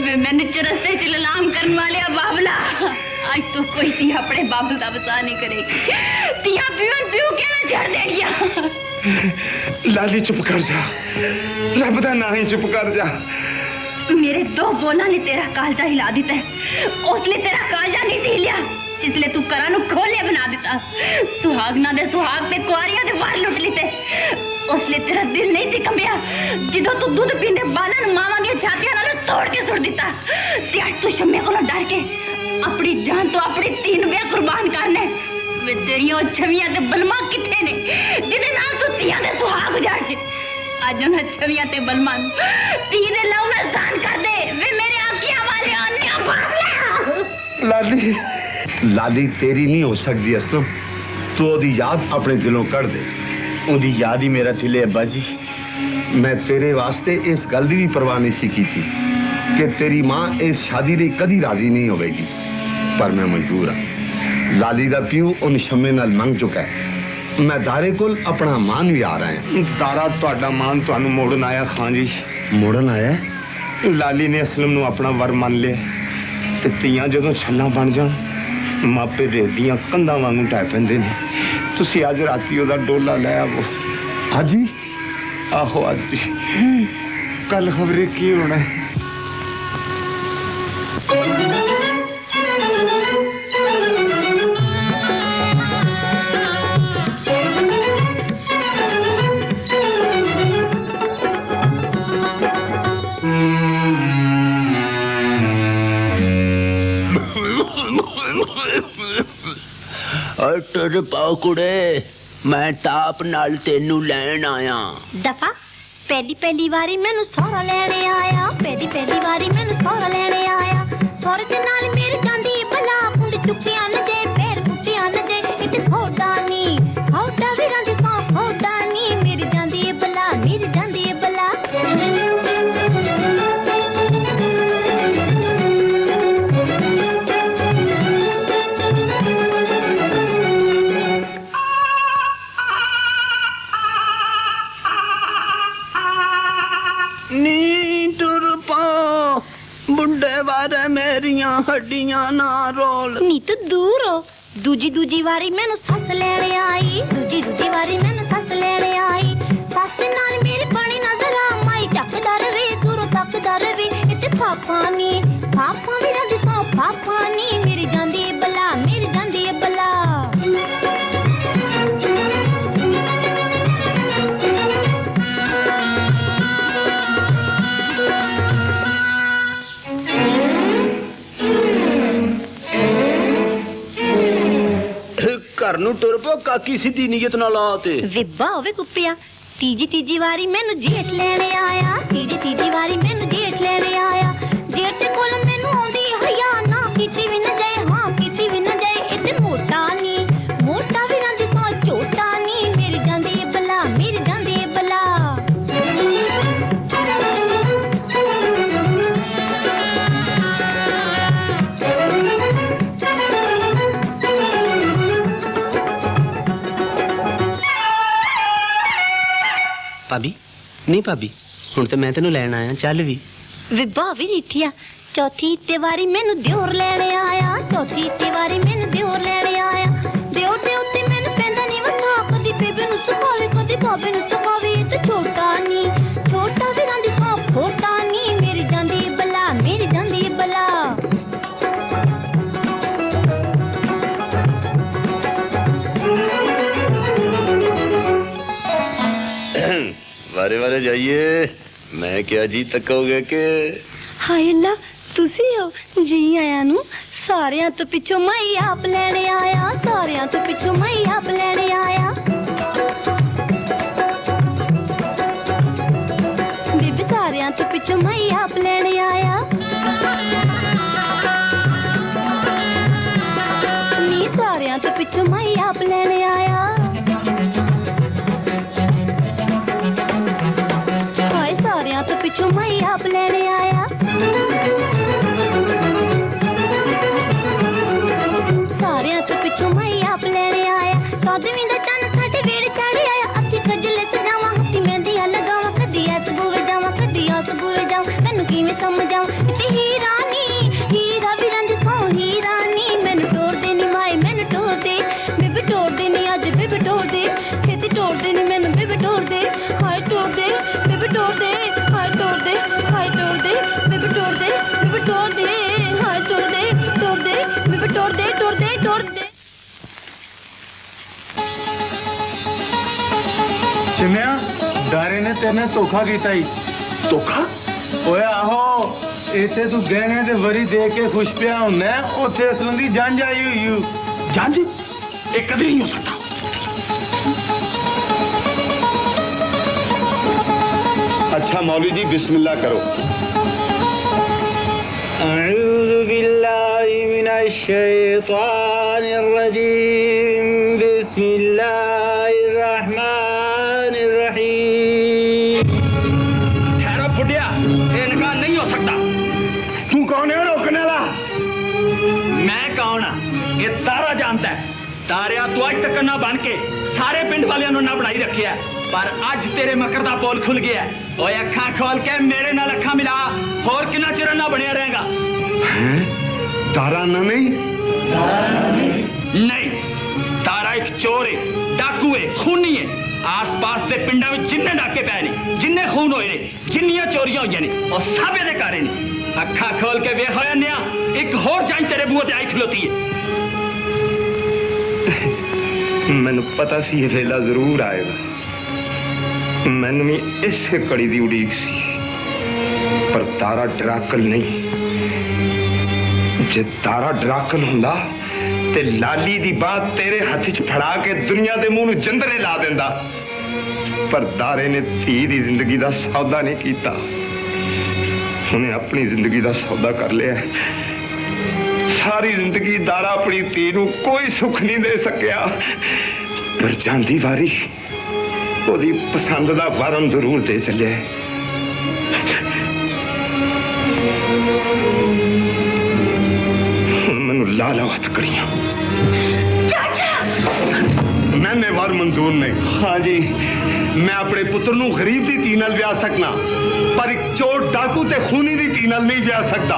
वे मैंने चरस्ते च ललाम करन वाले बाबला, आज तो कोई ती अपने बाबल दा बसा नहीं करेगी। तियां पियो पियो के ना झड़ देगियां। लाली चुप कर जा, रब दा ना ही चुप कर जा। मेरे दो बोला ने तेरा कालजा हिला देता है, उसने तेरा कालजा नहीं हिलिया जिसले तू करा नु खोले बना देता। सुहागना दे सुहाग ते कुआरियां दे वार लुट लेते, उसले तेरा दिल नहीं थी कंबिया जिदो तू दूध पींदे बालन मावा दी छातियां नाल तोड़ के सुट दिता। ते अज तू शम्मे कोलों डर के अपनी जान तो अपनी तीन वे कुर्बान करने। वे तेरियां छवियां ते बलमा किथे ने जिदे नाल तू तियां दे सुहाग उजाड़ के आज उन छवियां ते बलमान तीने लाउना जान कर दे। वे मेरे आंखियां वाले आने बाबला। लाली लाली तेरी नहीं हो सकती असलम, तू ओदी याद अपने दिलों कर दे। ओदी याद ही मेरा दिल है अब्बा जी। मैं तेरे वास्ते इस गल दी भी परवाह नहीं सी कीती कि तेरी मां इस शादी रे कदी राजी नहीं होवेगी, पर मैं मजबूर हां। लाली दा पियो उन शम्मे नाल मंग चुका है। मैं दारे कोल अपना मान भी आ रहा है। दारा तुहाडा मान तुहानू मोड़न आया खां जी। मोड़न आया? लाली ने असलम नू अपना वर मान लिया ते तियां जदों छल्लां बन जाण मापे रेतियां कंधां वांगू ढाह पैंदे ने। तुसीं अज राती ओदा डोला लै आवो। हां जी आहो अज जी, कल खबरे की होना है। तेरे पाओ कुड़े, मैं ताप नाल तेनू लैन आया। दफा पहली पहली बारी मैनू सौरा लेने आया। पहली पहली बारी मैनू सौरा लेने आया। सौरे दे नाल मेरी जांदी भला पुंड चुक्किया न जे पैर पुट्टिया न जे इक होडानी होडा वीरां दी सां होडानी मेरी जांदी भला मेरी जांदी भला। मेरिया हड्डिया ना रोल नी तू दूर हो। दूजी दूजी वारी मैनू सस लेने आई। दूजी दूजी वारी मैनू सस लेने आई। सस नाल मेरे बनी नजर आ माई टकदार वे दूर टकदार वे इते फाफा नी फाफा वीरा दी सौ फाफा नी मेरी जांदी बला मेरी जांदी बला। काकी सीधी नीयत ना लाते विब्बा होवे कुप्पिया। तीजी तीजी वारी मैनू जेठ लेने आया। तीजी तीजी वारी मैनू जेठ लेने आया। जेठ कोल मैनू आंदी हया ना कीती विन जाए हां कीती विन जाए इते मोटा नी मोटा विना दी सौ भाभी नहीं भाभी हूं तो मैं तेनू लैन आया चल भी वे भाभी रीठिया चौथी तिवारी मैनू दियोर लैने आया चौथी तिवारी मैनू दियोर लैने आया दियोर दे उत्ते मैनू पैंदा नहीं वखा कदी बेबे नू सुखावे कदी भाभी नू सुखावे ते छोटा नहीं छोटा वे रांदी सा छोटा नहीं मेरी जांदी बला बारे बारे जाइए मैं क्या जी तकोगे के हाय अल्लाह तुसी हो जी आया नू सारियां तो पिछो माई आप लेने आया सारियां तो पिछो माई आप लेने आया बीबी सारियां तो पिछो माई आप लेने आया नी सारियां तो पिछो माई आप लेने आया पिछों माई आप लेने आया सारे तो पिछों माई आप लेने आया कदमी का चन साढ़े वेड़े चाड़े आया अखी खजले जाव हसी मेहंदिया लगाव कदी ऐस बुवे जाव कदी आस बुवे जाव तेनू किवें समझाऊं ते हीरा नी हीरा भी रंज सो हीरा नी मैनू तोड़ दे नी माए मैनू तोड़ दे बेबी तोड़ दे नी अज बेबी तोड़ दे खेती तोड़ दे नी मैनू बेबी तोड़ दे हाय तोड़ दे बेबी तोड़ दे चिन्या दारे ने तेरे धोखा किया धोखा ओए आहो इतने तू गहने दे वरी दे के खुश पिया हुंदा उथे असलन दी जान आई हुई जान जी एक कदी नहीं हो सकता अच्छा मौलवी जी बिस्मिल्लाह करो अऊज़ु बिल्लाहि मिनश शैतानिर रजीम बिस्मिल्लाहिर रहमानिर रहीम ठहरा बुढ़िया इनका नहीं हो सकता तू कौन है रोकने वाला मैं कौन हूं ये तारा जानता है तारिया तू आज तक ना बन के सारे पिंड वालियां नू ना बनाई रखी है पर आज तेरे मकर दा पोल खुल गया है ओए अखा खोल के मेरे नाल अखा मिला होर कितना चिर ना बनिया रहेगा तारा ना नहीं नहीं तारा एक चोर है डाकू है खूनी है आस पास के पिंडा में जिन्ने डाके पे ने जिन्ने खून होए ने जिन्नियां चोरियां हुई ने और सब ये कारे ने अखा खोल के वेख होया एक होर जान तेरे बूहे ते आई खलोती है मैनू पता सी वेला जरूर आएगा मैनू भी इस कड़ी की उड़ीक सी पर तारा डराकल नहीं जे तारा डराकल हुंदा ते लाली दी बात तेरे हथ च फड़ा के दुनिया के मूंह नू जंदरे ला देंदा पर तारे ने धी दी जिंदगी का सौदा नहीं किया उन्हें अपनी जिंदगी का सौदा कर लिया सारी जिंदगी दारा अपनी धी नू कोई सुख नहीं दे सकिया पर जांदी वारी ओदी पसंद दा वरन जरूर दे चले मैनू लाल हथ कड़ियां मैंने वार मंजूर नहीं हाँ जी मैं अपने पुत्र नू गरीब की धी नाल ब्याह सकना पर एक चोर डाकू ते खूनी की धी नाल नहीं ब्याह सकता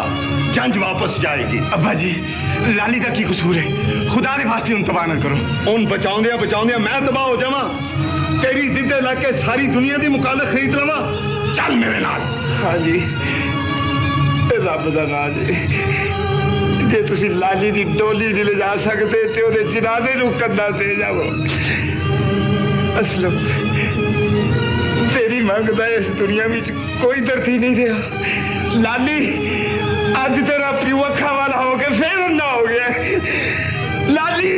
जंज वापस जाएगी अब्बा जी लाली का की कसूर है खुदा ने वास्ते उन तबाह न करो उन बचाऊंदिया मैं तबाह हो जावा तेरी जिद ला के सारी दुनिया की मुकालत खरीद लवा चल मेरे नाल हाँ जी रब का नाज जे तुसी लाली की डोली नहीं ले जा सकते तो उहदे जनाजे नू कंधा दे जावो असलम तेरी मंगदा इस दुनिया में कोई धरती नहीं रहा लाली आज तेरा प्यू अखा वाला होकर फिर ना हो गया लाली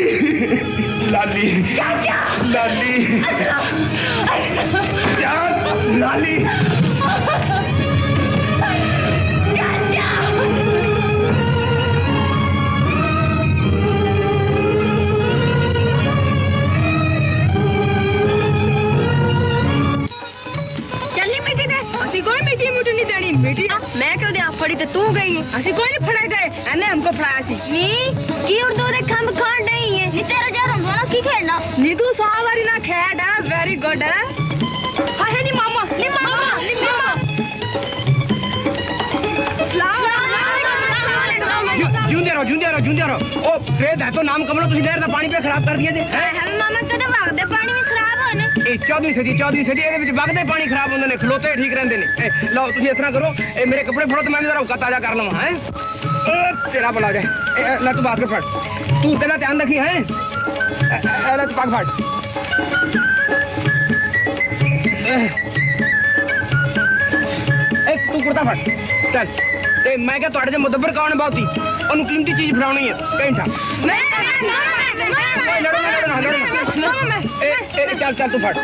लाली चाचा लाली लाली बेटी मैं क्यों दिया फड़ी तो तू गई है असि कोई नहीं फड़ा गए एने हमको फड़ाया सी नी की उर्दू रे खम खान नहीं है नी तेरा जरम वाला की खेलना नी तू सावारी ना खेड़ा वेरी गुड है हां जी झुंझारो ओ खेत है तो नाम कमलो तुसी लहर दा पानी पे खराब कर दिया जे है मामा कदे वगदे पानी में खराब होने ए 14वीं सदी एदे विच वगदे पानी खराब होंदे ने खलोते ठीक रहंदे ने लो तुसी इस तरह करो ए मेरे कपड़े फड़ो ते मैं जरा औका ताजा कर लवां हैं ए तेरा भला हो जाए ए लट बात कर फट तू तेरा ध्यान रखी है ए लट पग फट तू कुर्ता फट चल ते मैं क्या तोड़े जे मुदब्बर कौन बहुती ओनु कीमती चीज फड़ाउणी है कहीं था नहीं लड़ो ना ए चल तू फट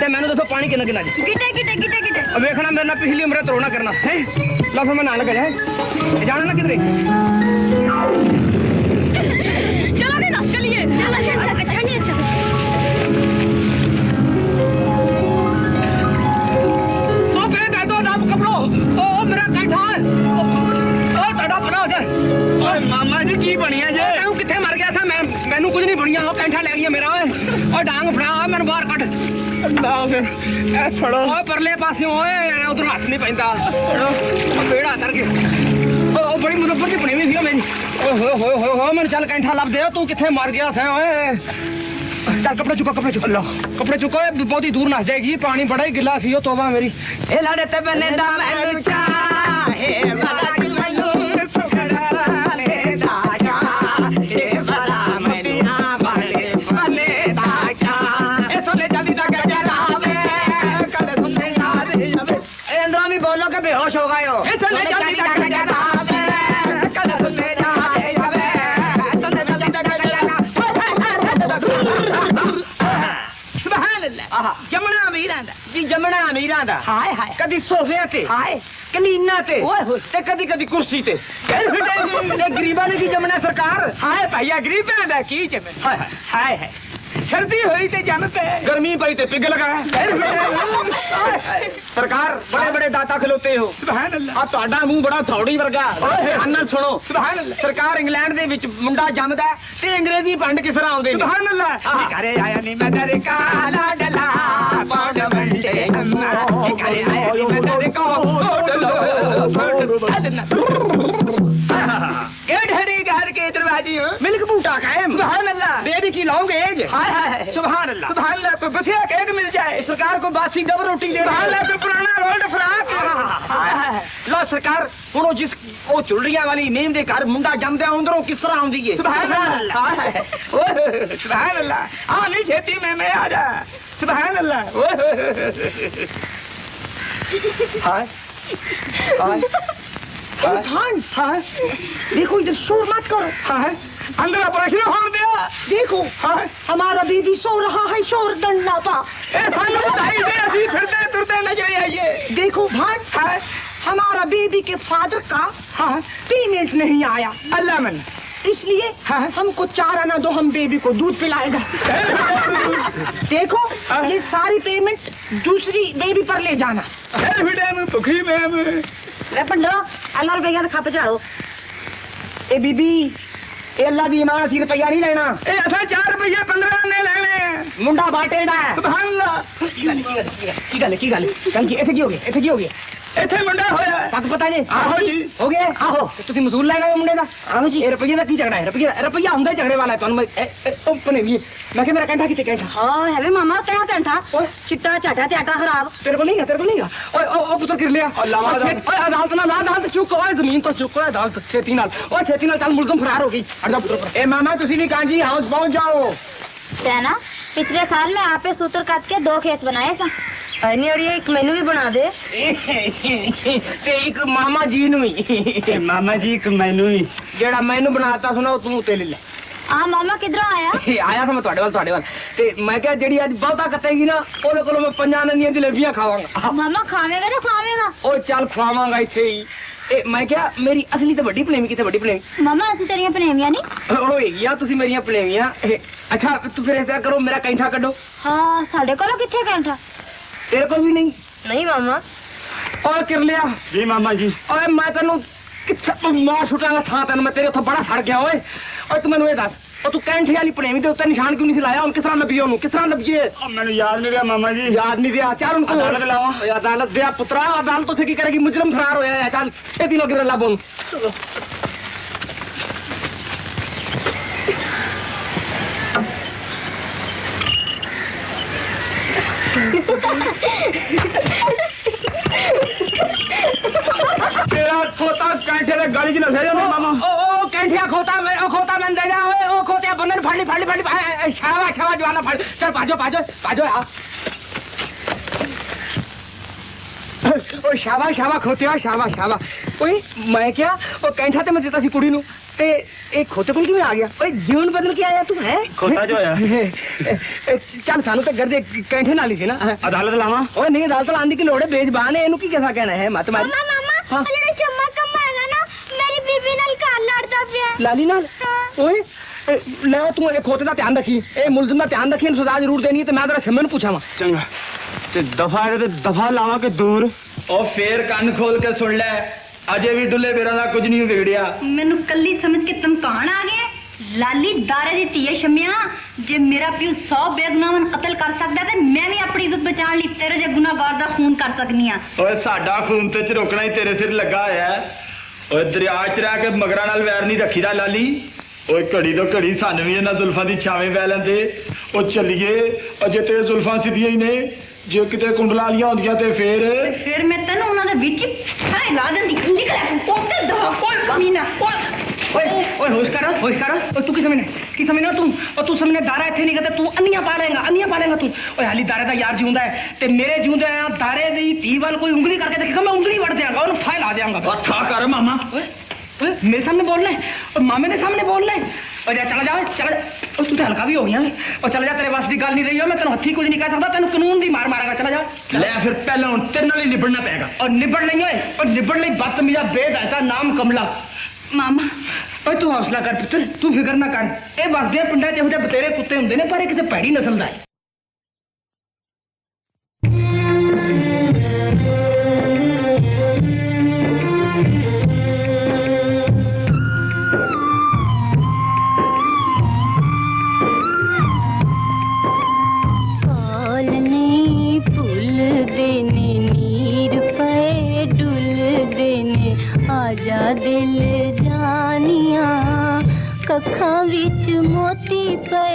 ते मैंने दसो पानी कितना जी किटे अब देखना मेरे ना पिछली उम्र तो रोना करना है लो फिर मैं ना लग जाए जानो ना किधर चलो नहीं ना चलिए अच्छा नहीं अच्छा ओ मेरा कठाल ओ तड़ा भला हो जाए ओए मामा जी की बनिया जे तू किथे मर गया था मैं मेनू कुछ नहीं बनिया ओ कैंठा ले गया मेरा ओए ओ डांग फड़ा मेनू बाहर कट ना फिर ए फड़ो ओ परले पासे ओए उधर हाथ नहीं पैंदा फड़ो बेड़ा तर के ओ बड़ी मुदब्बर दी बनी हुई थी मेरी ओ हो हो हो मैन चल कैंठा लब दे तू किथे मर गया था ओए चल कपड़े चुको लो कपड़े चुको बहुत ही दूर नस जाएगी पानी बड़ा ही गिला सी हो तोबा मेरी ए लाड़े ते बने दा मैनू चाहे वाला जुआयो सुखड़ा ले दाया ए वाला मदिना वाले बने दाया ए सोले जल्दी दा के जलावे कल सुनने ना रे अबे ए इंद्रा में बोलो के बेहोश हो गए हो ए सोले जल्दी दा के जलावे कल सुनने ना रे अबे सोले जल्दी दा के जमना अमीरां दा जी जमना अमीरां दा हाय हाय कदी सोफियां ते हाय कनीना ते ओए होए ते कदी कुर्सी ते गरीबां ने की जमना सरकार हाय भैया गरीबां दा की जमना हाय हाय हाय सर्दी हुई ते जम पे गर्मी पई ते पिघल गए सरकार बड़े बड़े दाता खलोते हो सुभान अल्लाह आ तोडा मुंह बड़ा थौड़ी वर्गा अन्ना सुनो सुभान अल्लाह सरकार इंग्लैंड दे विच मुंडा जमदा ते अंग्रेजी पंड किसरा आउंदे सुभान अल्लाह घरे आया नी मैं तेरे काला डला पांड मंडे अम्मा घरे आया नी मैं तेरे को डलो ये ढरी घर के दरवाजे हो मिल्क बूटा कायम सुभान अल्लाह बेबी की लाऊंगे आज हाय हाय सुभान अल्लाह तो बसिया केक मिल जाए सरकार को बासी डब रोटी दे रहा है तो पुराना रोल्ड फ्राक हाय लो सरकार हुणो जिस ओ चुलड़ियां वाली नीम दे घर मुंडा जमदे अंदरों किस तरह आउंदी है सुभान अल्लाह हाय ओए सुभान अल्लाह आ नी छेती में आ जा सुभान अल्लाह ओए हाय देखो इधर शोर मत करो हाय अंदर ऑपरेशन हो गया देखो हाय हमारा बीबी सो रहा है शोर डंडा पा ए थाने बधाई दे अभी फिरते तुरते नजर आइए देखो भाई हाय हमारा बीबी के फादर का हां पेमेंट नहीं आया अल्लाह मन इसलिए हमको चारा ना दो हम बेबी को दूध पिलाएगा देखो ये सारी पेमेंट दूसरी बेबी पर ले जाना चारो ए बीबी ए अल्लाह दी इमानत सी रुपया नहीं लेना ए अठा 4 रुपया 15 ने लेने मुंडा बाटेदा सुभान अल्लाह की गल कल की इथे की हो गया इथे मुंडा होया तक पता नहीं आहो जी हो गया आहो तुसी मसूल लेना मुंडे दा आहो जी ए रुपये दा की झगड़ा है रुपया हुंदा झगड़े वाला है तन्नू मैं ओपन भी मैं के मेरा कंठा किते कंठा हां हैवे मामा तेरा कंठा चिट्टा चाटा ते आटा खराब तेरे को नहीं है ओ पुत्र गिर लिया अल्लाह ओए अदालत ना ला दांत चुक ओए जमीन तो चुक ओए अदालत छेती नाल चल मुल्ज़म फरार हो गई हट पुत्र ए मामा तुसी भी कांजी हाउस पहुंच जाओ है ना पिछले साल मैं आपे सूत्र काट के 2 खेस बनाए सा एक मैनू भी बना दे ते एक मामा जी नू मामा जी एक मैनू ही जेड़ा मैनू बनाता सुना तू ते ले ले हां मामा किधर आया था मैं ਤੁਹਾਡੇ ਵੱਲ ਤੇ ਮੈਂ ਕਿਹਾ ਜਿਹੜੀ ਅੱਜ ਬਹੁਤਾ ਕੱਟੇਗੀ ਨਾ ਉਹਦੇ ਕੋਲੋਂ ਮੈਂ 50 ਨੰਨੀਆਂ ਜਲੇਬੀਆਂ ਖਾਵਾਂਗਾ ਮਾਮਾ ਖਾਵੇਂਗਾ ਨਾ ਖਾਵੇਂਗਾ ਉਹ ਚੱਲ ਖਵਾਵਾਂਗਾ ਇੱਥੇ ਹੀ ए मैं क्या मेरी असली तो बड़ी प्रेमी की तो बड़ी प्रेमी मामा ऐसी तेरियां प्रेमियां नहीं होएगियां तुसी मेरीयां प्रेमियां अच्छा तू फिर ऐसा करो मेरा कैंठा कड्डो हां साडे कोलो किथे कैंठा तेरे कोल भी नहीं मामा और कर लिया जी मामा जी ओए मैं तन्नू किथे मार छुटांगा था तन्नू मैं तेरे उथे बड़ा फड़ गया ओए और तू मैनू ए दस और तू कैंठे वाली प्रेमी दे उते निशान क्यों नहीं लाया उन किस तरह लभियो उन किस तरह लभिए मैनू याद नहीं रहा मामा जी याद नहीं रहा चल उनको अदालत लावा अदालत दे पुत्रा अदालत उथे की करेगी मुजरिम फरार होया है चल 6 दिनों गिर लाबो तेरा छोटा कैंठे गाड़ी जी लगे मामा ओ कैंठिया खोता मैं खोता मैंने दे रहा है ओ खोता बंदर फाड़ी फाड़ी फाड़ी छावा छावा जवाना फाड़ सर पाजो पाजो पाजो आ ओ शावा शावा खोतिया शावा शावा ओए मैं क्या ओ कैंठा ते मैं देता सी कुड़ी नु ते एक खोते कुल की में आ गया ओए जीवन बदल के आया तू है खोता जो आया चल सानू ते गर्दे कैंठे नाली थी ना अदालत लावा ओए नहीं अदालत लांदी की लोड़े बेजबान है एनु की कैसा कहना है मत मारी मामा अरे चम्मा कम आएगा ना मेरी बीवी नाल का लड़दा पिया लाली नाल ओए ले तू ए खोते दा ध्यान रखी ए मुलजिम दा ध्यान रखी इन सजा जरूर देनी है ते मैं जरा शम्मे नु पूछावा चंगा ते दफा लावा के दूर और फेर कान खोल के सुन ले अजे भी डुले बेरा दा कुछ नहीं बिगड़िया मैनू कल्ली समझ के तुम कहां आ गए लाली दारे दी ती है शमिया जे मेरा पियो 100 बेगुनाहन कत्ल कर सकदा ते मैं भी अपनी इज्जत बचाण लई तेरे जे गुनाहगार दा खून कर सकनी आ ओए साडा खून ते च रोकना ही तेरे सिर लगा है ओए दरिया च रह के मगरा नाल वैर नहीं रखीदा लाली ओए घड़ी तो घड़ी सानू भी इना जुल्फां दी छावें पै लैंदे ओ चलिए अजे तेरे जुल्फां सीधियां ही ने जो कितने कुंडलालियां होंदियां ते फिर मैं तन्नू उन्हां दे विच हां ला देंदी निकल तू कोते दा कोल कमीना कोल ओए ओए होश करो ओ तू की समझना तू समझने दारा इथे नहीं करता तू अन्नियां पालेगा तू ओए हाली दारे दा यार जींदा है ते मेरे जींदा है दारे दी तीवल कोई उंगली करके देखगा मैं उंगली वड़ देगा ओन फाइल आ देगा अच्छा कर मामा ओए ओए मेरे सामने बोलना है और मामे के सामने बोलना है और जा चला जा तू तो हल्का भी हो गया और चला जा तेरे वास्ते गल नहीं रही हो मैं तेन हथी कुछ नहीं कह सकता तेन कानून दी मार मारेगा चला जा ले फिर पहला हुण तेरे नाल ही निबड़ना पेगा और निबड़ नहीं होए और निबड़ नहीं बदतमीजा बेदायता नाम कमला मामा ओए तू हौसला कर पुत्र तू फिक्र ना कर ए बसदे पिंडा च इहो बतेरे कुत्ते हुंदे ने पर किसी भैड़ी नस्ल दा दिल जानिया कखा विच मोती पे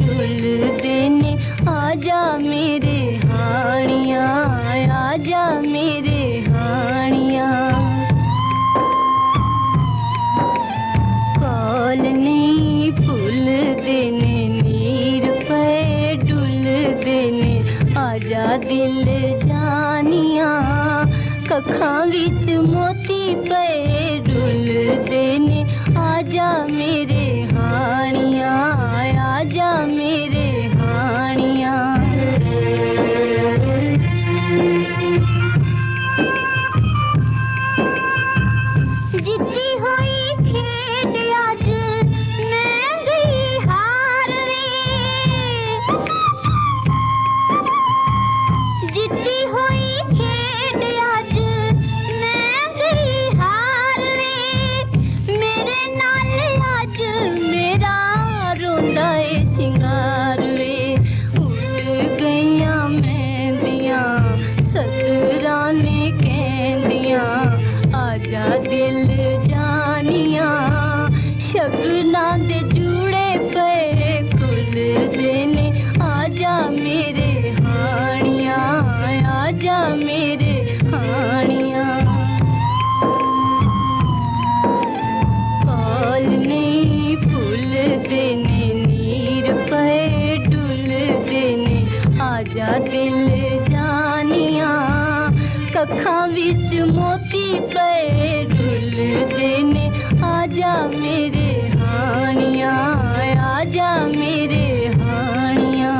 डुल देने आजा मेरे हानिया आजा मेरे हानिया कॉल नहीं पुल देने नीर पे डुल देने आजा दिल जानिया कखा विच मोती पे डुल देने आजा मेरे हानिया आजा मेरे हानिया जिती हुई खेड आज मैं गई हार वे जिती हुई दिल जानिया कखा विच मोती पे डुल देने आजा मेरे हानिया आजा मेरे हानिया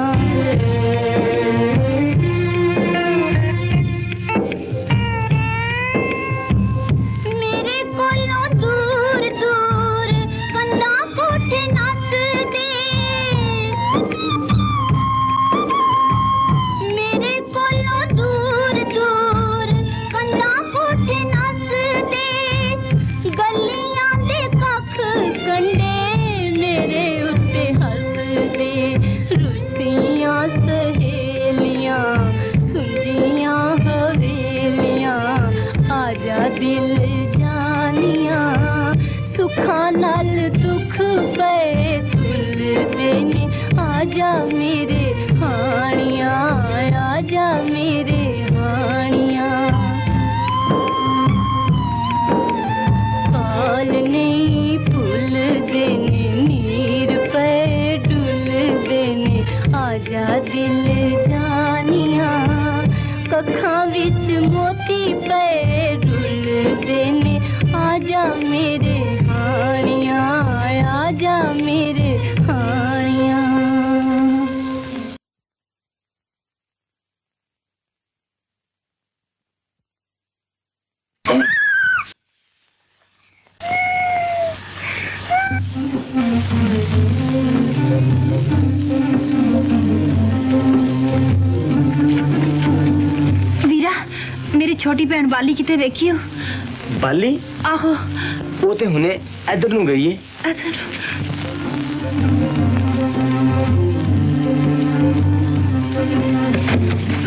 आजा मेरे हानिया आजा जा मेरे हानिया, पाल नहीं पुल देने, नीर पे डुल देने, आजा दिल जानिया, कखा विच मोती पे रुल देने, आजा मेरे हानिया, आजा मेरे हानिया। वीरा मेरी छोटी बहन बाली किते वेखी हो? बाली आहो वो तो हुने इधर नु गई है।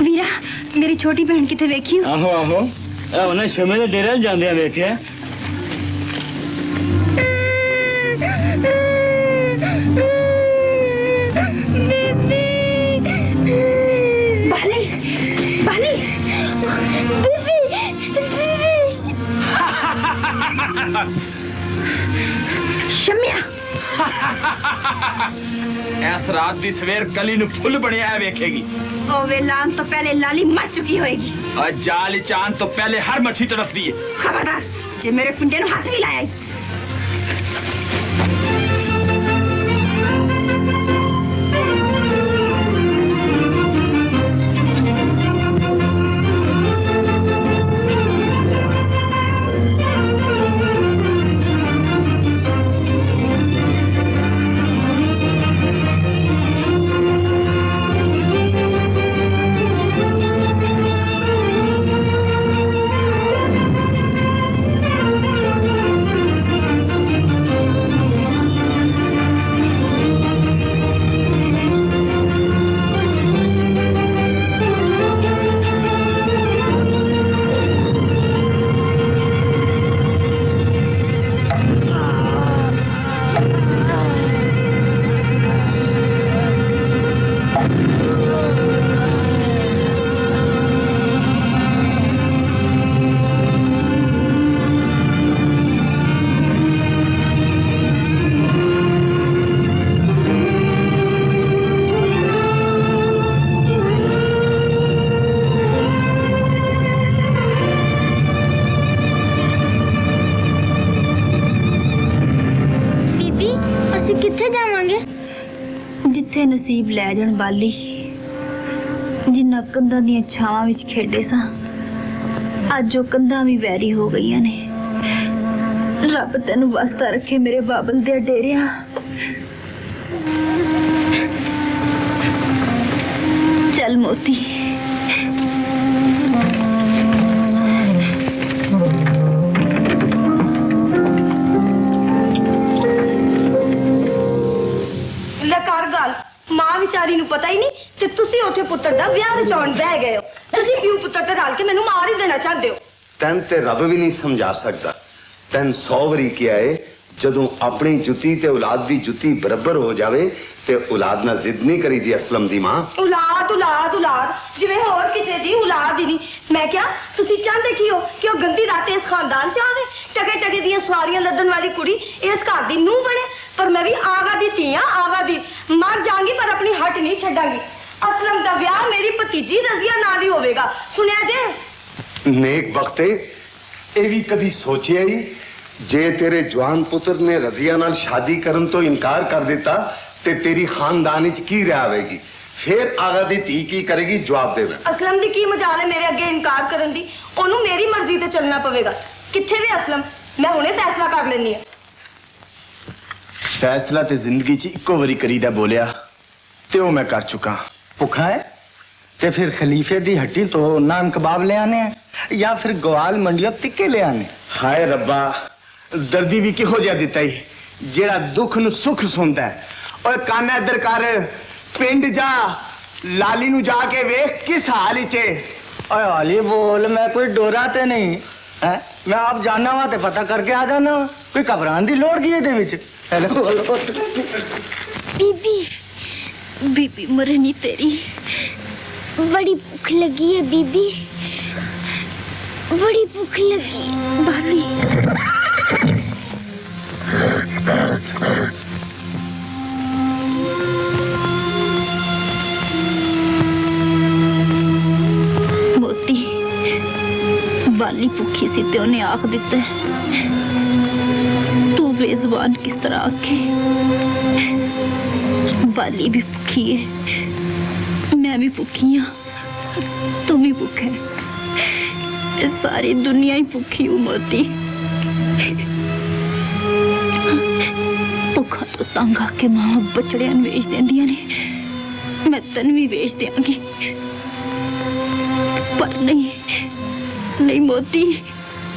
वीरा मेरी छोटी बहन किते वेखी हो? आहो आहो उन्हें शमे दे डेरे जांदे वेखिया। शम्या ऐस रात दी सवेर कली नु फुल बनिया वेखेगी। ओ वेलान तो पहले लाली मर चुकी होएगी। जाली चांद तो पहले हर मच्छी तड़फदी है। खबरदार जे मेरे पिंडे नु हाथ भी लाया। लै जान बाली जिन्ना कंधा दी छावां विच खेडे सा अज ओह कंधा भी वैरी हो गई ने। रब तेनू वास्ता रखे मेरे बाबल दे डेरिया। चल मोती पता ही नहीं ते तुसी ओथे पुत्र दा ब्याह विच आउण बह गए हो। तुसी क्यों पुत्र ते डाल के मैनू मार ही देना चाहदे हो? तैन ते रब भी नहीं समझा सकदा। तैन 100 वरी किया है जदों अपनी जुती ते औलाद दी जुती बराबर हो जावे ते औलाद ना जिद नहीं करी दी। असलम दी मां औलाद औलाद औलाद जिवें होर किसे दी औलाद ही नहीं। मैं क्या तुसी चाहंदे की हो कि ओ गंदी रातें इस खानदान च आवे, टके टके दी सवारियां लदन वाली कुड़ी इस घर दी नूं बने। पर मैं भी आगा दी थी आगा दी मर जाऊंगी पर अपनी हट नहीं छड़ांगी। असलम दा ब्याह मेरी भतीजी रजिया ना दी होवेगा। सुनया जे नेक वक्ते ए भी कदी सोचिया ही जे तेरे जवान पुत्र ने रजिया नाल शादी करन तो इनकार कर देता ते तेरी खानदान विच की रहावेगी। फिर आगा दी धी की करेगी? जवाब देना। असलम दी की मजाल है मेरे अगे इनकार करन दी? ओनू मेरी मर्जी ते चलना पवेगा। किथे वे असलम मैं हुणे फैसला कर लेनी है। फैसला ते जिंदगी च इक्को वरी करीदा बोलिया ते वो मैं कर चुका। भुखा है ते फिर खलीफे दी हट्टी तो नान कबाब ले आने या फिर ग्वाल मंडियों तिक्के ले आने। हाय रब्बा दर्दी भी किहो जा दिता ही जेड़ा दुख नु सुख सुनता है। और काना इधर कर पिंड जा लाली नु जाके वेख किस हाल च। ओए हाली बोल मैं कोई डोरा ते नहीं है। मैं आप जाना वहां ते पता करके आ जाना। कोई घबराने की लोड़ की है। बीबी बीबी मरनी तेरी बड़ी भूख लगी है बीबी, बड़ी भूख लगी भाभी। मोती वाली भूखी सी ते उन्हें आख दिता है, तू बेजुबान किस तरह आखे। वाली भी भूखी है, मैं भी भूखी हूँ, तुम भी भूखे, सारी दुनिया ही भूखी हूँ मोती। भूखा तो तंग आके मां बचड़ियां वेच देंदियां ने, मैं तन भी वेच देंगी, पर नहीं नहीं मोती,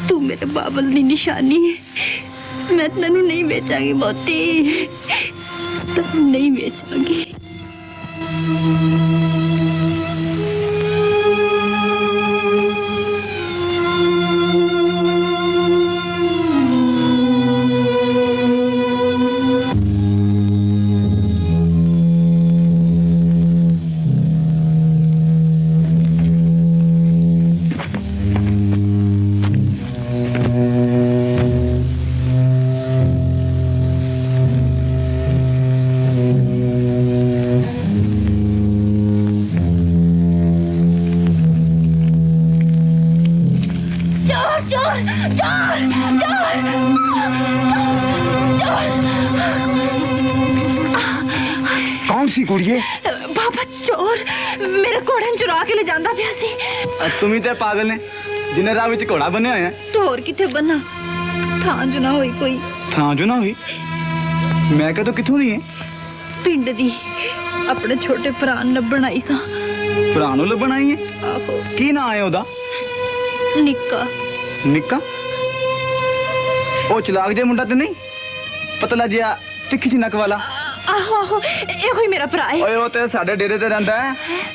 तू मेरे बाबल की निशानी है, मैं तेनू नहीं बेचांगी मोती, तेनू नहीं बेचांगी। तुम ही तो पागल ने जिन्हें राह विच घोड़ा बने होया। तू और किथे बना, थां जो ना होई कोई। थां जो ना होई? मैं कह तो कितों दी है? पिंड दी, अपने छोटे प्राण लभण आई सा। प्राण लभण आई है? आहो। की ना आए ओदा? निक्का। निक्का? ओ चलाक जे मुंडा ते नहीं? पतला जिया तिखी जी नक वाला। आहो आहो एहो ही मेरा भरा है। ओए ओ तेरे साडे डेरे ते रहंदा है,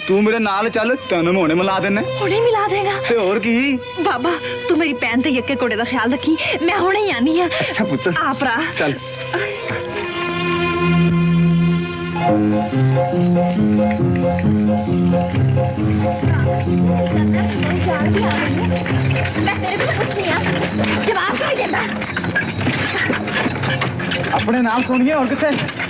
तू मेरे नाल चल, तैनू मैं हुणे मिला देना। हुणे मिला देगा ते होर की? बाबा तू मेरी भैन ते यक्के कोड़े दा ख्याल रखी, मैं हुणे ही आनी हां। अच्छा पुत्त आ भरा चल। मैं तेरे को कुछ नहीं आ जवाब कोई देना। अपने नाल सुनिए और किथे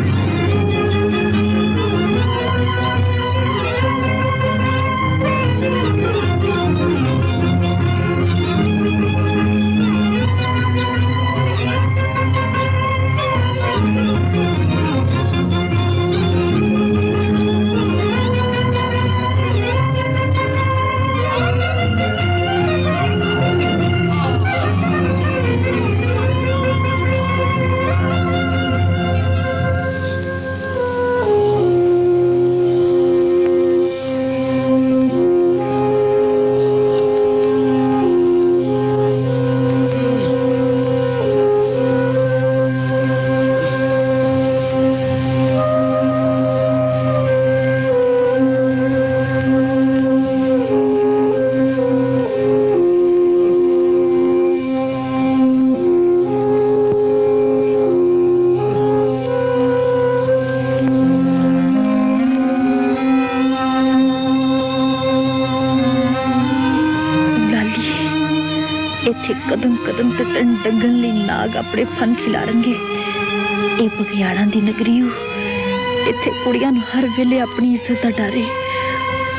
अपने फन खिलारंगे। ये बगियाड़ा की नगरी हो, इतने कुड़ियां हर वेले अपनी इज्जत का डर है।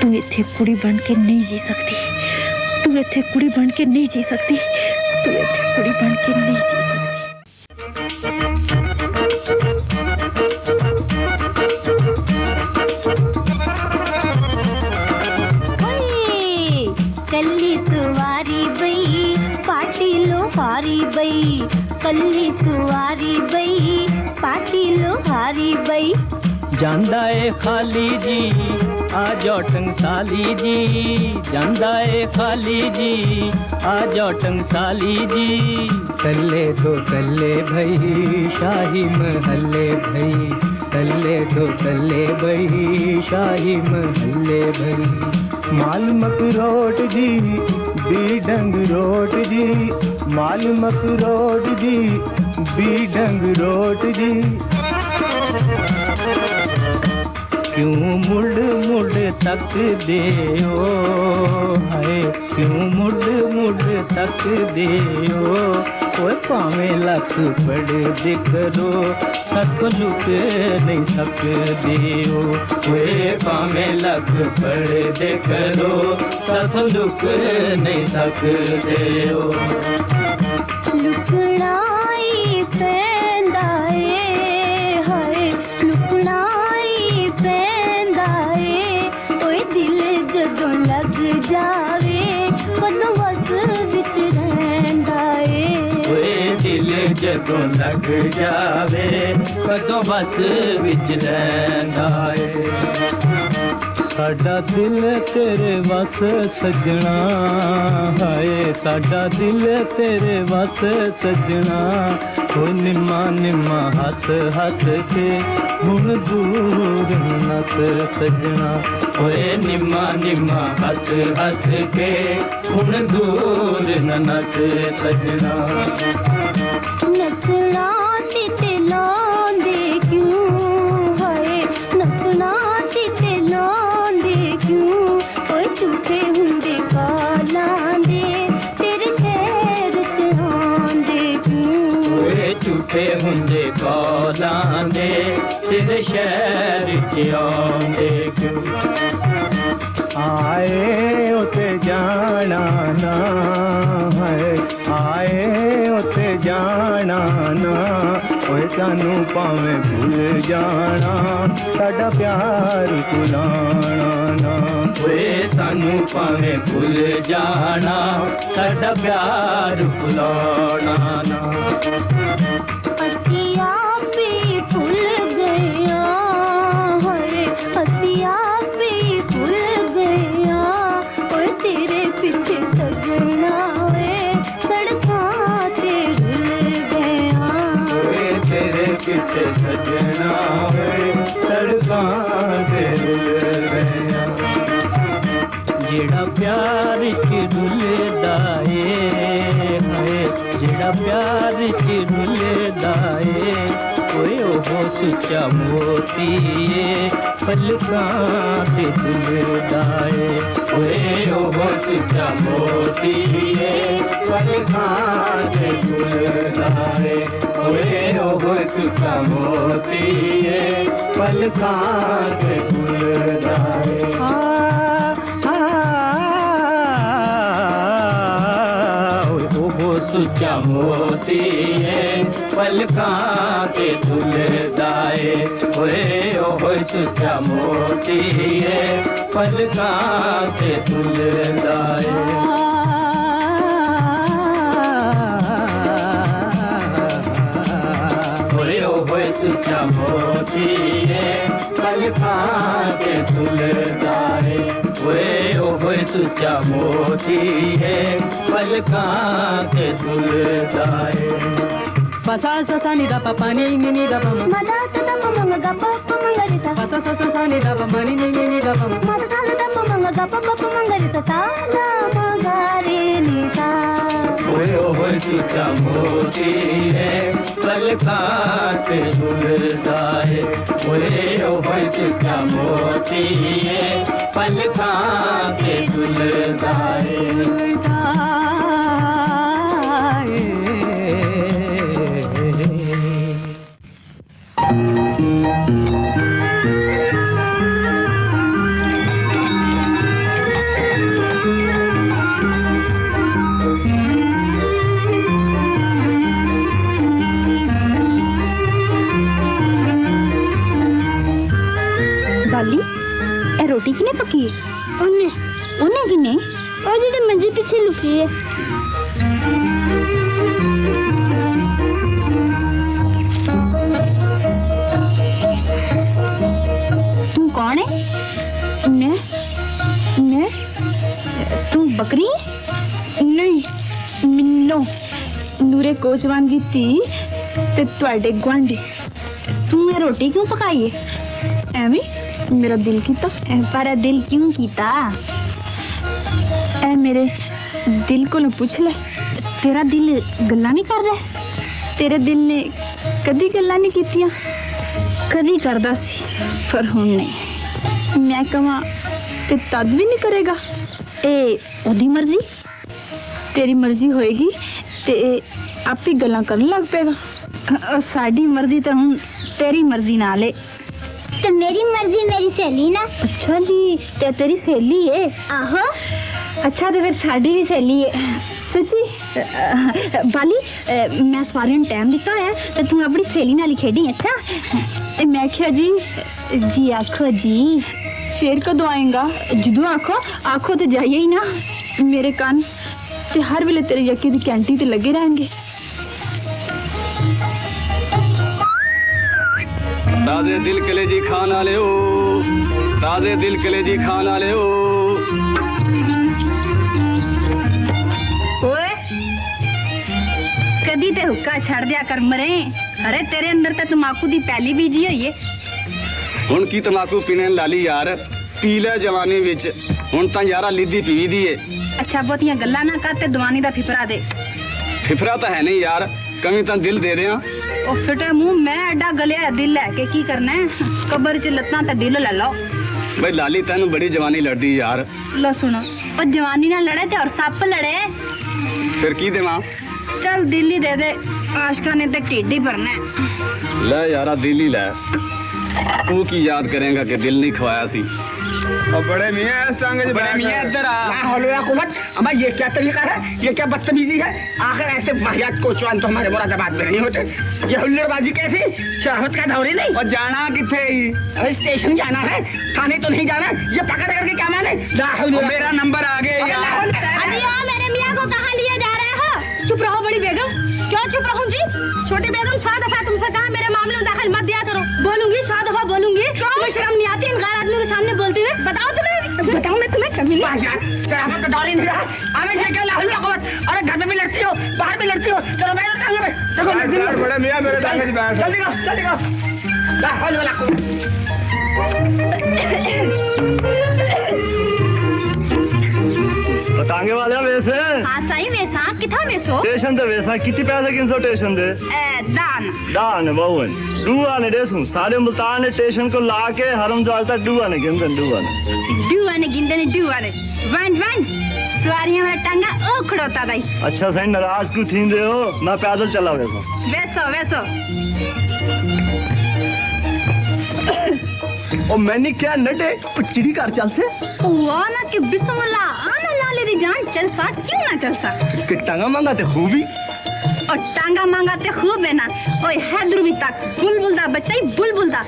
तू इतने कुड़ी बन के नहीं जी सकती, तू इतने कुड़ी बन के नहीं जी सकती, तू इतने कुड़ी बन के नहीं जी सकती। जांदा ए खाली जी आ जाओ टंगसाली जी, जांदा ए खाली जी आ जाओ टंगसाली जी। तल्ले दो तल्ले भई शाही महल्ले भई, तल्ले दो तल्ले भई शाही महल्ले भई। मालमक रोड जी बीडंग रोड जी, मालमक रोड जी बीडंग रोड जी। क्यों मुड़ मुड़ तक दे ओ हाय, क्यों मुड़ मुड़ तक दे ओ, ओए पावे लख पड़ दे करो सक झुक नहीं सक दे ओ, ओए पावे लख पड़ दे करो सक झुक नहीं सक दे ओ। लुकड़ाई पैंदा हाय, लुकड़ाई पैंदा ओए दिल जदों लग जावे कदों वसदित रहंदा ओए, दिल जदों लग जावे कदों वसदित रहंदा ए। साडा दिल तेरे वस सजना हाय, साडा दिल तेरे वस सजना, ओ निम्मा निम्मा हथ हथ के हुण दूर नत सजना, ओए निम्मा निम्मा हथ हथ के हुण दूर नत सजना। नचना ते लांदे क्यों हाय, नचना ते लांदे झूठे हुंदे कालांदे तेरे खैर ते आंदे क्यों, ओए झूठे हुंदे कालांदे तेरे शहर ते आंदे क्यों। आए उते जाना ना है, आए उते जाना ना ओए, सानू पावे भूल जाना साडा प्यार भुलाना ना ओए, सानू पावे भूल जाना साडा प्यार भुलाना ना। अखियां भी भूल गया हरे, अखियां भी भूल गया ओए, तेरे पीछे सजना किसे सजना सड़का से रुल गया, जेड़ा प्यार के रुलदा है, जेड़ा प्यार के रुलदा है ओए, ओहो सुचा मोती पलका से रुलदा है ओए, ओहो सुचा मोती पलका से रुलदा है ओए, ओहो सुचा मोती पलका से रुलदा है। सुचा मोती है पलकां ते झुलदा है ओए, ओहो सुचा मोती है पलकां ते झुलदा है। सुचा मोती है पलकां ते झुलदा है ओए, ओहो सुचा मोती है पलकां ते झुलदा है। पसा ससा नि दा पा पा नि नि दा पा मा दा दा पा मा गा पा पा मा गा सा पसा ससा नि दा पा पा नि नि दा पा मा दा दा पा मा गा पा पा मा गा सा सा दा मा गा रे नि सा ओए, ओहो सुचा मोती है पलकां ते झुलदा है ओए, ओहो सुचा मोती है पलकां ते झुलदा है। रोटी किने पकी उन्ने उन्ने किने और जिधे मंजी पीछे लुकी है तू कौन है उन्ने उन्ने तू बकरी नहीं मिन्नो नूरे कोचवान की ती ते त्वाडे ग्वांडी तू ये रोटी क्यों पकाई है एमी मेरा दिल कीता पर दिल क्यों कीता ऐ मेरे दिल को पूछ ले तेरा दिल गल्ला नहीं कर रहा तेरे दिल ने कदी गल्ला नहीं कीतियां कदी करदा सी पर हुण नहीं। मैं कहां ते तद भी नहीं करेगा, ए ओदी मर्जी तेरी मर्जी होएगी ते आप ही गल्लां करन लग पेगा। साडी मर्जी तो हुण तेरी मर्जी नाल है ते मेरी मर्जी मेरी सहेली ना। अच्छा जी ते तेरी सहेली है? आहो। अच्छा तो फिर साड़ी भी सहेली है। सची बाली मैं सारे टाइम दिता है तो तू अपनी सहेली नाल खेडी। अच्छा मैं क्या जी जी आखो जी फिर कदों आएगा? जदों आखो आखो तो जाइए ही ना। मेरे कान ते हर वेले तेरे यकी दी कैंटी ते लगे रहेंगे। ताजे दिल कलेजी खाना ले ओ, ताजे दिल कलेजी खाना ले ओ। ओए कदी ते हुक्का छड़ दिया कर मरे। अरे तेरे अंदर तो तम्बाकू दी पहली बीजी हुई है। हुण की तम्बाकू पीने लाली यार, पी लै जवानी विच हुण तां यारा लीधी पीवी दी है। अच्छा बहुतियां गल्लां ना कर ते दवानी दा फिफरा दे। फिफरा तां है नहीं यार, कमी तां दिल दे रहे हां। ओ फिटे मुंह मैं अड्डा गलिया दिल है के की करना है कबर च लत्तां ते दिल ले लो। भाई लाली तैनू बड़ी जवानी लड़दी यार। लो सुनो ओ जवानी ना लड़े ते और सप लड़े। फिर की देवां? चल दिल ही दे दे, आशिका ने ते टिड्डी भरना है। ले यारा दिल ही ले, तू की याद करेगा कि दिल नहीं खवाया सी। अब बड़े मियां इस टांगे से बड़े मियां इधर आ। ना होलो या कुमत, अब ये क्या तरीका है, ये क्या बदतमीजी है। आखिर ऐसे वाहियात कोचवान तो हमारे मुरादाबाद में नहीं होते। ये हुल्लड़बाजी कैसी, शराफत का दौर ही नहीं। और जाना किथे? अरे स्टेशन जाना है, थाने तो नहीं जाना। ये पकड़ करके क्या माने? मेरा नंबर आ गया यार। अनियो मेरे मियां को कहां लिए जा रहे हो? चुप रहो बड़ी बेगम। क्यों चुप रहूं जी? छोटी बेगम 100 दफा तुमसे कहा मेरे मामले में दाखिल मत दिया करो। बोलूंगी 100 दफा बोलूंगी। तुम्हें शर्म नहीं आती इन गैर आदमियों के सामने बोलते हुए? बताओ तुम्हें, बताओ मैं तुम्हें कभी नहीं आया। शराफत का दौर ही नहीं रहा। आमिर से क्या लाहुल अकबत? और घर में भी लड़ती हो, बाहर भी लड़ती हो। चलो मेरे टांगे में देखो। यार बड़े मियां मेरे टांगे में बैठ। जल्दी करो, जल्दी करो। लाहुल वाला को बतांगे वाला वैसे। हां सही वैसा किथा वैसो स्टेशन तो वैसा कितने पैसे किन सो स्टेशन दे दान दान बावन डुआ ने देसूं सारे मुल्तान स्टेशन को लाके हरम जालता डुआ ने गिंदन वन सवारियां वाला टांगा ओखड़ोता भाई। अच्छा सही नाराज क्यों थींदे हो? मैं पैदल चला वैसो ओ मैंने क्या नटे पचड़ी कार चल से हुआ ना कि बिस्मिल्लाह आना लाले दी जान चल सा क्यों ना चल सा कि टांगा मांगा ते खूबी और टांगा मांगा ते खूब है ना। ओए हैदरू भी तक बुलबुल दा बच्चा ही बुलबुल दा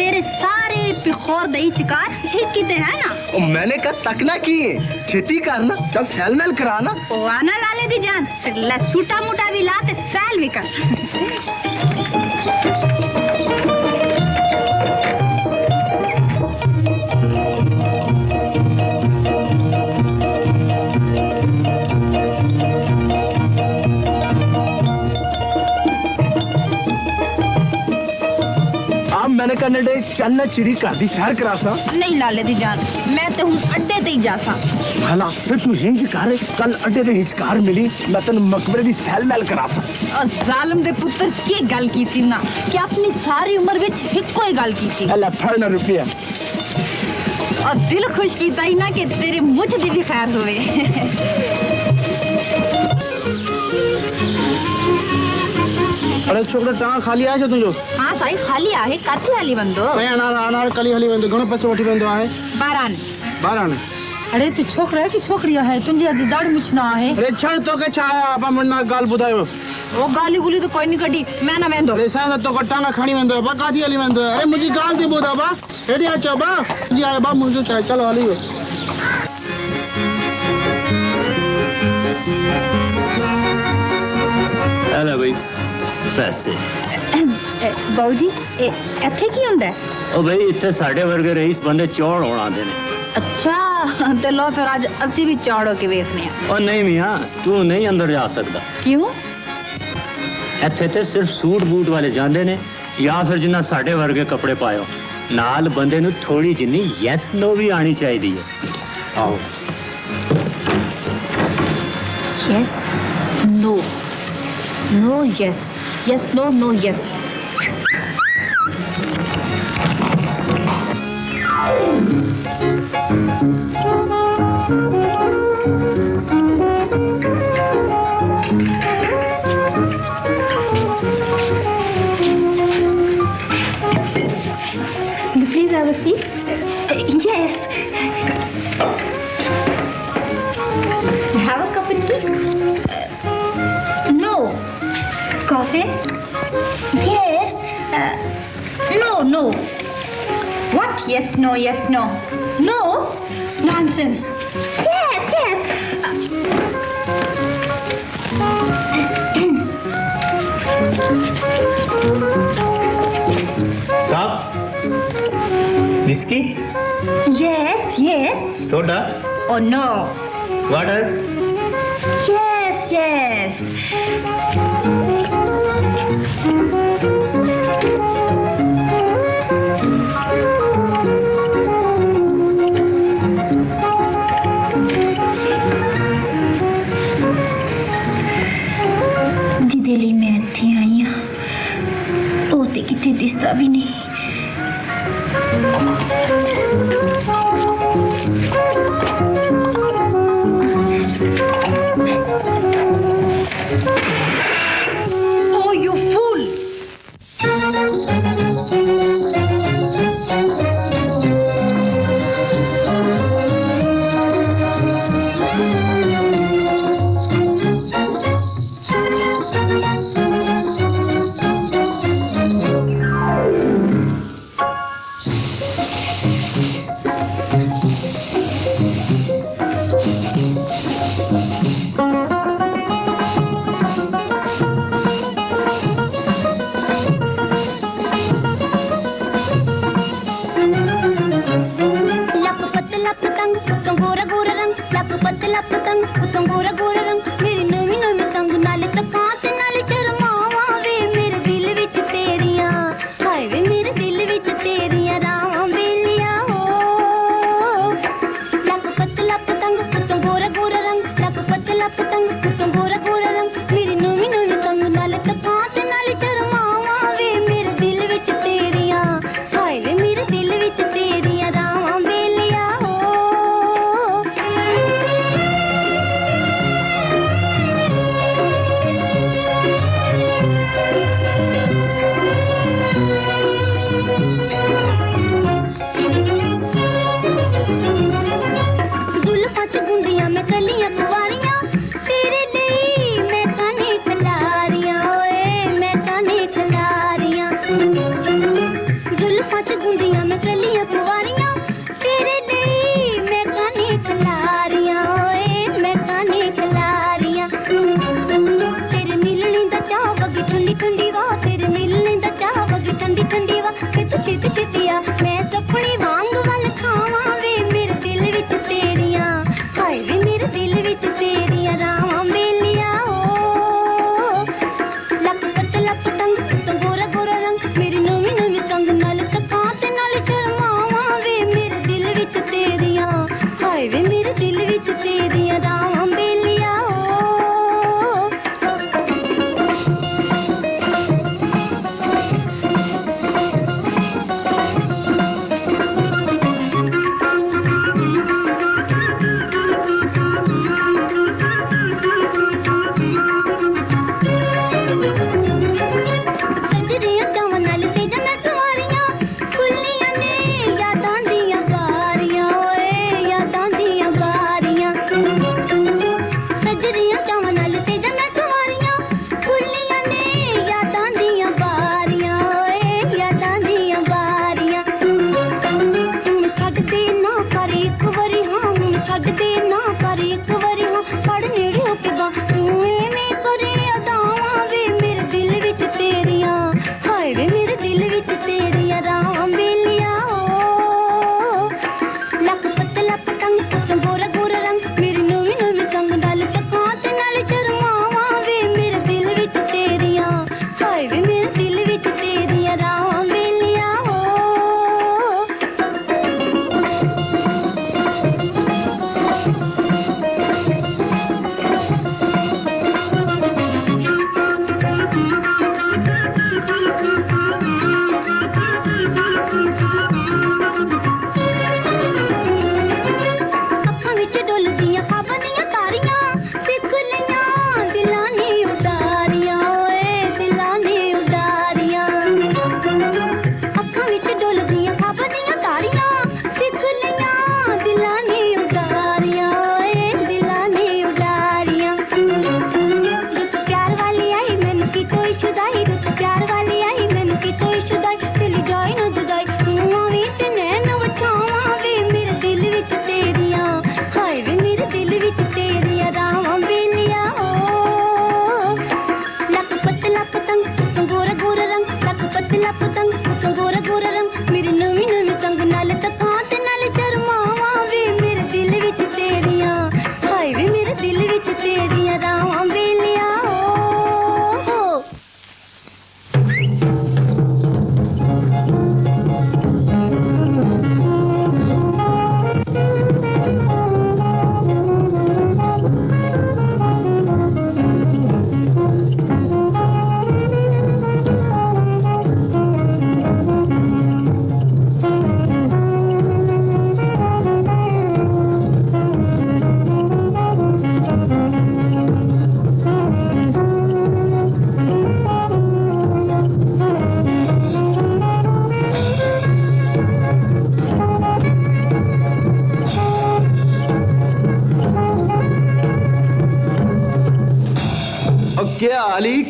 तेरे सारे पिखोर दही चिकार ठीक किते है ना। ओ मैंने कहा तक ना किए खेती करना चल सैल मेल कराना। ओ आना लाले दी जान ले सूटा मोटा भी ला ते सैल भी कर। मैंने कहने दे चलना चिड़ी कर दी सैर करासा नहीं लाले दी जान। मैं तो हूं अड्डे ते ही जासा भला फिर तू हिचकार कल अड्डे ते हिचकार मिली मैं तन मकबरे दी सैल मैल करासा। और जालिम दे पुत्र की गल कीती ना कि अपनी सारी उम्र विच इक्को ही गल कीती अल्लाह फड़ना रुपया। और दिल खुश कीता ही ना कि तेरे मुझ दी भी खैर होवे। अरे छोकरा टांग खाली आए जो तुझो? हां साई खाली आए काथी वाली बंदो मैं अनार काली वाली बंदो घणो पैसे उठी बंदो आए 12 अरे तू छोकरा है कि छोकरिया है? तुंजी अज दाड़ मुछना है। अरे छण तो के छाया आपा मन्ना गाल बुधायो वो गाली गुली तो कोई नहीं कटी मैं ना वेंदो। अरे साई तो टांग खानी वेंदो बा काथी वाली वेंदो। अरे मुजी गाल दी बुधा बा एडी आचो बा जी आए बा मुजो चाय चलो वाली हो। अरे भाई पैसे बाबू जी इथे की हुंदा है? ओ भाई इथे साडे वर्गे रईस बंदे चौड़ होण आंदे ने। अच्छा ते लो फिर आज असी भी चौड़ होके वेखने हैं। ओ नहीं मियां तू नहीं अंदर जा सकदा। क्यों? इथे ते सिर्फ सूट बूट वाले जांदे ने या फिर जिन्ना साडे वर्गे कपड़े पायो नाल बंदे नु थोड़ी जिन्नी यस नो भी आनी चाहिदी है। आओ yes no no yes Yes, no, no, yes. Please have a seat. Yes. Have a cup of tea? No. Coffee? Yes. No, no. What? Yes, no, yes, no. No? Nonsense. Yes, yes. Stop. Whiskey? Yes, yes. Soda? Oh no. Water? Yes, yes. Delhi में इतनी आई हैं, तो ते कितने दिस्ता भी नहीं। Oh, you fool!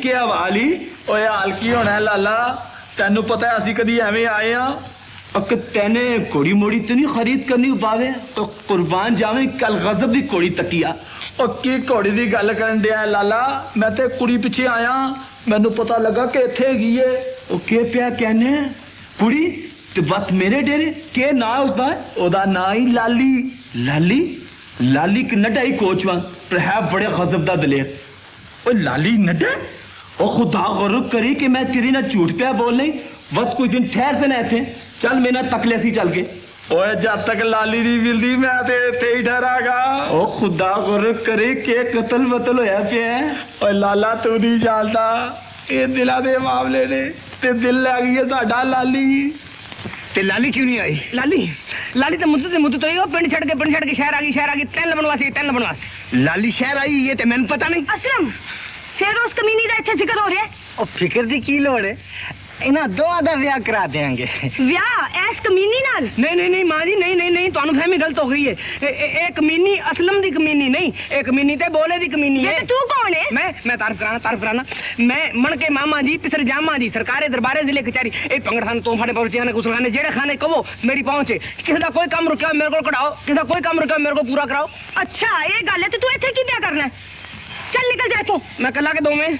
क्या वाली ओए हल्की होना लाला तेन पता है कदी एवें आए हाँ तेने कोड़ी मोड़ी तो नहीं खरीद करनी पावे तो कुर्बान जावे कल गजब की कोड़ी तकिया और की घोड़ी की गल कर दिया लाला मैं तो कुड़ी पिछे आया मैनू पता लगा कि इत्थे गई है ओ के पिया कहने कुड़ी ते बत मेरे डेरे के ना उसदा ओदा ना ही लाली लाली लाली कि नटाई कोच पर है बड़े गजब का दलेर ओ लाली नटा ओ खुदा गौरव करी कि मैं तेरी ना झूठ पे बोल नहीं वक्त कोई दिन ठहर से ना थे चल मेरा तकले सी चल के ओए जब तक लाली नहीं मिलती मैं ते इत्थे ही ठहरागा ओ खुदा गौरव करी के कतल वतल होया पे ओ लाला तू नहीं जानता ये दिला दे मामले ने ते दिल लग गई है साडा लाली ते लाली क्यों नहीं आई लाली लाली तो मुद्दत तो ही पिंड छड़ के शहर आ गई तैन बनवासी लाली शहर आई ये तो मैंने पता नहीं असलम शेर उस कमीनी का इतना जिक्र हो रहा है और फिक्र की की लोड़ है इना दो आधा ब्याह करा देंगे ब्याह ऐस कमीनी नाल नहीं मां जी नहीं तुहानू फहमी गलत हो गई है एक कमीनी असलम दी कमीनी नहीं एक कमीनी ते बोले दी कमीनी है तू कौन है मैं तारफ कराना मैं मणके मामा जी पिसर जामा जी सरकारे दरबारे जिले कचहरी ए पंगड़खाने तोफाने पहुंचने गुसलखाने जेड़े खाने कहो मेरी पहुंच है किसी का कोई काम रुकया मेरे को कढ़ाओ किसी का कोई काम रुकया मेरे को पूरा कराओ अच्छा ये गल है ते तू इथे की ब्याह करना चल निकल जा इथों मैं कल्ला के दो में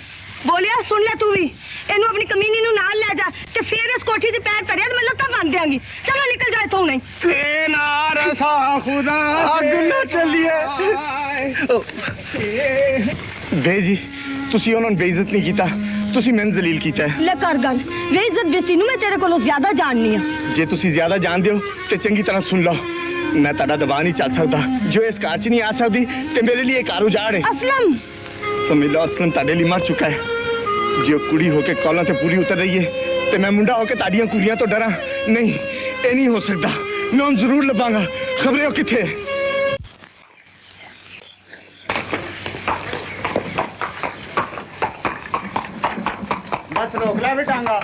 बोलिया सुन ले तू भी इनू अपनी कमीनी नू नाल ले जा ते फिर इस कोठी दे पैर धरिया मैं लत्ता बांध देंगी चलो निकल जा इथों नहीं के नार सा खुदा अग ना चलिए बे जी तुसी उन्होंने बेइज्जत नहीं कीता तुसी मैन जलील कीता है ले कर गल बेइज्जत बेती नू मैं तेरे कोलो ज्यादा जाननी है जे तुसी ज्यादा जान दियो ते चंगी तरह सुन लो मैं ताड़ा दबा नहीं चल सकता जो इस कार च नहीं आ सकती ते मेरे लिए कार उजाड़ है असलम समझ लो असलम ताड़े लिए मर चुका है जो कुड़ी होके कॉलों से पूरी उतर रही है ते मैं मुंडा होके ताड़ियां कुड़ियां तो डरा नहीं ये नहीं हो सकता मैं उन जरूर लबांगा खबरें हो किथे बस रोक ले बेटांगा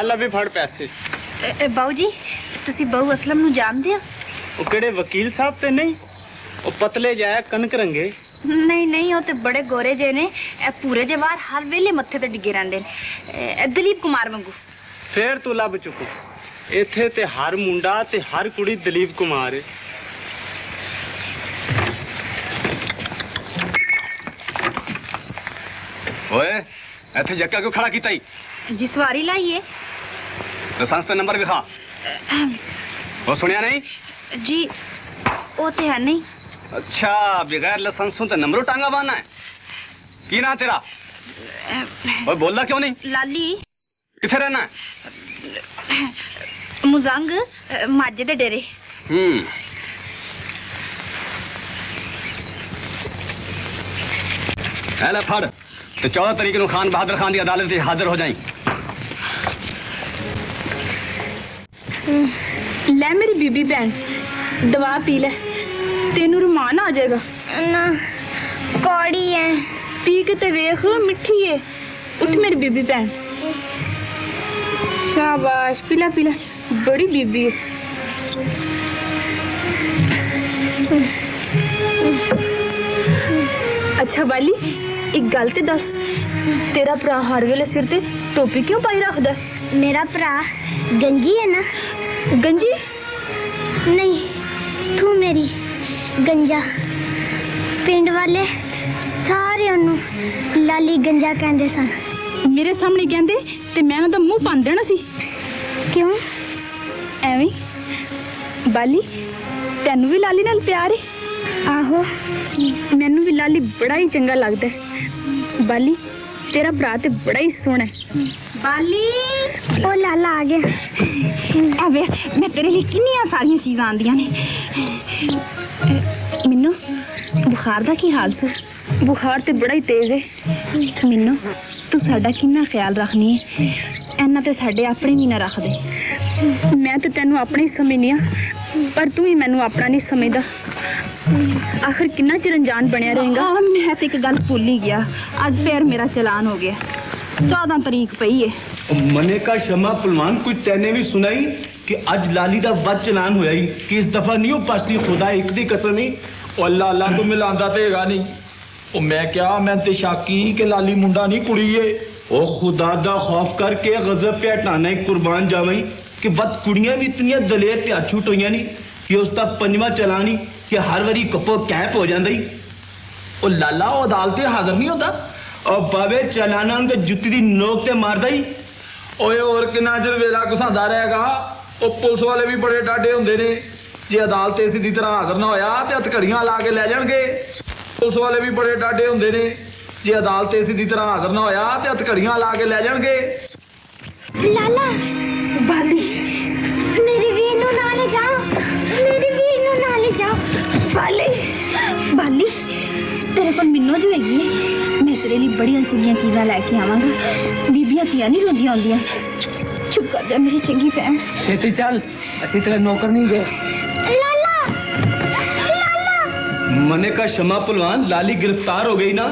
एला भी फड़ पैसे बाबू जी तुसी बहु असलम नु जानदे हो ओ केड़े वकील साहब ते नहीं ओ पतले जाया कनक रंगे नहीं वो तो बड़े गोरे जे ने पूरे जे बार हर वेले मत्थे ते डिगे रहंदे ने दलीप कुमार वांगू फिर तू लभ चुको इथे ते हर मुंडा ते हर कुड़ी दलीप कुमार है ओए इथे जक्का क्यों खड़ा कीता ही जी सवारी लाइए लाइसेंस नंबर विखा वो सुनिया नहीं जी वो तो है नहीं अच्छा बगैर लाइसेंस तो नंबर टांगा बाना है की ना तेरा और बोलना क्यों नहीं लाली किथे रहना है मुजंग माजे दे डेरे एला फड़ तो 14 तारीख को खान बहादुर खान की अदालत में हाजिर हो जाए ले मेरी बीबी बहन दवा पी ले तेनू रुमान आ जाएगा ना कौड़ी है पी के ते वेख मिठी है उठ मेरी बीबी बहन, शाबाश, पीला पीला, बड़ी बीबी। अच्छा बाली, एक गल ते दस, तेरा भरा हर वेले सिर ते टोपी क्यों पाई रखदा? मेरा भरा गंजी है ना। गंजी? नहीं, तू मेरी गंजा। पिंड वाले सारे ओनू लाली गंजा कहंदे सन। मेरे सामने कहंदे ते मैं उहदा मुंह भन्न देना सी। क्यों? एवें बाली, तैनू भी लाली नाल प्यार है? आहो, मैनू भी लाली बड़ा ही चंगा लगता है। बाली, तेरा भरा ते बड़ा ही सोहना है। बाली, ओ लाला आ गया। अबे, मैं तेरे लिए कितनी सारी चीज़ आंदियां ने। मिन्नू, बुखार दा की हाल सु? बुखार ते बड़ा ही तेज है। मिन्नू, तू साडा कितना ख्याल रखनी है, इन्ना ते साडे अपने भी ना रख दे। मैं तो तेनू अपने ही समझनी आ, पर तू ही मैनू अपना नहीं समझदा। आखिर कितना चिर अनजान बनिया रहेगा? हाँ, मैं तो एक गल भूल ही गया, आज फिर मेरा चलान हो गया, 14 तारीख पई है। मने का शमा पलवान, कोई तैने भी सुनाई कि आज लाली दा वध चलान होया ही? कि इस दफा नहीं हो पासली, खुदा एक दी कसम ही। अल्लाह अल्लाह तो मिलांदा ते हैगा नहीं। ओ मैं क्या, मैं ते शाकी कि लाली मुंडा नहीं कुड़ी है। ओ खुदा दा खौफ करके गजब पे हटाना कुर्बान जावई कि बद कुड़ियां भी इतनी दलेर पे अछूट होइयां नहीं कि उसका 5वां चलानी कि हर वारी कपो कैप हो जाता ही। और लाला वो अदालत हाजिर नहीं होता और बाबे चलाना उनके जुत्ती की नोक से मारता ही। और कि चर वेला घुसाता रहेगा। और पुलिस वाले भी बड़े डाडे होंगे ने, जे अदालत इसी की तरह हाजिर ना होया तो हथकड़ियां ला के लै जाएंगे। पुलिस वाले भी बड़े डाडे होंगे ने, जे अदालत इसी की तरह हाजिर ना होया तो हथकड़ियां ला के लै जाएंगे। लाला बाली, मेरे वीर नूं नाल ले जाओ, मेरे वीर नूं नाल ले जाओ। बाली बाली, तेरे पर मिन्नो जो हैगी है, मैं तेरे लिए बड़ी अनसुनिया चीज़ां लैके आवांगा। बीबियां तियां नहीं रोंदियां होंदियां। चुप कर जा मेरी चंगी भैन। छेती चल, असीं तेरे नौकर नहीं गए। लाला लाला, मने का शमा पहलवान, लाली गिरफ्तार हो गई ना,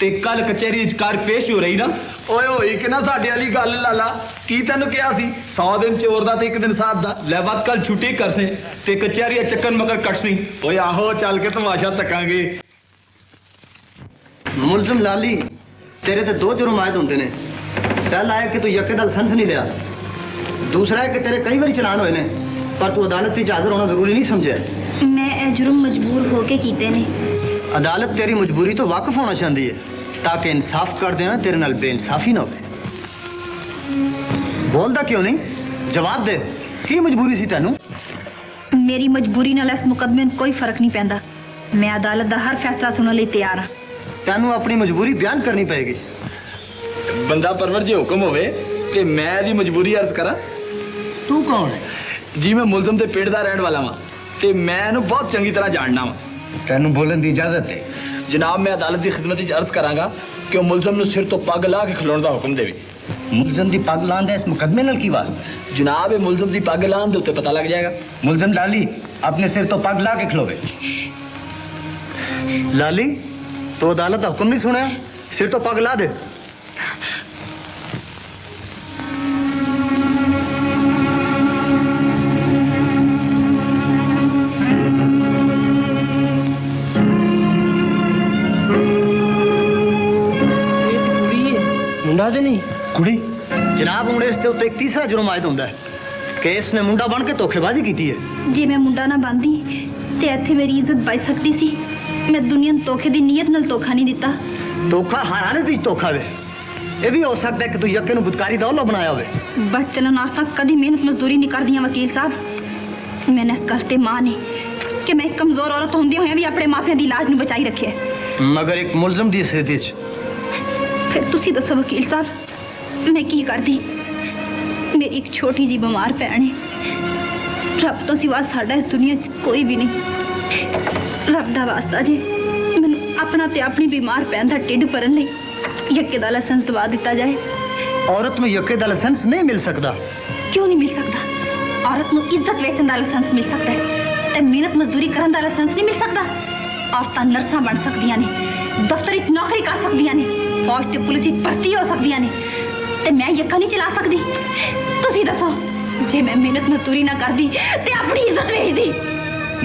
ते कल कचहरी कार पेश हो रही ना। ओए होई कि ना साडे वाली गल लाला, की तेन क्या सी 100 दिन चोर दा ते 1 दिन साहब दा। लै बात कल छुट्टी कर से ते कचहरी चक्कर मकर कटसी। ओए आहो, चल के तमाशा तकांगे। मुलजम लाली, तेरे ते 2 जुर्म आयद होंदे ने। पहला है कि तू यके दल संस नहीं लिया, दूसरा है कि तेरे कई बार चलान होए ने पर तू अदालत से हाजिर होना जरूरी नहीं समझे। मैं ए जुर्म मजबूर होके कीते ने। अदालत तेरी मजबूरी तो वाकफ होना चाहती है ताकि इंसाफ कर देना, तेरे नाल बेइंसाफी ना हो। बोलता क्यों नहीं, जवाब दे, की मजबूरी सी तेनू? मेरी मजबूरी नाल इस मुकदमे में कोई फर्क नहीं पैंदा। मैं अदालत का हर फैसला सुनने लिए तैयार हाँ। तेनू अपनी मजबूरी बयान करनी पेगी। बंदा परवर जे हुक्म होवे कि मैं दी मजबूरी अर्ज करा। तू कौन है? जी मैं मुलजम के पिंड का रहने वाला वा, तो मैं इनू बहुत चंगी तरह जानना वा। तेनू बोलने की इजाजत है? जनाब, मैं अदालत की खिदमत में अर्ज करांगा कि मुलजम सिर तो पग ला के खिलाने का हुक्म देवे। मुलजम की पग लाने का इस मुकदमे नाल की वास्ता? जनाब, ये मुलजम की पग लाने के उत्ते पता लग जाएगा। मुलजम लाली अपने सिर तो पग ला के खिलोवे। लाली, तो अदालत का हुक्म नहीं सुना, सिर तो पग ला दे। नहीं कुड़ी जनाब, हुण इस दे उत्ते एक तीसरा जुर्म आयद हुंदा है कि इसने मुंडा बन के धोखेबाजी कीती है। जे मैं मुंडा ना बनदी ते इत्थे मेरी इज्जत बच सकती सी। मैं दुनिया नूं धोखे दी नीयत नाल धोखा नहीं दिता। धोखा हराने दी धोखा वे। यह भी हो सकता है कि तू यक्के नूं बुदकारी दा औला बनाया होवे। बस चलन आस्ता कदी मेहनत मजदूरी नहीं करदियां वकील साहब। मैंने इस गल ते मां ने कि मैं एक कमजोर औरत होंदी होया भी अपने माफिया दी लाश नूं बचाई रखिया है। मगर एक मुलजम दी हैसियत विच फिर तुसी दसो वकील साहब, मैं की कर दी? मेरी एक छोटी जी बीमार भैन है, रब तो सिवा साडा इस दुनिया च कोई भी नहीं। रब दा वास्ता जी, मैनू अपना ते अपनी बीमार भैन दा टिड भरन लई यक्के दा लाइसेंस दवा दिता जाए। औरत नूं यक्के दा लाइसेंस नहीं मिल सकता। क्यों नहीं मिल सकता? औरत नूं इज्जत वेचन दा लाइसेंस मिल सकता है ते मेहनत मजदूरी करन दा लाइसेंस नहीं मिल सकता। औरतां नर्सां बन सकदियां ने, दफ्तर नौकरी कर सकदियां ने, फौज ते पुलिस च भर्ती हो सकती ने ते मैं यक्का नहीं चला सकती। तुसी दसो जे मैं मेहनत मजदूरी ना कर दी ते अपनी इज्जत बेच दी।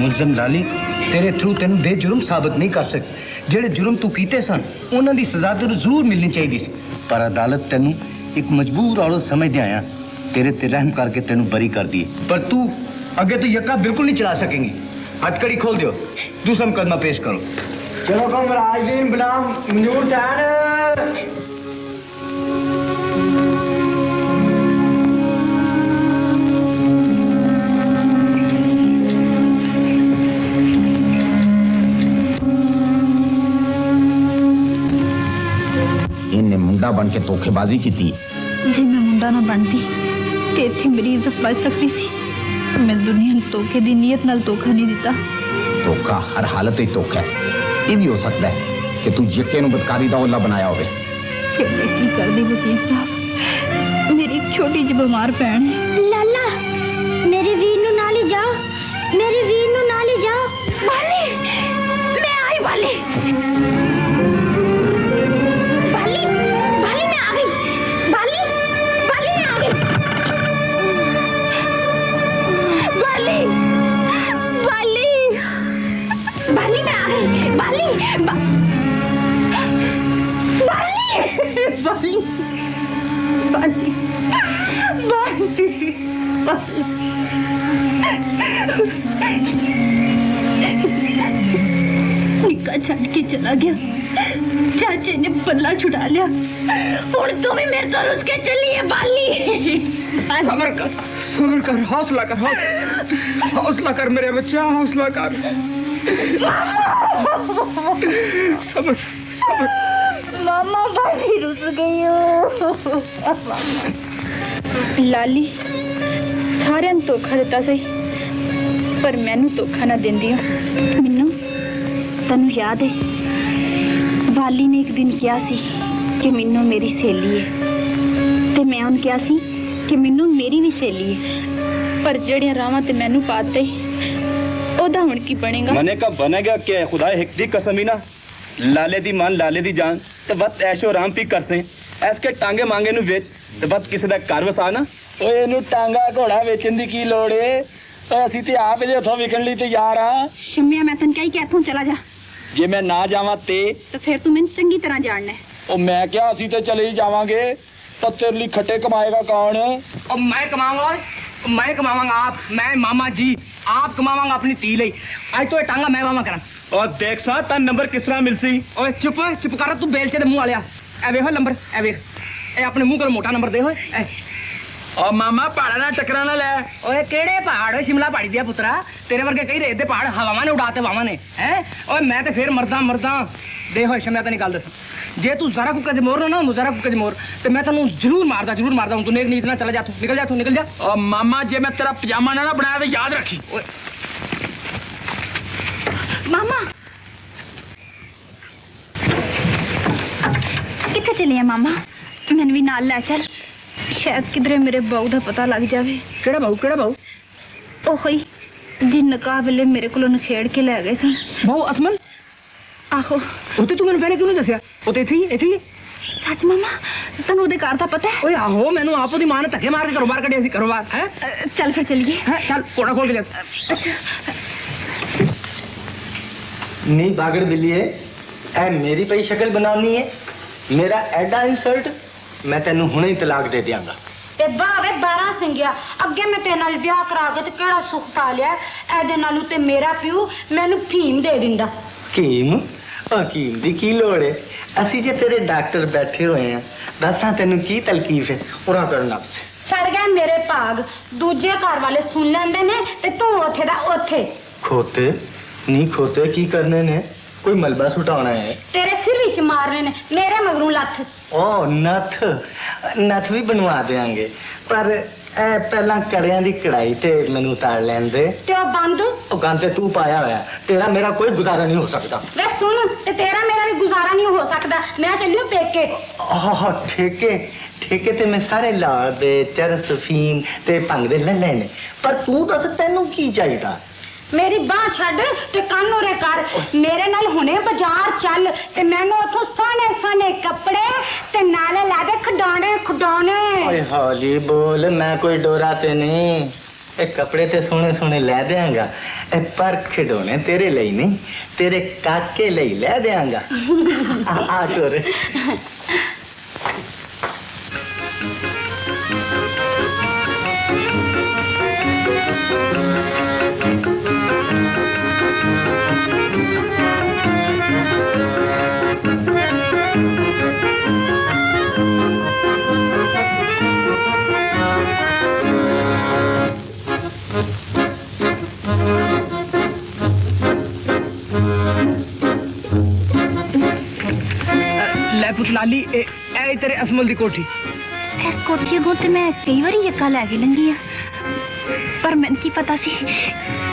मुलजम लाली तेरे थ्रू तेन बेजुर्म साबित नहीं कर सकते। जेड़े जुर्म तू कीते सन उन्हां दी सजा तेन जरूर मिलनी चाहिए सी, पर अदालत तेन एक मजबूर औरत समझदे आया तेरे ते रहम करके तेन बरी कर दी, पर तू अगे तो यक्का बिल्कुल नहीं चला सकेंगी। हथकड़ी खोल दो, दूसरा मुकदमा पेश करो। चलो मंजूर जान। मुंडा बन के धोखेबाजी की थी। जी मैं मुंडा ना बनती ते इत्थे मेरी इज्जत बच सकती सी। मैं दुनिया धोखे दी नीयत नाल धोखा नहीं दिता। धोखा हर हालत ही धोखा है। ये भी हो सकता है कि तू यक्के नूं बदकारी दा ओला बनाया होवे। फिर मैं की करदी वकील साहब, मेरी छोटी जी बीमार भैन है। लाला मेरे वीर नूं नाल ही जा, मेरे वीर नूं नाल ही जा। वाली मैं आई, वाली निका छड़ के चला गया, चाचे ने पल्ला छुड़ा लिया। और तुम्हें मेरे तो रुस के चली है बाली। सबर कर, हौसला कर, हौसला कर मेरे बच्चा, हौसला कर। सबर सबर। मामा बाली रुस गई हो। लाली सारे धोखा दिता सही, पर मैनू धोखा ना देंदी। मैनू तन्नू याद है वाली ने एक दिन किया सी कि मैनू मेरी सहेली है, तो मैं उन क्या सी कि मैनू मेरी भी सहेली है। पर जड़िया रावां ते मैनू पाते ओदा हुण की बनेगा? मने का बनेगा क्या? खुदा हिक दी कसम ही ना, लाले दी मान लाले दी जान ते वत ऐशो आराम पी कर से। इसके टांगे मांगे नू बेच ते बस किसी का कार वसा ना। ओए इनू टांगा घोड़ा बेचन दी की लोड़ है? असी ते आप जे उथों विकण लई तैयार आ। शम्मिया मैं तन कही कि इथों चला जा। जे मैं ना जावां ते तो फिर तू मैनू चंगी तरह जानना है। ओ मैं क्या असी ते चले ही जावांगे, पर तेरे लिए खट्टे कमाएगा कौन? ओ मैं कमाऊंगा, मैं कमावांगा। आप मैं मामा जी आप कमावांगा अपनी ती लई। आज तो ये टांगा मैं मामा करा। और देख सा तन नंबर किस तरह मिलसी। ओए चुप चुप कर, तू बेलचे दे मुंह वालिया। नंबर अपने मुंह कर मोटा नंबर दे। और मामा पहाड़ा ना टकरा ना ले। केड़े पहाड़? शिमला पहाड़ी दिया पुत्रा, तेरे वर्गे कई रेत दे पहाड़ हवावां ने उड़ाते वावां ने। और मैं तो फिर मरदा दे हो शम्या ते निकाल दस। जे तू जरा को कदे मोर ना जरा को कदे मोर तो मैं तेन जरूर मारदा। तू नेक नीत ना चला जा, तू निकल जा, तू निकल जा। और मामा जे मैं तेरा पजामा ना बनाया तो याद रखी। मामा किथे चले हैं? मामा मैन भी नाल लै चल, शायद किधरे मेरे बहू का पता लग जाए। केड़ा बहू? केड़ा बहू? ओह जी निकाह वेले मेरे को नखेड़ के लै गए सन। बहू असमन? आहो। उते तू मैनू पहले क्यों नहीं दसिया? उते इथे ही। सच मामा तन ओदे घर दा पता है? ओए आहो, मैनू आप ओदी मां ने धक्के मार के घरों बाहर कड्डिया सी। घरों बाहर? है चल फिर चलिए। हां चल, कोड़ा खोल के ले। अच्छा नहीं बागड़ बिल्ली है ऐ मेरी पई शक्ल बनानी है? मेरा एडा इंसल्ट? मैं तेनू हुणे ही तलाक दे दियांगा। ते बावे बारा सिंगिया, अगे मैं तेरे नाल ब्याह करा के ते केड़ा सुख पा लिया। एदे नालू ते मेरा प्यू मैनू फीम दे दिंदा। कीम? ओ कीम दी की लोड़ है? असी जे तेरे डॉक्टर बैठे होए हैं। दसां तेनू की तलकीफ है? उरा करना आपसे सड़ गए मेरे भाग। दूजे घर वाले सुन लैंदे ने ते तू ओथे दा ओथे। खोते नहीं खोते की करने ने? कोई मलबा सुटाना है? तेरे सिर विच मारने ने मेरे मगरू लथ। ओ नथ नथ भी बनवा देंगे, पर ए पहला कड़ियां दी कढ़ाई ते मैनू उतार लेन दे। ते ओ बंद ओ गंद तू पाया होया, तेरा मेरा कोई गुजारा नहीं हो सकता। वे सुन ते तेरा मेरा भी गुजारा नहीं हो सकता। मैं चलियो पेके। आहा ठेके ठेके ते मैं सारे ला दे, चरस फीम ते भंग दे ले लेने। पर तू दस तेनू की चाहिदा? मेरी बांह छड़ ते कानू रे कर मेरे नाल हुने बाजार चल ते मैनू उथों सोने सोने कपड़े ते नाले ला दे खडौने खडौने। ओए हौली बोल मैं कोई डोरा ते नहीं ए कपड़े ते सोने सोने ला देंगा ए पर खिडौने तेरे लिए नहीं तेरे काके लिए ला देंगा। आ डोरे लाली ए तेरे असमल दी कोठी इस कोठी को ते मैं कई बार यका ला के लंगी है पर मैं की पता सी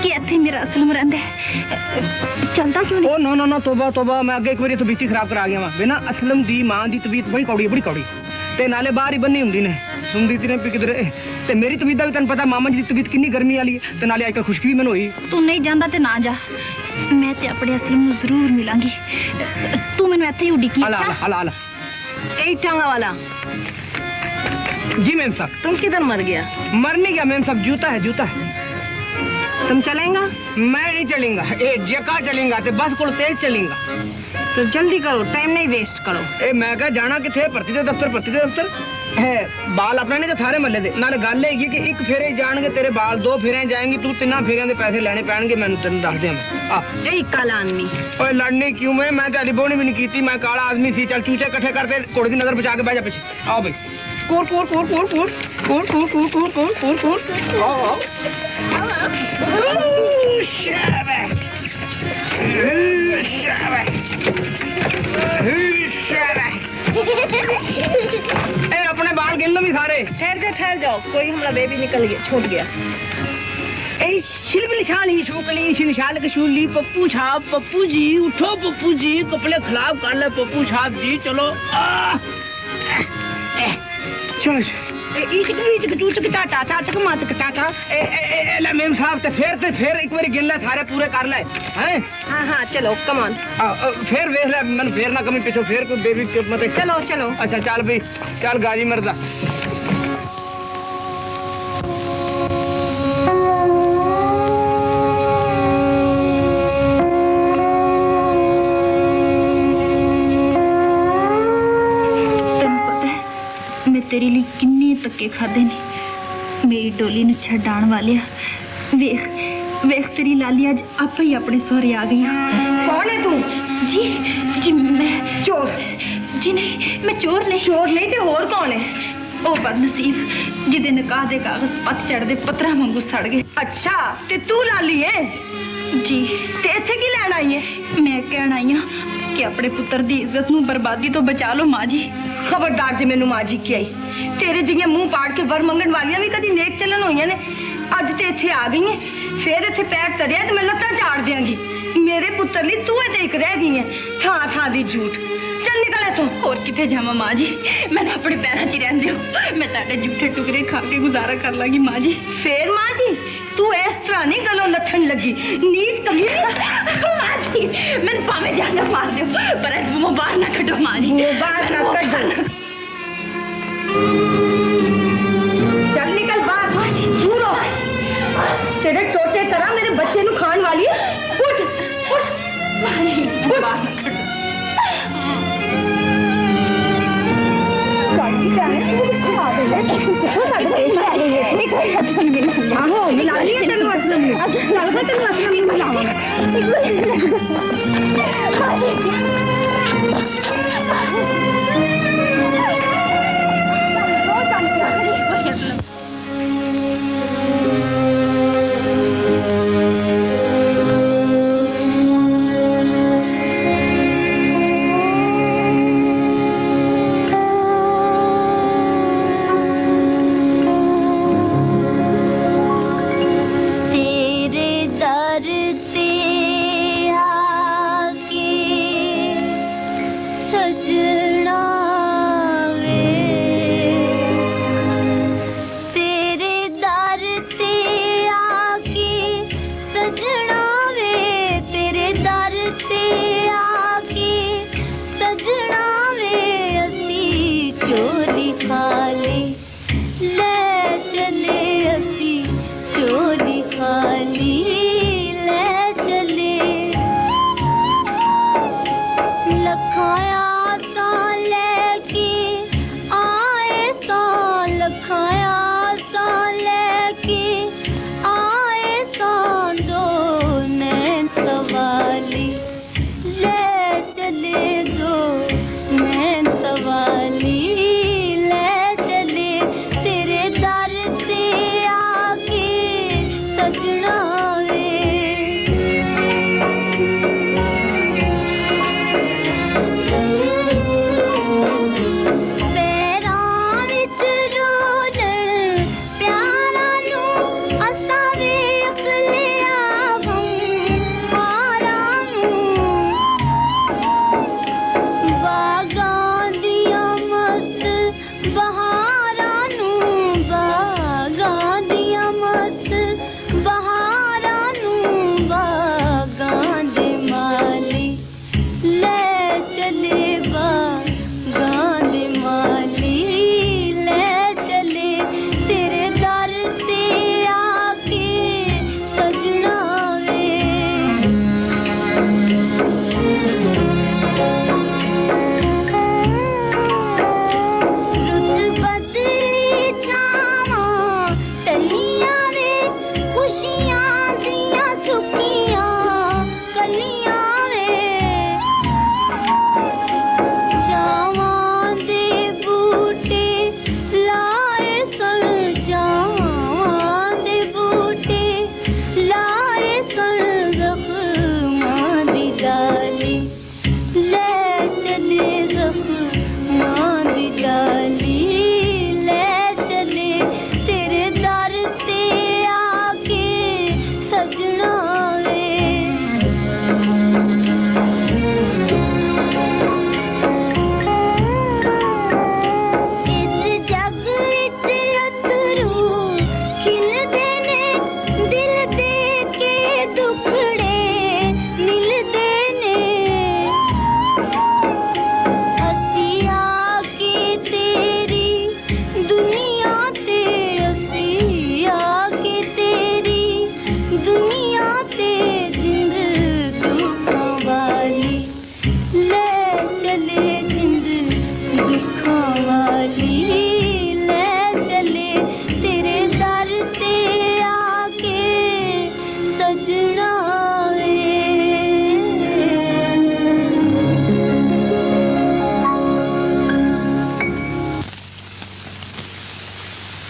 कि इथे मेरा असल मुराद है चलता क्यों नहीं। ओ नो नो नो तोबा तोबा मैं अगे एक बार तो बीची खराब करा गया मां बिना असलम दी मां दी तबीयत बड़ी कौड़ी ते नाले बाहर ही बन्नी हुंदी ने सुंदी ती ने भी किधर ते मेरी तबीयत दा भी तन पता मामा जी दी तबीयत कितनी गर्मी वाली है ते नाले आजकल खुशकी भी मन होई। तू नहीं जानदा ते ना जा मैं ते अपने असलम नु जरूर मिलांगी तू मेनू इथे ही उडकी अच्छा हला हला टांगा वाला जी मेम साहब तुम किधर मर गया? मर नहीं गया मेम साहब जूता है जूता है। तुम चलेगा? मैं नहीं चलेगा ए जका चलेगा ते बस को तेज चलेगा तो जल्दी करो टाइम नहीं वेस्ट करो। ए मैं कहा जाना किथे भर्ती दे दफ्तर है बाल अपने ने सारे महल्ले दे नाल गल है कि एक फेरे जाएंगे तेरे बाल दो फेरे जाएंगे तू तिना फेरिया के पैसे लेने पैणगे मैं तेन दस दिया लानमी। और लड़नी क्यों मैं तेरी बोहनी भी नहीं की मैं काला आदमी सी चल चूचे कट्ठे करते कुड़ी की नजर बचा के बह जा पिछे आओ भाई कोर कोर कोर कोर कोर कोर कोर कोर कोर कोर कोर कोर आओ ए अपने बाल गिन लो भी सारे ठहर जाओ कोई हमारा बेबी निकल गया छूट गया ए शिलबिल छाली छोकली शिनशाल कशूली पप्पू छाप पप्पू जी उठो पप्पू जी कपड़े खराब कर ले पप्पू छाप जी चलो चल मेम साहब ते फिर एक बार गिन ले सारे पूरे कर ले हैं हाँ हाँ चलो कमान फिर वेख ले मैं फिर ना कमी पिछो फिर कोई बेबी मत चलो चलो अच्छा चल भाई चल गाजी मरदा तेरे लिए किन्ने तके खादे ने मेरी डोली ने छड़ाण वाले वेख वेख तेरी लाली आज आप ही अपने सोहरे आ गई। कौन है तू? जी जी मैं चोर। जी नहीं मैं चोर नहीं तो होर कौन है? ओ बदनसीब जिदे निकाह दे कागज पत चढ़दे पत्रा वांगू सड़ गए। अच्छा ते तू लाली है? जी ते इत्थे की लैण आई है? मैं कहण आई हां कि अपने पुत्र दी इज्जत नू बर्बादी तो बचा लो माँ जी। खबरदार जी मैनू माँ जी की आई तेरे जिया मुंह पाड़ के वर मंगण वालियां भी कदी नेक चलन होईयां ने अज ते इत्थे आ गई है फिर इत्थे पैर तरिया ते मैं लत्तां झाड़ देंगी। मेरे पुत्र ली तू ते एक रह गई है थां थां दी झूठ चल निकल तू और किथे जावां माँ जी मैं अपने पैरां च रहन दियो मैं ताडे झूठे टुकरे खा के गुजारा कर लांगी माँ जी। फिर माँ जी तू इस तरह नहीं गलों लथन लगी नीच कमी माँ जी मैं भावे जाना मार दो पर इस मुबार ना कटो माँ जी मुबार ना कटो चल निकल बाहर माँ जी दूर हो तेरे टोटे तरह मेरे बच्चे नु खान वाली उठ उठ माँ जी मुबार ना कटो सजना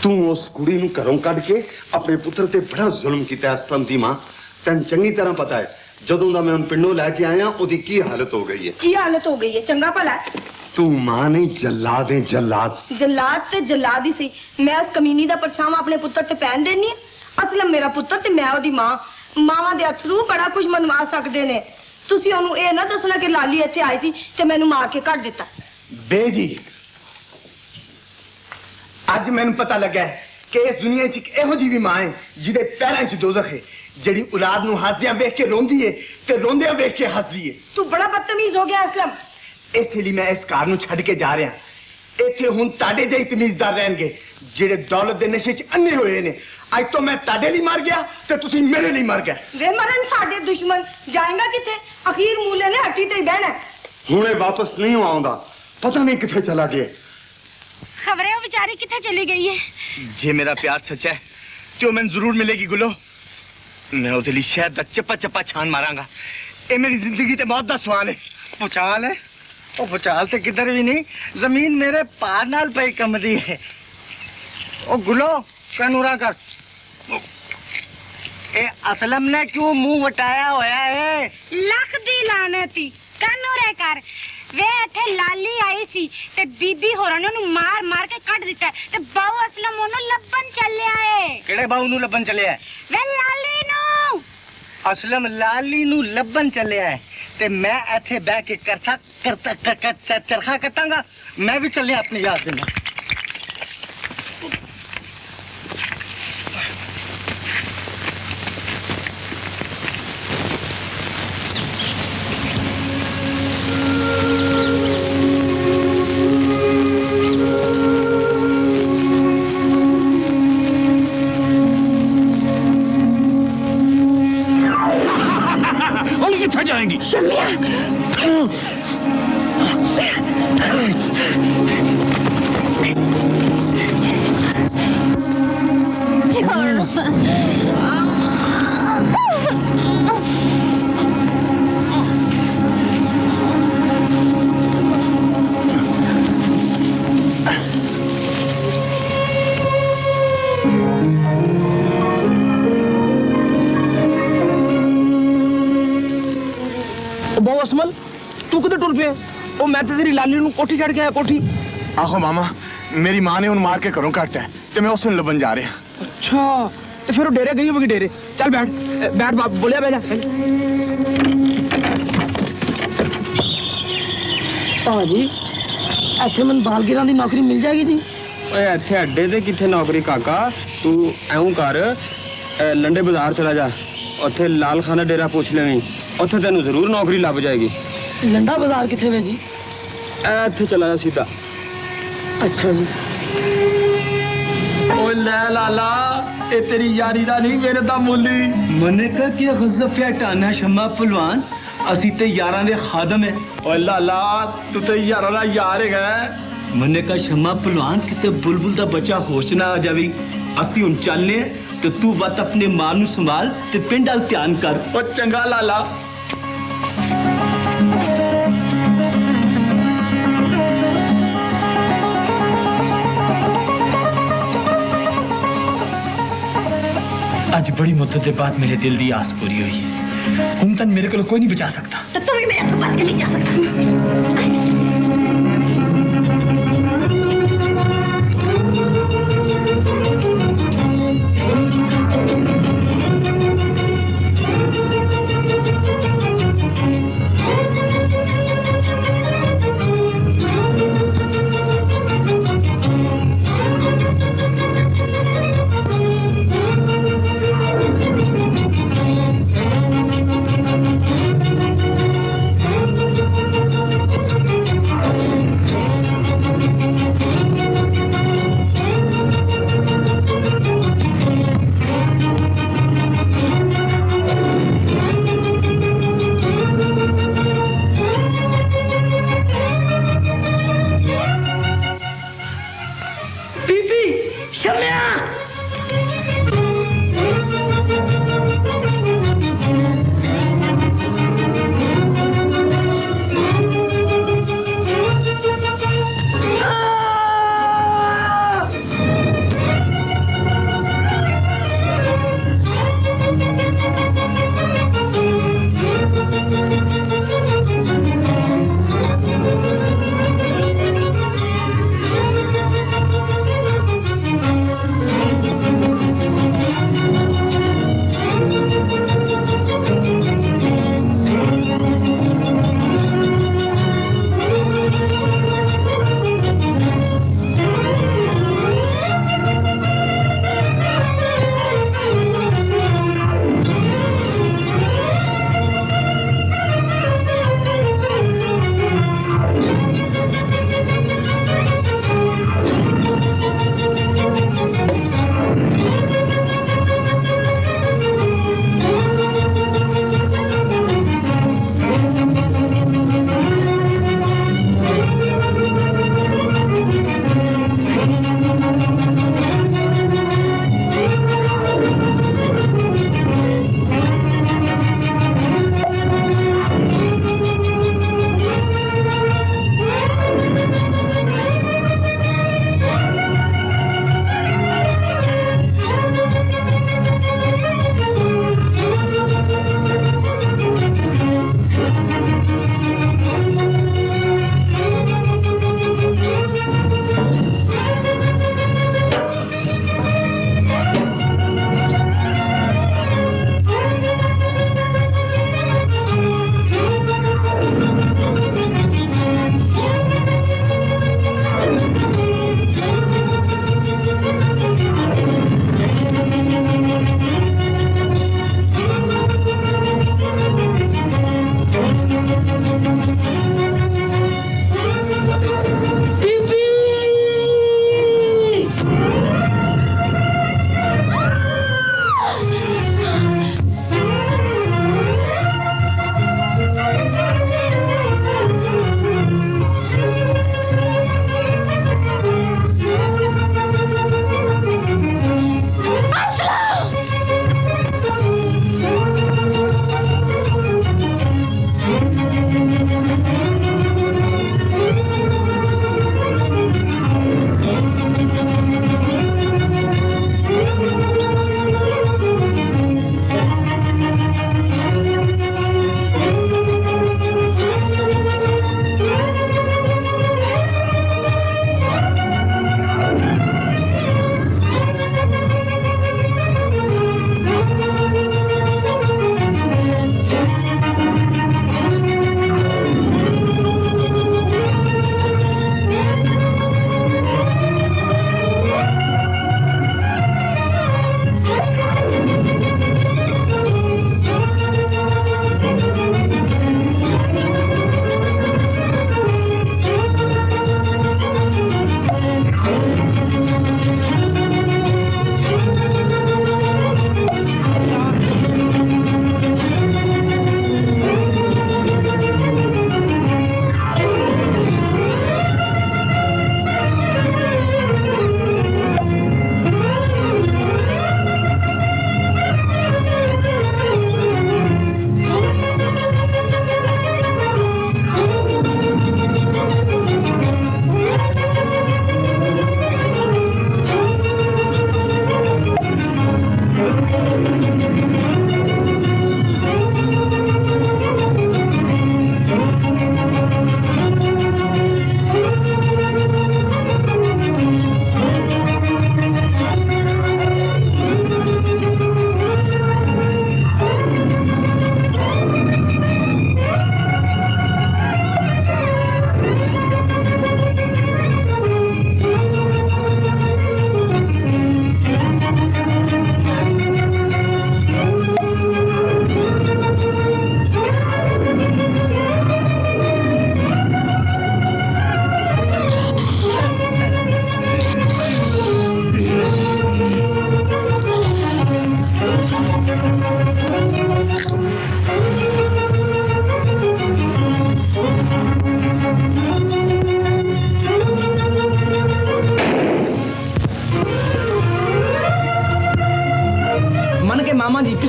तू उस कुड़ी नु घरों कढ़ के अपने पुत्र ते बड़ा जुल्म किया असलमदी मां। तेन चंगी तरह पता है जदों दा मैं उन पिंडों लैके आया ओदी की हालत हो गई है। की हालत हो गई है चंगा भला तू मां नहीं जल्लाद है। जल्लाद जल्लाद ते जल्लाद ही सही। मैं उस कमीनी दा परछावां अपने पुत्र ते पहन देनी असलम मेरा पुत्र ते मैं ओदी मां। मावां दे अथरू बड़ा कुछ मनवा सकदे ने। तुसी ओनू ए ना दसना कि लाली इत्थे आई सी ते मैनू मार के कट दिता। बेजी अज मैनू पता लगा है कि इस दुनिया च एक एहो जी भी मां है जिहदे पैरां च दोजख है जिहड़ी औलाद नू हसदियां वेख के रोंदी है ते रोंदियां वेख के हसदी है। तू बड़ा बदतमीज हो गया असलम। इसलिए मैं इस कार नू छड़ के जा रहा। इत्थे हुण ताडे जेही तमीजदार रहणगे जिहड़े दौलत दे नशे च अन्ने होए ने। अज तो मैं ताडे लई मर गया ते तुसी मेरे लई मर गए। वे मरन साडे दुश्मन जाएगा किथे। अखीर मूले ने हट्टी ते बहना है। हुणे वापस नहीं आउंदा पता नहीं किथे चला गया। खबर है वो बेचारी किथे चली गई है। जे मेरा प्यार सच्चा है तो मैं जरूर मिलेगी गुलो। मैं ओदे लई शहर दा चप्पा चप्पा छान मारांगा। ए मेरी जिंदगी ते मौत दा सवाल है। पुचाल है ओ पुचाल ते किधर भी नहीं जमीन मेरे पार नाल पई कमदी है। ओ गुलो कनूरा कर ए असलम ने क्यों मुंह वटाया होया है। लख दी लानती कनूरे कर वे इथे लाली आई सी ते बीबी होरां ने उनु मार मार के कट दिता ते बाऊ असलम ओनु लबन चलया है। केड़े बाऊ नु लबन चलया है। वे लाली नु असलम लाली नु लबन चलया है ते मैं इथे बैठ के करता करता करता चरखा कटांगा। मैं भी चलया अपनी याद दे। कोठी चढ़ गया कोठी। आहो मामा मेरी मां ने उन मार के घरों काटता है ते मैं उसमें लबन जा रहा। अच्छा तो फिर वो डेरे गई होगी। डेरे चल बैठ बैठ बाप बोलिया बैठ भाजी। ऐसे मन बालगिरां दी नौकरी मिल जाएगी जी। ओए ऐसे अड्डे ते किथे नौकरी काका। तू ऐं कर लंडे बाजार चला जा उत्थे लाल खाना डेरा पूछ लेनी उत्थे तेनू जरूर नौकरी लभ जाएगी। लंडा बाजार किथे वे जी। इत्थे चला जा सीधा। अच्छा जी ओ ले लाला ए तेरी यारी दा नहीं मेरे दा मुल्ली मने का क्या गजब है टाना शम्मा पहलवान असी ते यारां दे खादम है। ओ लाला तू ते यारां दा यार है। मने का शम्मा पहलवान किते बुलबुल दा बच्चा होश ना आ जावी। असी हुण चलने ते तू वत अपने मां नु संभाल ते पिंड अल ध्यान कर। ओ चंगा लाला। आज बड़ी मुद्दत के बाद मेरे दिल की आस पूरी हुई है। हुण तक मेरे को कोई नहीं बचा सकता। तब तो भी मेरे तो बच के नहीं जा सकता।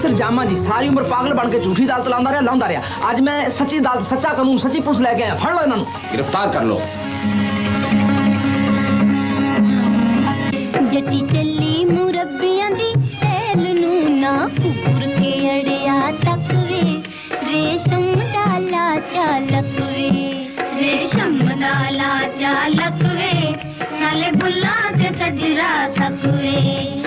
मिस्टर जामा जी सारी उम्र पागल बन के झूठी दाल लांदा रहा। आज मैं सच्ची दाल सच्चा कानून सच्ची पुलिस लेके आया। फड़ लो इन्हों, गिरफ्तार कर लो। जटी चली मुरब्बियां दी सैल नू ना पूर के अड़िया तक वे रेशम डाला चालक वे रेशम डाला चालक वे नाले बुला के सजरा सक वे।